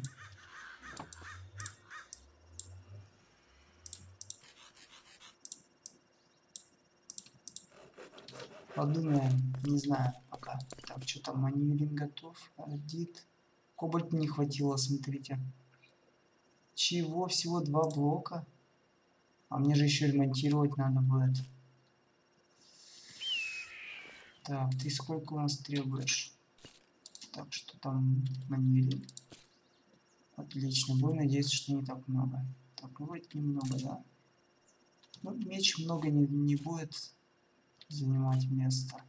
Подумаем, не знаю пока. Так, что там, манилин готов, ордит. Кобальта не хватило, смотрите. Чего? Всего два блока? А мне же еще ремонтировать надо будет. Так, ты сколько у нас требуешь? Так, что там манили? Отлично, будем надеяться, что не так много. Так, бывает немного, да. Но меч много не будет занимать место.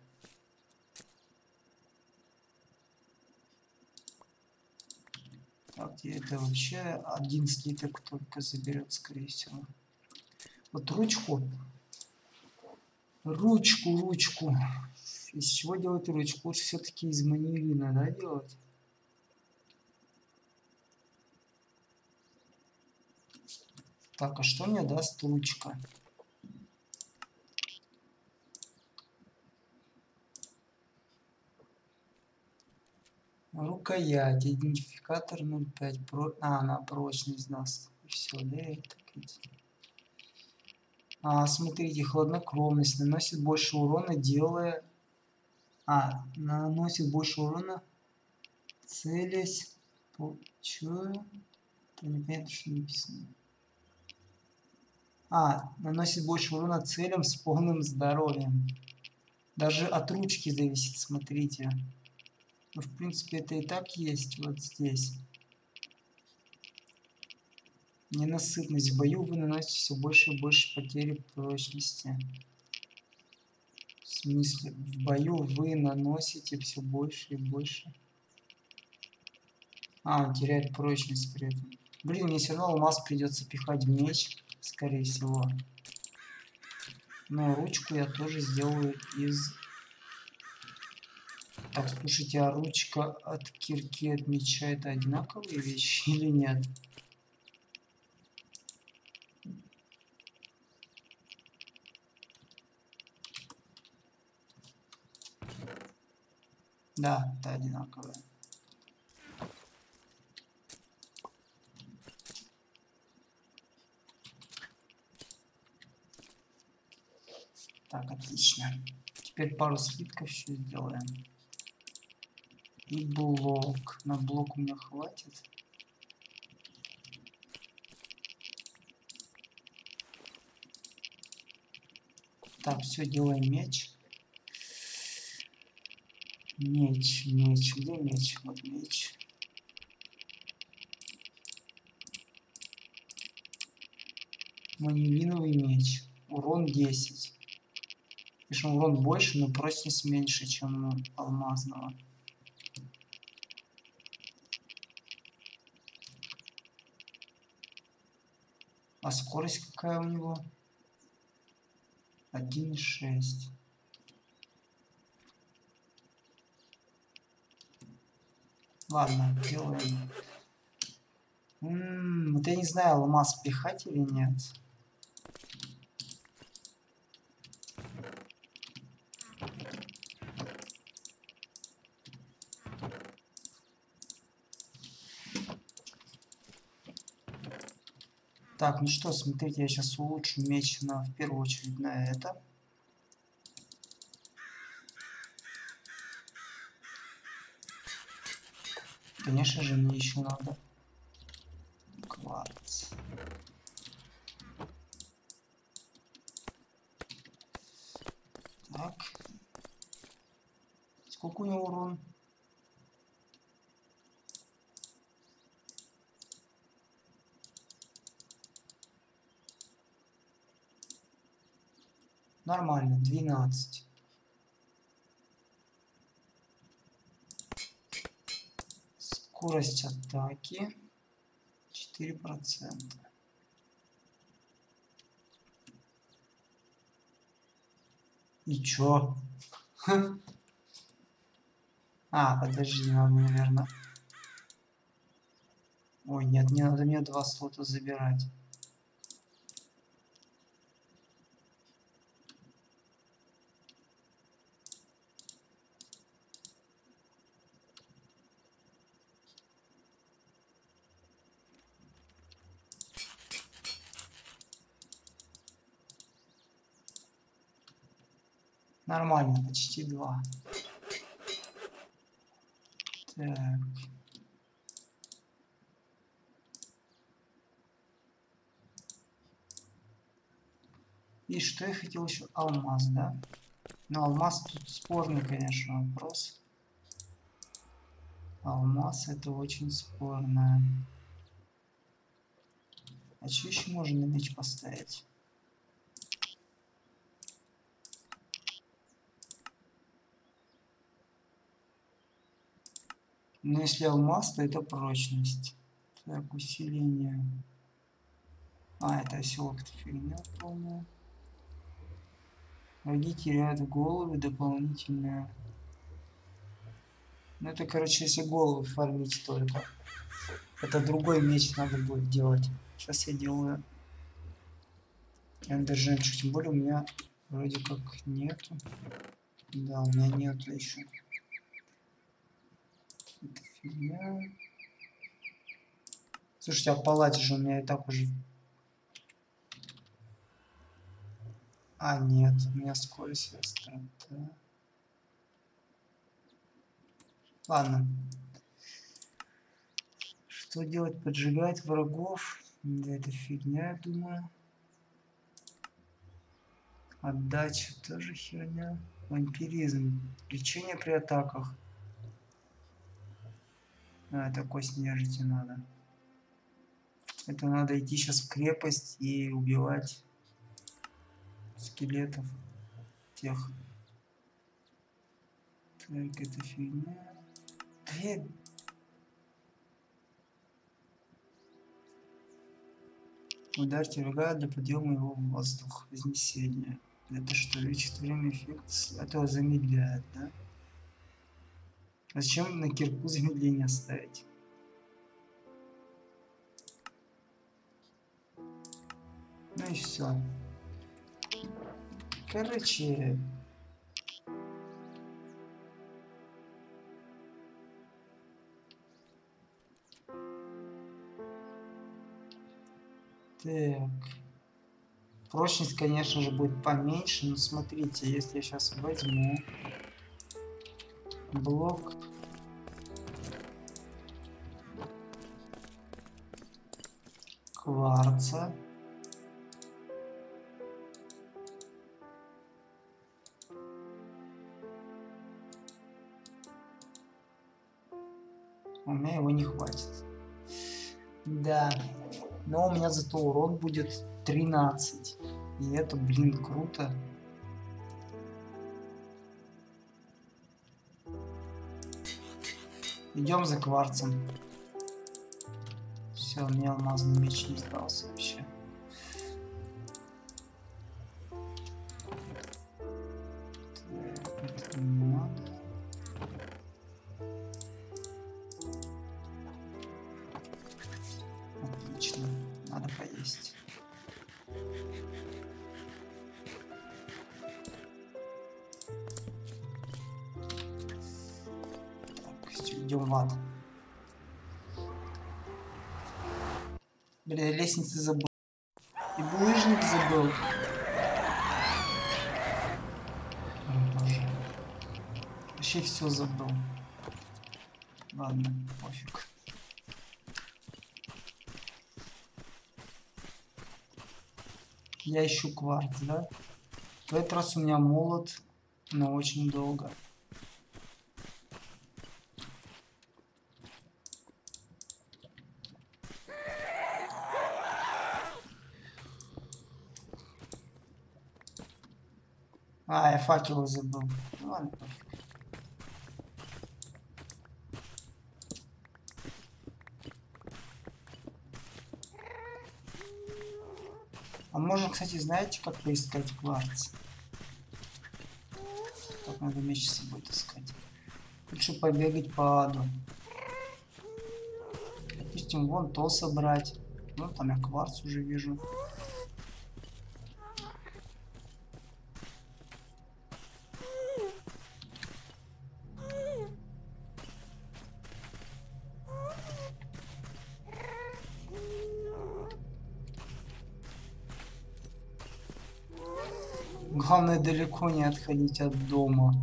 Так, и это вообще один слиток только заберет, скорее всего. Вот ручку. Ручку. Из чего делать ручку? Лучше все-таки из манилина, да, делать? Так, а что мне даст ручка? Рукоять, идентификатор 0.5, она прочность даст. Все, да, это смотрите, хладнокровность наносит больше урона, делая... наносит больше урона, целясь... Чё? Там непонятно, что написано. Наносит больше урона целям с полным здоровьем. Даже от ручки зависит, смотрите. Ну, в принципе, это и так есть вот здесь. Ненасытность в бою, вы наносите все больше и больше потери прочности. В смысле, в бою вы наносите все больше и больше. Он теряет прочность при этом. Блин, мне все равно алмаз придется пихать в меч, скорее всего. Но ручку я тоже сделаю из... Так, слушайте, а ручка от кирки, от меча — это одинаковые вещи или нет? Да, это одинаковые. Так, отлично. Теперь пару слитков еще сделаем. И блок. На блок у меня хватит. Так, все, делаем меч. Меч. Где меч? Вот меч. Манилиновый меч. Урон 10. Пишем, урон больше, но прочность меньше, чем у алмазного. А скорость какая у него? 1.6. Ладно, делаем. Вот я не знаю, алмаз пихать или нет. Так, ну что, смотрите, я сейчас улучшу меч на, в первую очередь, на это. Конечно же, мне еще надо кварц. Так. Сколько у него урон? 12. Скорость атаки 4%. И чё? Подожди, надо, наверное. Ой, нет, не надо мне 2 слота забирать. Нормально, почти 2. Так. И что я хотел еще? Алмаз, да? Но алмаз тут спорный, конечно, вопрос. Алмаз — это очень спорная А что еще можно на меч поставить? Но если алмаз, то это прочность. Так, усиление. А, это оселок-то фигня полная. Враги теряют головы дополнительные. Ну это, короче, если головы фармить только. Это другой меч надо будет делать. Сейчас я делаю эндержемчуг. Тем более у меня вроде как нету. Да, у меня нету еще. Слушайте, а палате же у меня и так уже. А, нет, у меня скорость растрата. Ладно. Что делать? Поджигать врагов? Да это фигня, я думаю. Отдача тоже херня. Вампиризм. Лечение при атаках. А, это кость нежити надо. Это надо идти сейчас в крепость и убивать скелетов тех. Так, это фигня. Две. Ударьте врага для подъема его в воздух. Вознесение. Это что, лечит время эффект? Это замедляет, да? Зачем на кирку замедление ставить? Ну и все. Короче. Так. Прочность, конечно же, будет поменьше. Но смотрите, если я сейчас возьму блок. Кварца. У меня его не хватит. Да. Но у меня зато урон будет 13. И это, блин, круто. Идем за кварцем. Все, мне алмазный меч не остался вообще. Так, это не надо. Отлично, надо поесть. В ад. Бля, лестницы забыл. И булыжник забыл. Вообще все забыл. Ладно, пофиг. Я ищу кварц, да? В этот раз у меня молот, но очень долго. А, я факелы забыл. Ну, ладно. А можно, кстати, знаете, как поискать кварц? Как надо меч с собой таскать. Лучше побегать по аду. Допустим, вон то собрать. Ну, там я кварц уже вижу. Главное далеко не отходить от дома.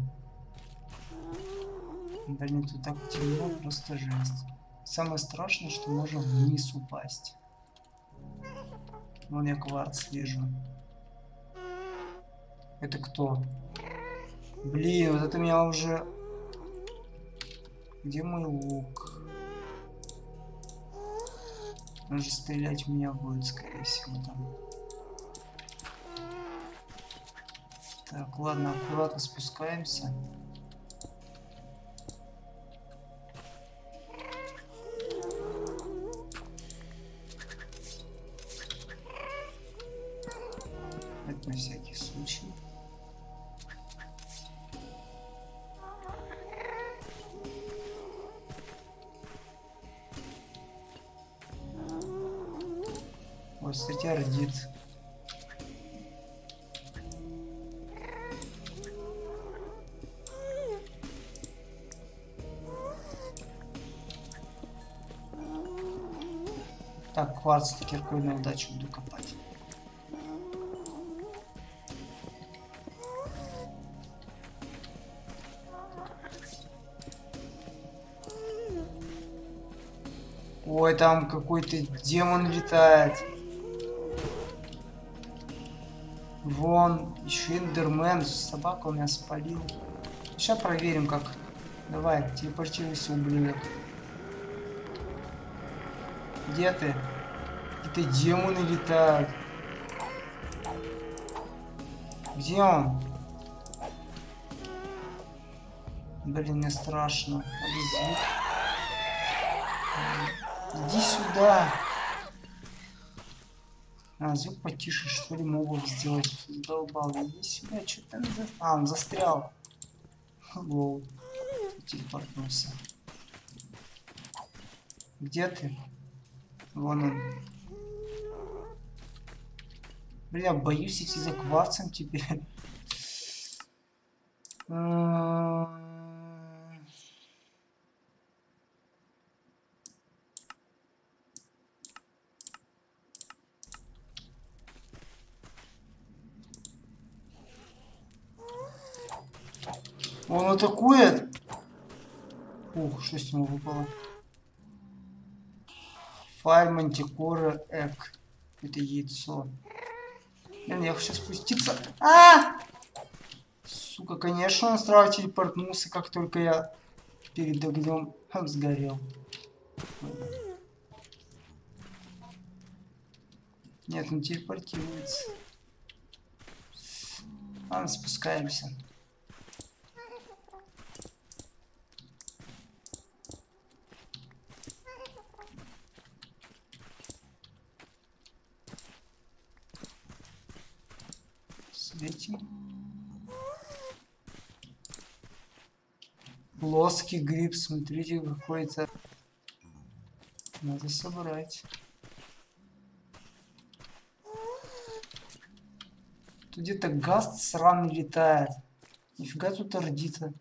Блин, тут так темно, просто жесть. Самое страшное, что можно вниз упасть. Вон я кварц вижу. Это кто? Блин, вот это меня уже... Где мой лук? Даже стрелять в меня будет, скорее всего, там. Так, ладно, аккуратно спускаемся. Это на всякий случай. Вот, кстати, ордит. Так, кварц с киркой на удачу буду копать. Ой, там какой-то демон летает. Вон, еще эндермен, собака у меня спалил. Сейчас проверим как. Давай, телепортируйся, ублюдок. Где ты? Какие-то демоны летают. Где он? Блин, мне страшно. Иди сюда. А, звук потише, что ли, могут сделать? Долбал. Иди сюда, что там за... А, он застрял. Лол. Телепортнулся. Где ты? Вон он. Бля, боюсь идти за кварцем теперь. Он атакует. Ух, что с него выпало? Файл мантикора эк. Это яйцо. Блин, я хочу спуститься. А! Сука, конечно, он сразу телепортнулся, как только я перед огнем сгорел. Нет, он телепортируется. Ладно, спускаемся. Плоский гриб, смотрите, какой-то. Надо собрать. Тут где-то гаст сраный летает. Нифига тут ордита.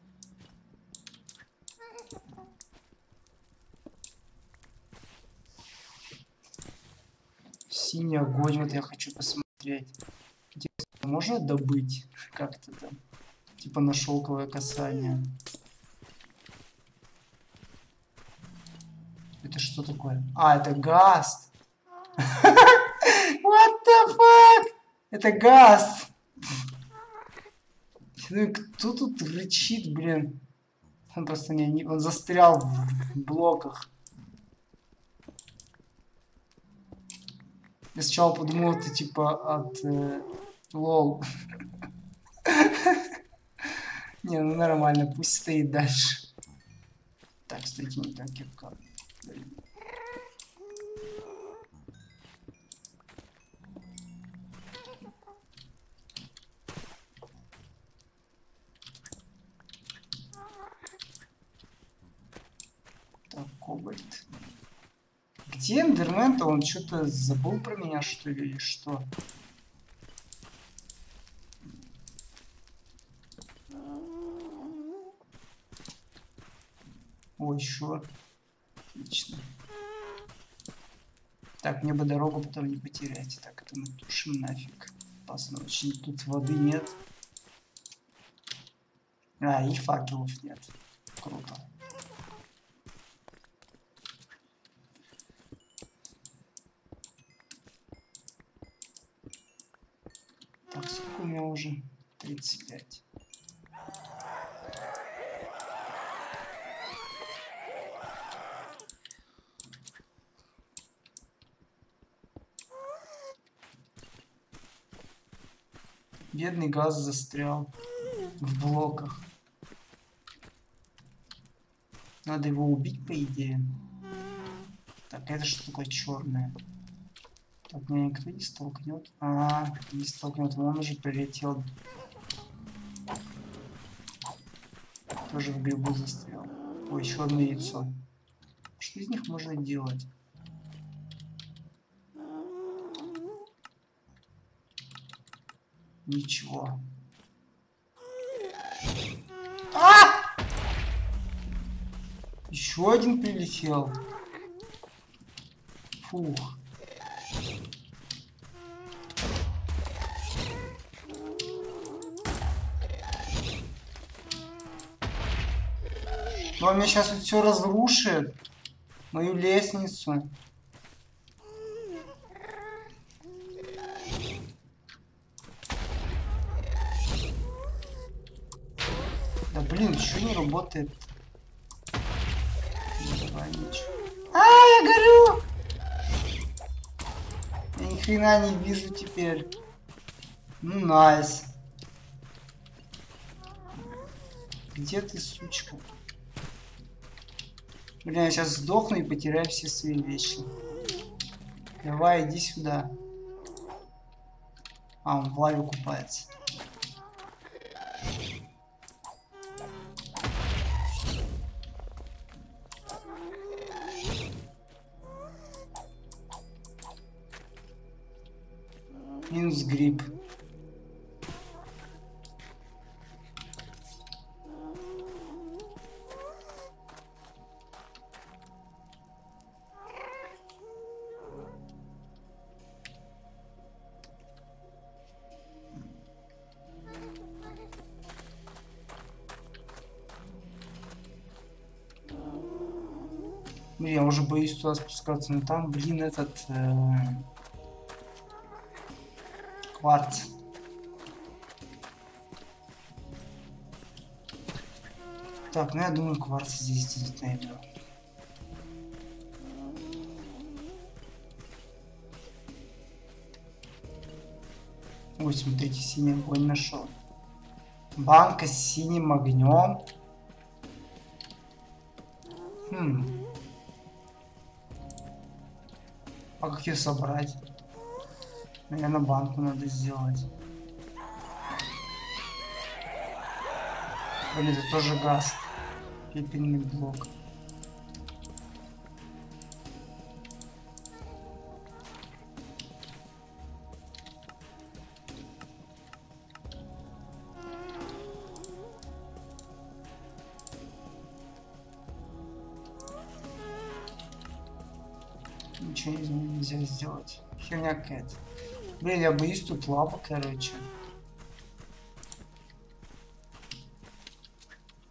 Синий огонь, вот я хочу посмотреть. Можно добыть как-то там, типа на шелковое касание. Это что такое? А, это гаст. What the fuck? Это гаст. Кто тут рычит, блин? Он просто не... Он застрял в блоках. Я сначала подумал, это типа от... Лол. Не, ну нормально, пусть стоит дальше. Так, кстати, не так кипка. Так, кобальт. Где эндермен-то? Он что-то забыл про меня, что ли, или что? О, еще. Отлично. Так, мне бы дорогу потом не потерять. Так, это мы тушим нафиг. Опасно очень. Тут воды нет. А, и факелов нет. Круто. Так, сколько у меня уже? 35. Бедный газ застрял в блоках. Надо его убить, по идее. Так, это что такое черное? Так, меня никто не столкнет. А, не столкнет. Он уже прилетел. Тоже в грибу застрял. Ой, черное яйцо. Что из них можно делать? Ничего. А! Еще один прилетел. Фух. Но он мне сейчас вот все разрушит. Мою лестницу. Да блин, еще не работает. Давай, а, я горю! Я ни хрена не вижу теперь. Ну, найс. Где ты, сучка? Блин, я сейчас сдохну и потеряю все свои вещи. Давай, иди сюда. А, он в лаве купается. Минус гриб. Я уже боюсь туда спускаться, но там, блин, этот кварц. Так, ну я думаю, кварц здесь где-то найду. Ой, смотрите, синий огонь нашел. Банка с синим огнем. Хм. А как ее собрать? Наверное, банку надо сделать. Блин, это тоже газ. Пепельный блок. Ничего нельзя сделать. Херня какая-то. Блин, я боюсь тут лапа, короче.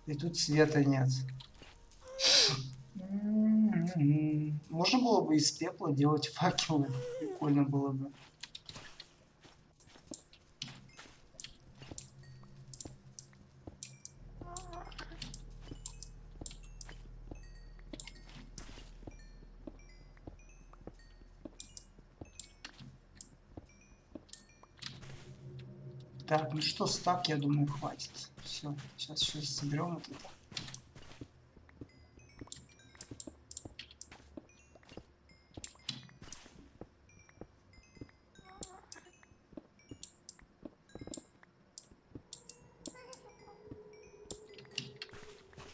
И тут света нет. Можно было бы из пепла делать факелы. Прикольно было бы. Так, ну что, стак, я думаю, хватит. Все, сейчас еще соберем вот это.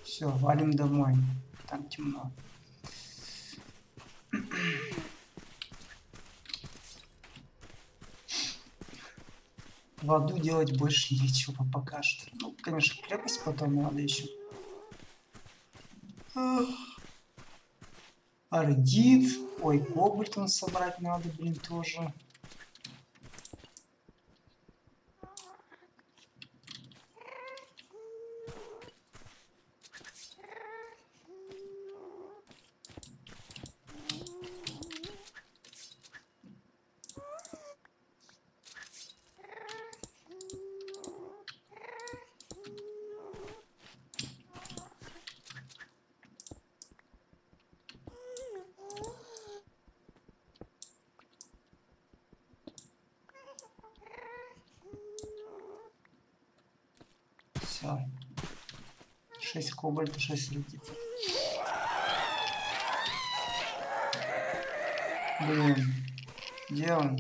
Все, валим домой. Там темно. В аду делать больше нечего пока что. Ну, конечно, крепость потом надо еще. Ордит. Ой, кобальт он собрать надо, блин, тоже. Давай. 6 кобальта, 6 летит. Блин. Где он?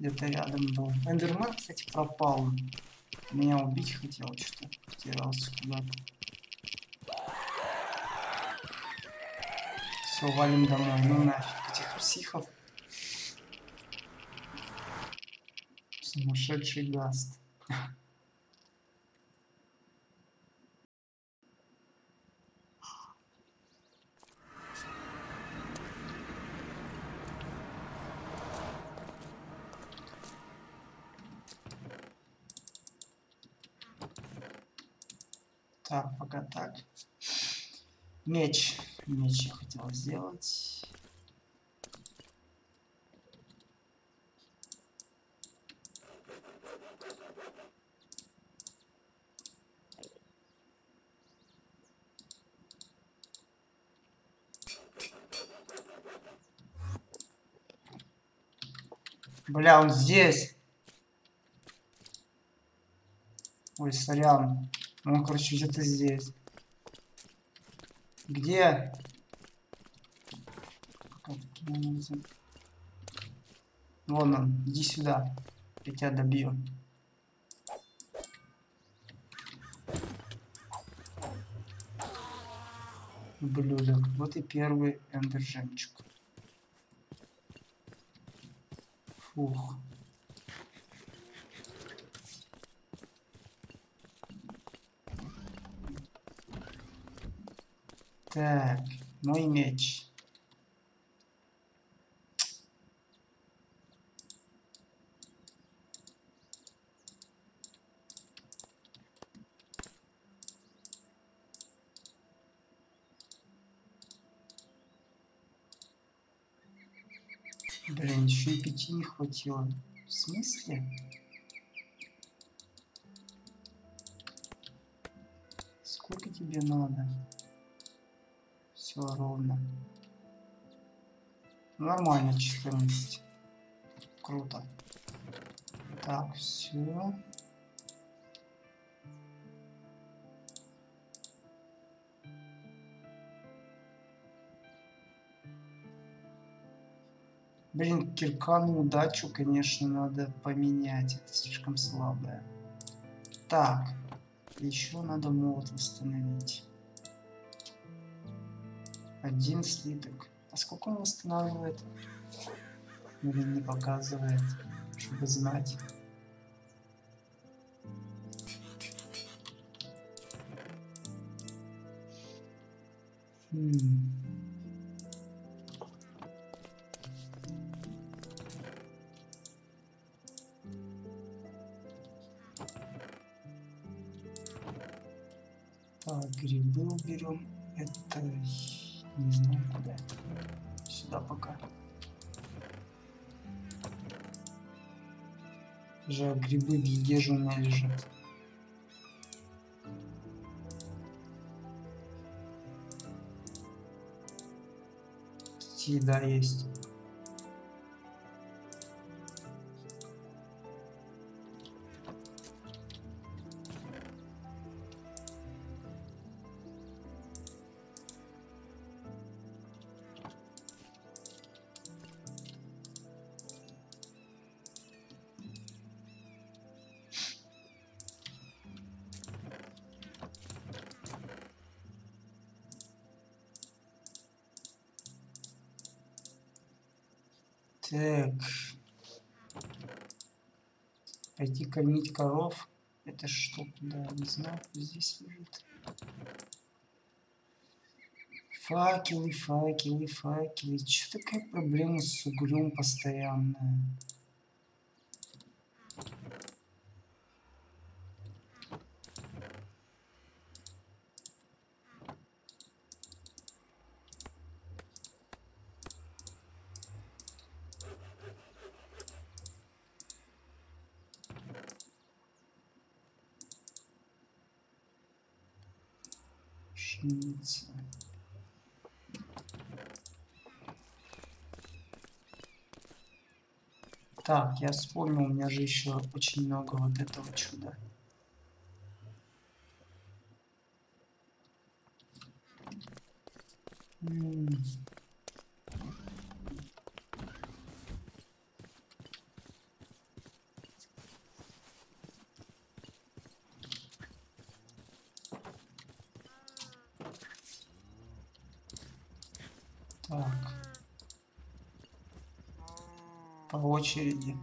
Где-то рядом был. Эндермен, кстати, пропал. Меня убить хотел, что-то потерялся куда-то. Все, валим домой. Ну нафиг этих психов. Сумасшедший гаст. Так, пока так. Меч. Меч я хотел сделать. Бля, он здесь. Ой, сорян. Ну, короче, где-то здесь. Где? Вон он, иди сюда. Я тебя добью. Блюдок. Вот и первый эндержемчик. Фух. Так, мой меч. Блин, еще и 5 не хватило. В смысле? Сколько тебе надо? Ровно. Нормально, 14. Круто. Так, все. Блин, кирка на удачу, конечно, надо поменять. Это слишком слабое. Так. Еще надо молот восстановить. 1 слиток. А сколько он восстанавливает? Блин, не показывает, чтобы знать. Так, грибы уберем. Это... Не знаю куда. Сюда пока. Жаль, грибы в еде же у меня лежат. Еда есть. Так, пойти кормить коров. Это что, куда, не знаю, здесь лежит. Факелы, факелы, факелы. Чё такая проблема с углем постоянная? Так, я вспомнил, у меня же еще очень много вот этого чуда. Так. По очереди.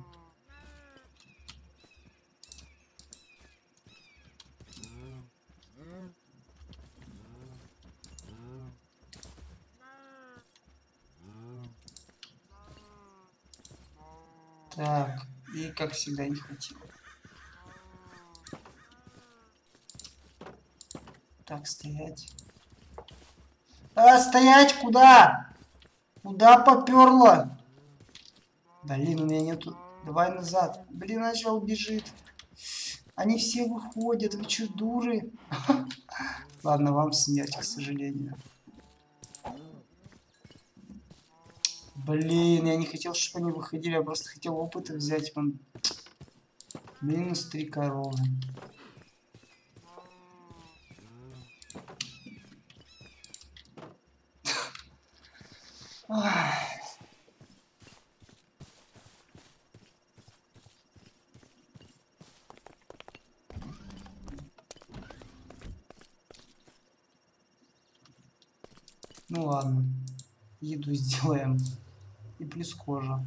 Так, и как всегда не хватило. Так, стоять. А, стоять, куда? Куда попёрло? Блин, у меня нету. Давай назад. Блин, начал бежит. Они все выходят, вы чё, дуры? Ладно, вам смерть, к сожалению. Блин, я не хотел, чтобы они выходили, я просто хотел опыта взять. Вон. Минус 3 коровы. Ну ладно, еду сделаем. И плюс кожа.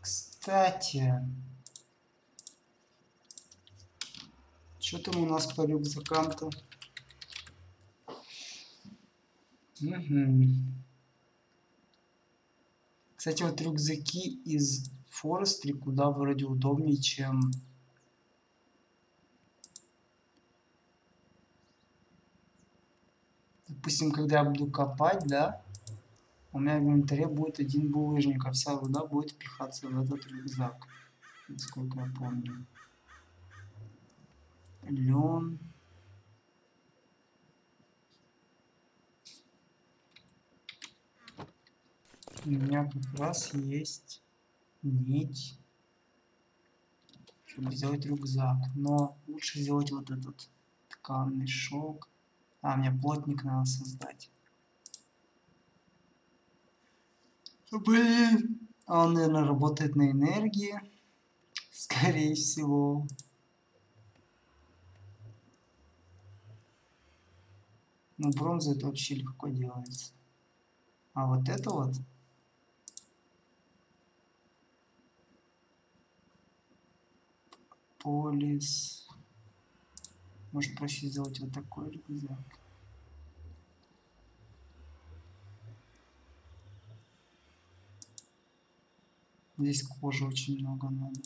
Кстати. Что там у нас по рюкзакам-то? Угу. Кстати, вот рюкзаки из Forestry куда вроде удобнее, чем... Допустим, когда я буду копать, да, у меня в инвентаре будет один булыжник, а вся вода будет пихаться в этот рюкзак, насколько я помню. Лен. У меня как раз есть нить, чтобы сделать рюкзак, но лучше сделать вот этот тканый шелк. А, мне плотник надо создать. Блин. Он, наверное, работает на энергии. Скорее всего. Ну, бронза это вообще легко делается. А вот это вот. Полис. Может проще сделать вот такой рюкзак. Здесь кожи очень много надо.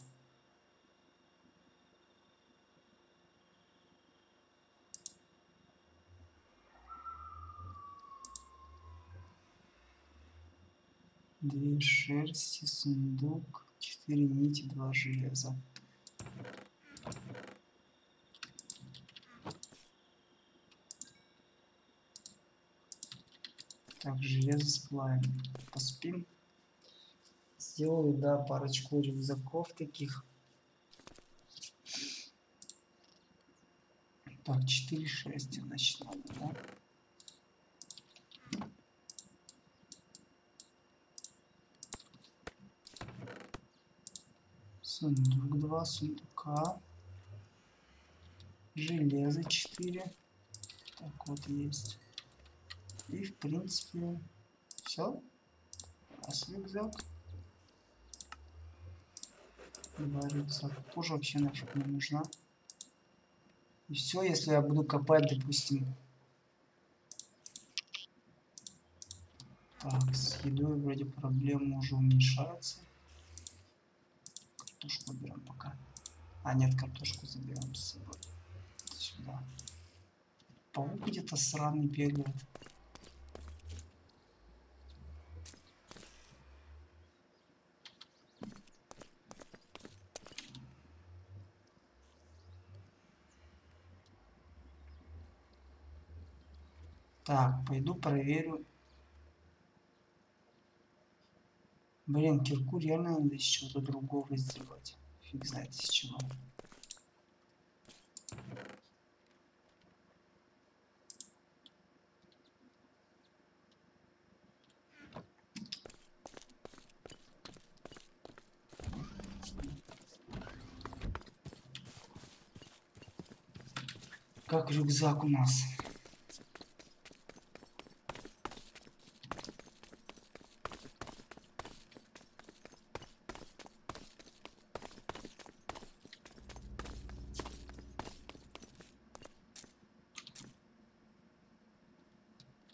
Две шерсти, сундук, 4 нити, 2 железа. Так, железо сплавим. Поспим. Сделаю, да, парочку рюкзаков таких. Так, 4-6, значит, надо, да? Сундук, 2 сундука. Железо 4. Так, вот есть. И в принципе все. А с рюкзак. Два рюкзака. Кожа вообще нафиг не нужна. И все, если я буду копать, допустим. Так, с едой вроде проблемы уже уменьшаются. Картошку берем пока. А, нет, картошку заберем с собой. Сюда. Паук где-то сраный бегает. Так, пойду проверю Блин, кирку реально надо из чего-то другого сделать. Фиг знает из чего. Как рюкзак у нас.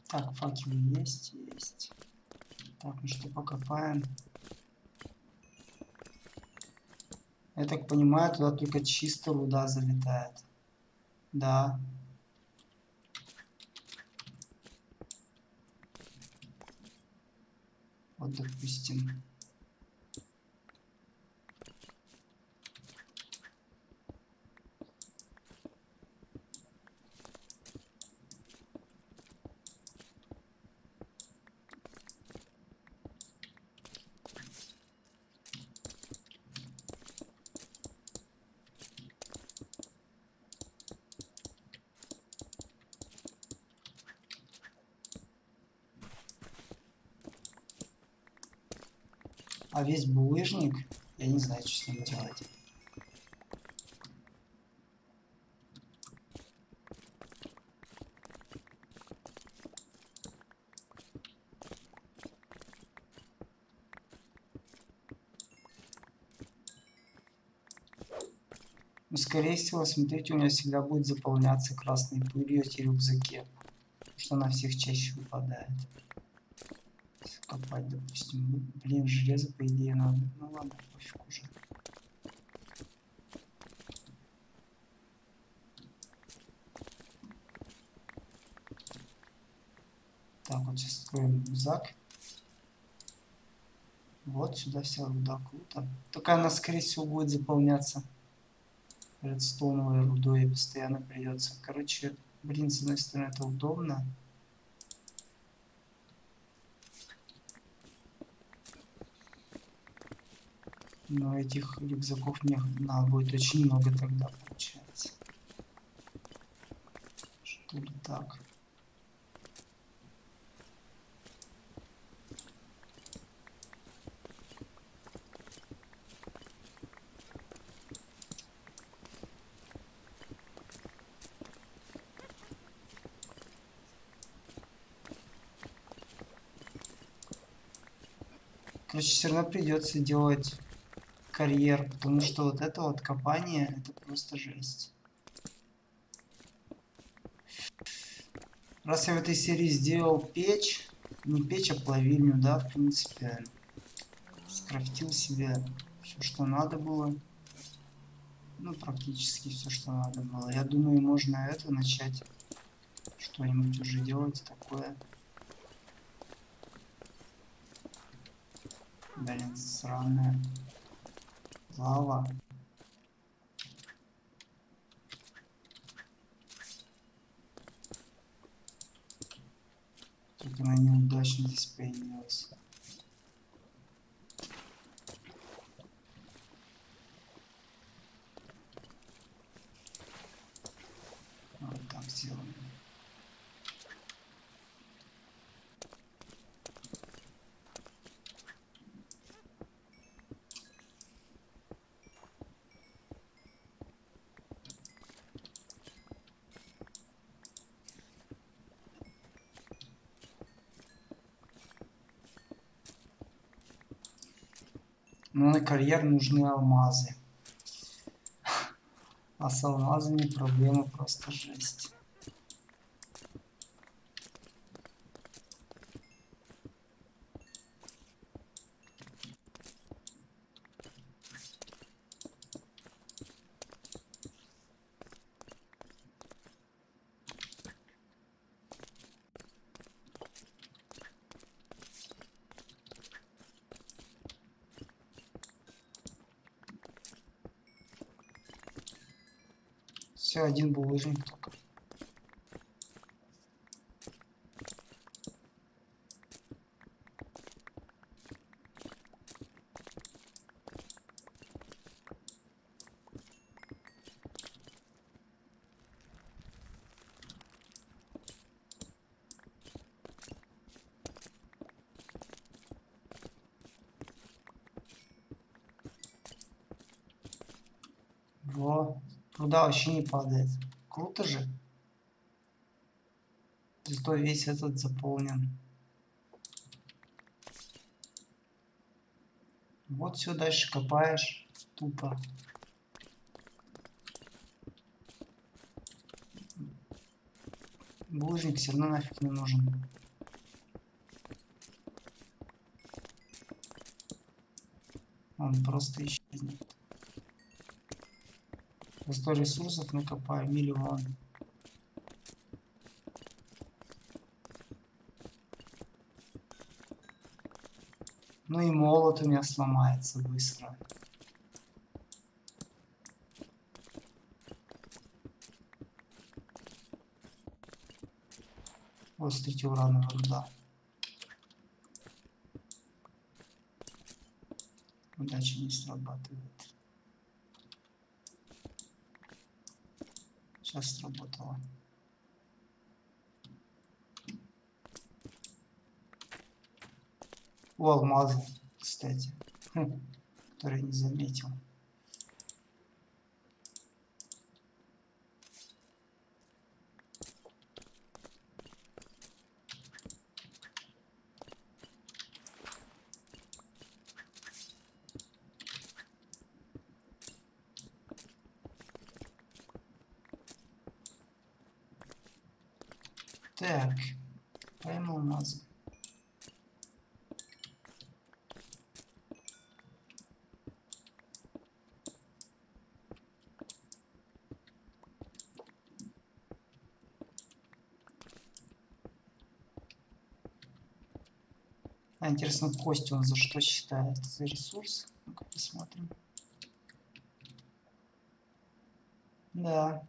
Так, факелы есть, есть. Так, ну что, покопаем. Я так понимаю, туда только чисто руда залетает. Да. Вот, допустим. А весь булыжник, я не знаю, что с ним делать. Ну, скорее всего, смотрите, у меня всегда будет заполняться красной пылью эти рюкзаки, что она всех чаще выпадает. Копать, допустим. Блин, железо, по идее, надо. Ну ладно, пофиг уже. Так, вот сейчас строим рюкзак. Вот сюда вся руда, круто. Только она, скорее всего, будет заполняться редстоуновой рудой, и постоянно придется. Короче, блин, с одной стороны, это удобно. Но этих рюкзаков мне надо будет очень много тогда, получается. Что-то так. Короче, все равно придется делать карьер, потому что вот это вот копание, это просто жесть. Раз я в этой серии сделал печь, не печь, а плавильню, да, в принципе, скрафтил себе все, что надо было. Ну, практически все, что надо было. Я думаю, можно это начать что-нибудь уже делать такое. Блин, сраное. Лава. Только она неудачно здесь появилась. Вот так сделаем. Но на карьер нужны алмазы. А с алмазами проблема просто жесть. Все, один булыжник только. Во, труда вообще не падает. Круто же. Зато весь этот заполнен. Вот все дальше копаешь. Тупо. Булыжник все равно нафиг не нужен. Он просто исчезнет. За 100 ресурсов накопаю миллион. Ну и молот у меня сломается быстро. Вот, смотрите, урановая руда. Удача не срабатывает. Сейчас сработало. У алмаза, кстати, который не заметил. Так, поймал алмазы. Интересно, кости он за что считает? За ресурс? Ну-ка посмотрим. Да,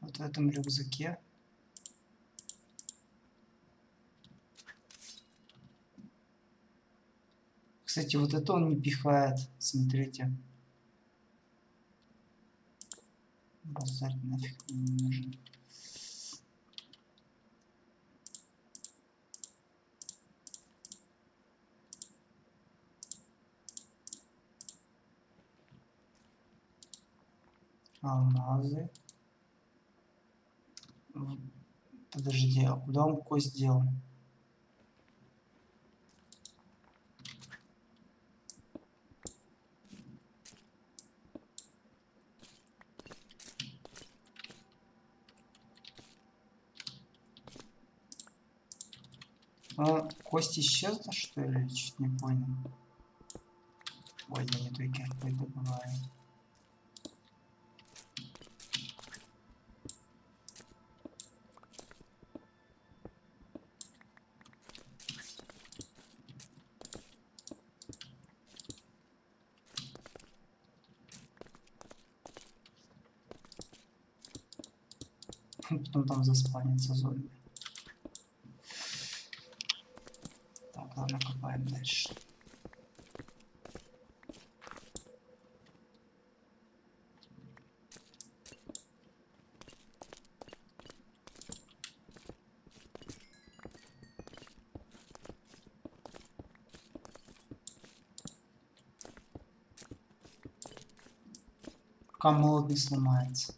вот в этом рюкзаке. Кстати, вот это он не пихает. Смотрите. Базар нафиг не нужен. Алмазы. Подожди, а куда он кость делал? А, кость исчезла, что ли? Я чуть не понял. Ой, я не только добываю. Потом там заспанится зомби. Так, ладно, копаем дальше. Пока молот не сломается.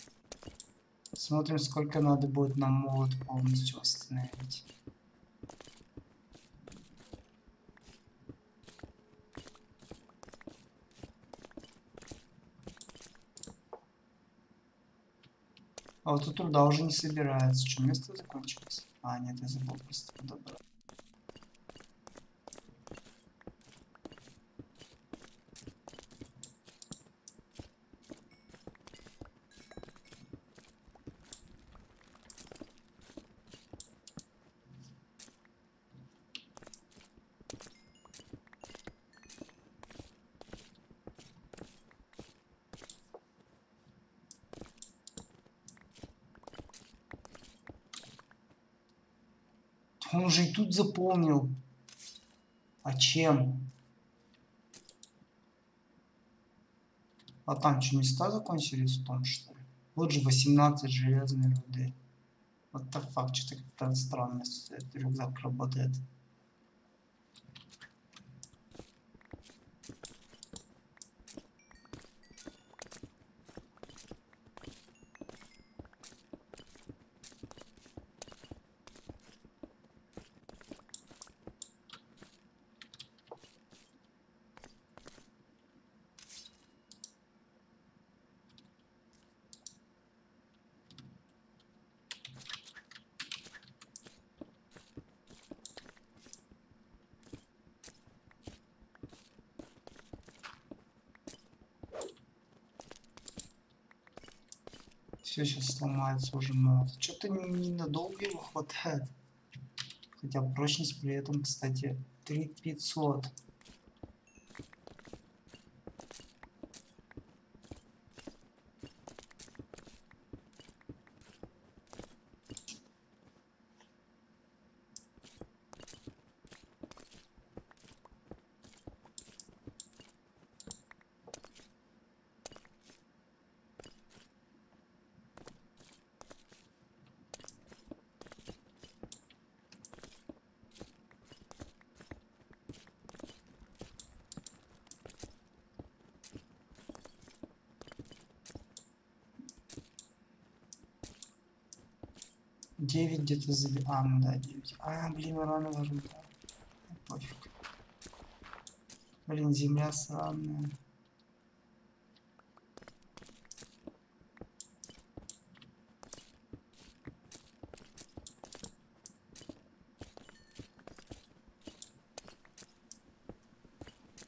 Смотрим, сколько надо будет нам молот полностью восстановить. А вот тут труда уже не собирается. Что, место закончилось? А, нет, я забыл просто подобрать. Он уже и тут заполнил. А чем? А там что, места закончились в том, что ли? Вот же 18 железной руды. Вот так факт, что-то как-то странно, что этот рюкзак работает. Все сейчас сломается уже, но что-то ненадолго его хватает. Хотя прочность при этом, кстати, 3500. Девять где-то забил. А, ну да, 9. А, блин, рано ложу. Пофиг. Блин, земля сраная.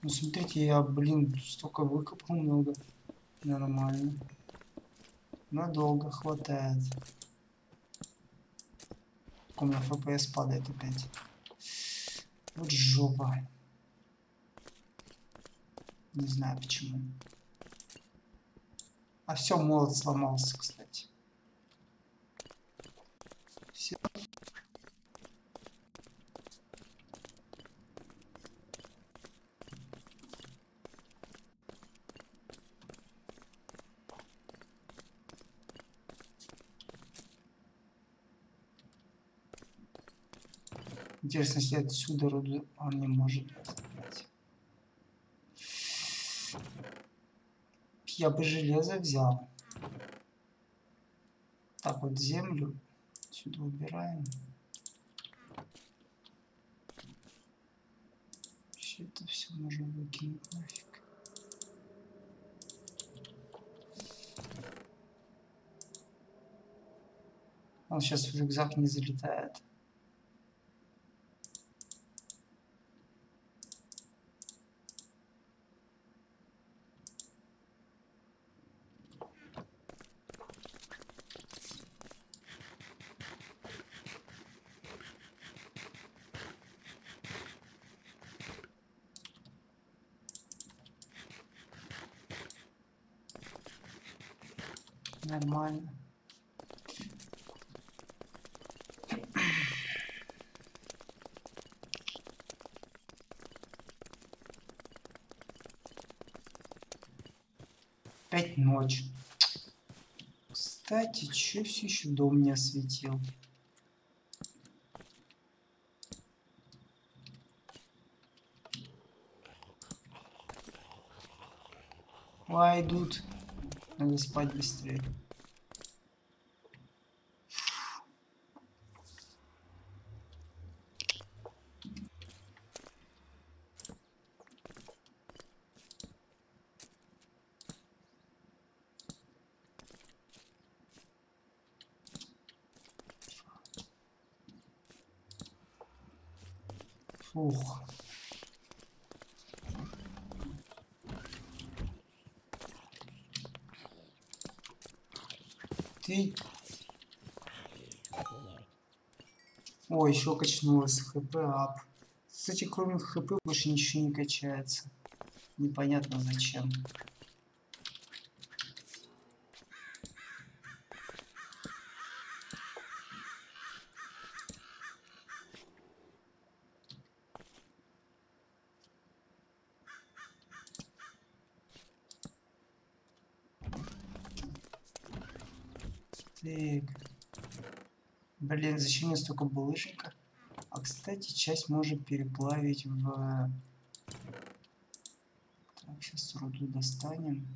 Ну смотрите, я, блин, столько выкопал много. Нормально. Надолго хватает. У меня ФПС падает опять. Вот жопа. Не знаю почему. А все, молот сломался, кстати. Все. Интересно, если отсюда руду он не может забрать. Я бы железо взял. Так, вот землю сюда убираем. Вообще это все можно выкинуть нафиг. Он сейчас в рюкзак не залетает. Нормально. Пять ночи. Кстати, че все еще дом не осветил? Ай, идут. Надо спать быстрее. Фух. О, еще качнулось хп ап. Кстати, кроме хп больше ничего не качается. Непонятно зачем. Блин, зачем мне столько булыжника? А, кстати, часть может переплавить в... Так, сейчас руду достанем.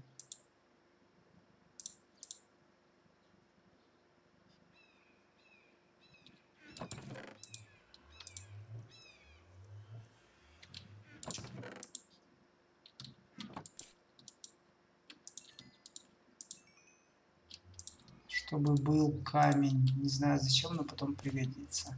Чтобы был камень. Не знаю зачем, но потом пригодится.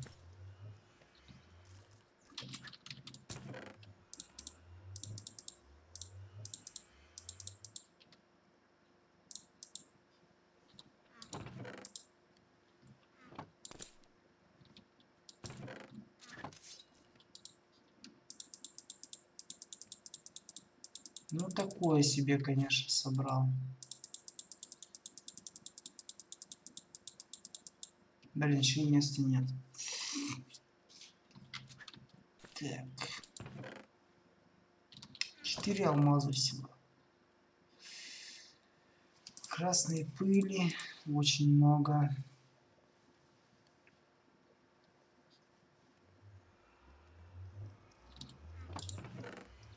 Ну, такое себе, конечно, собрал. Блин, еще места нет. Так. 4 алмаза всего. Красной пыли очень много.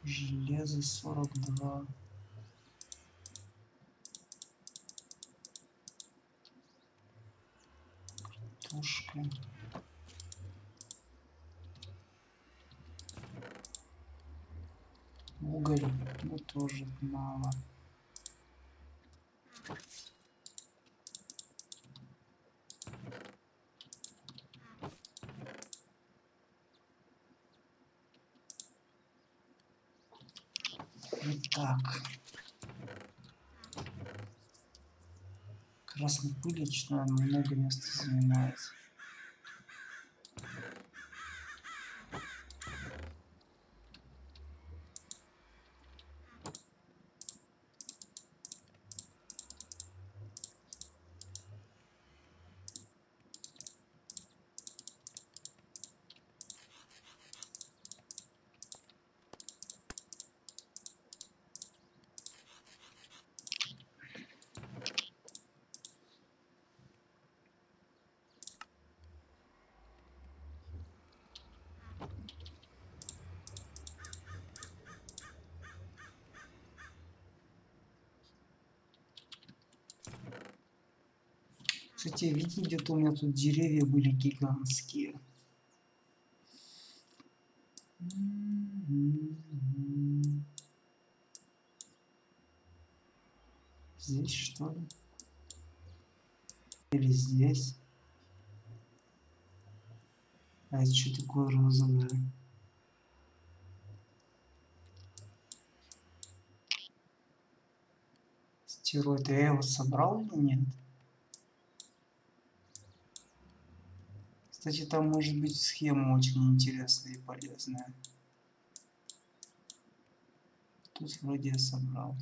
Железо 42. Картошка. Уголь, ну тоже мало. Так. Красная пыль, что много места занимает. Кстати, видите, где-то у меня тут деревья были гигантские. Здесь, что ли? Или здесь? А это что такое розовое? Стероид. Я его собрал или нет? Кстати, там может быть схема очень интересная и полезная. Тут вроде я собрал.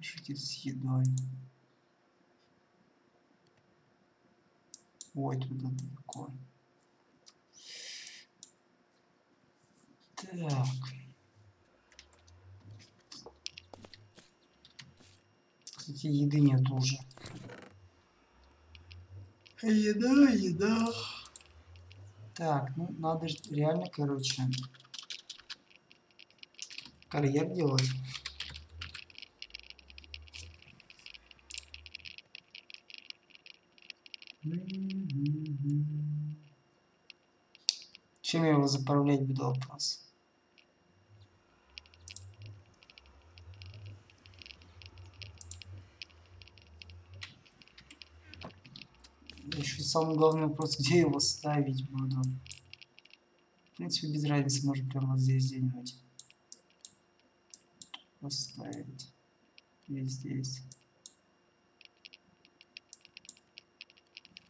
Решитель с едой. Ой, туда далеко. Так. Кстати, еды нет уже. Еда, еда. Так, ну надо же реально, короче, карьер делать. Чем я его заправлять буду, вопрос? Еще самый главный вопрос, где его ставить буду. В принципе, без разницы, можно прямо здесь где-нибудь поставить. Или здесь.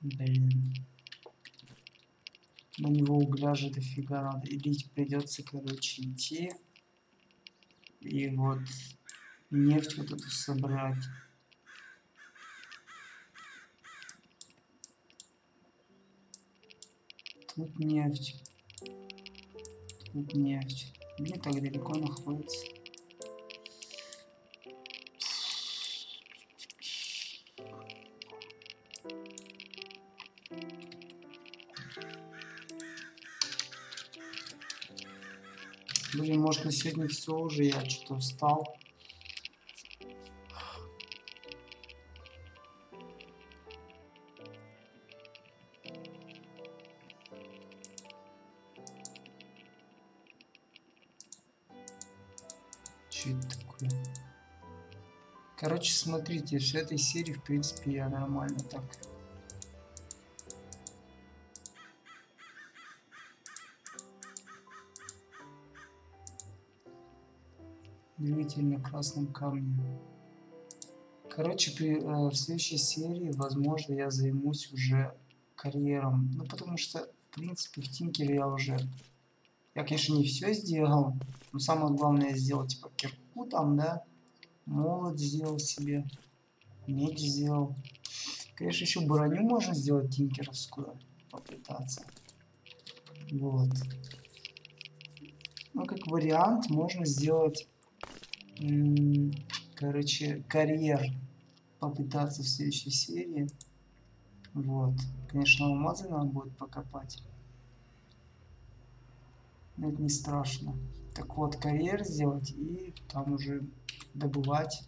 Блин. На него угля же дофига надо. Или придется, короче, идти. И вот нефть вот эту собрать. Тут нефть. Тут нефть. Где так далеко находится? Блин, может, на сегодня все уже, я что-то встал. Короче, смотрите, с этой серии, в принципе, я нормально так. Двигатель на красном камне. Короче, в следующей серии, возможно, я займусь уже карьером. Ну, потому что, в принципе, в Тинкере я уже... Я, конечно, не все сделал, но самое главное сделать, типа, кирку. Ну там, да. Молот сделал себе. Меч сделал. Конечно, еще броню можно сделать тинкеровскую. Попытаться. Вот. Ну, как вариант, можно сделать, короче, карьер. Попытаться в следующей серии. Вот. Конечно, алмазы нам будет покопать. Но это не страшно. Так вот, карьер сделать и там уже добывать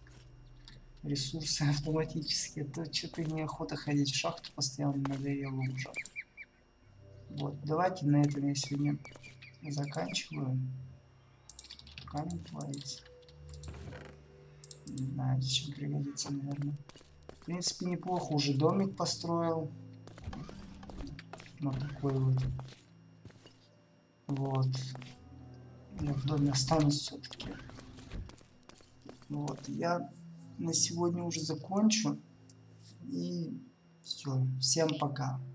ресурсы автоматически. Это что-то неохота ходить в шахту, постоянно надоело уже. Вот, давайте на этом я сегодня заканчиваю. Камень плавится. Не знаю, зачем пригодится, наверное. В принципе, неплохо уже домик построил. Вот такой вот. Вот. Я в доме останусь все-таки. Вот. Я на сегодня уже закончу. И все. Всем пока.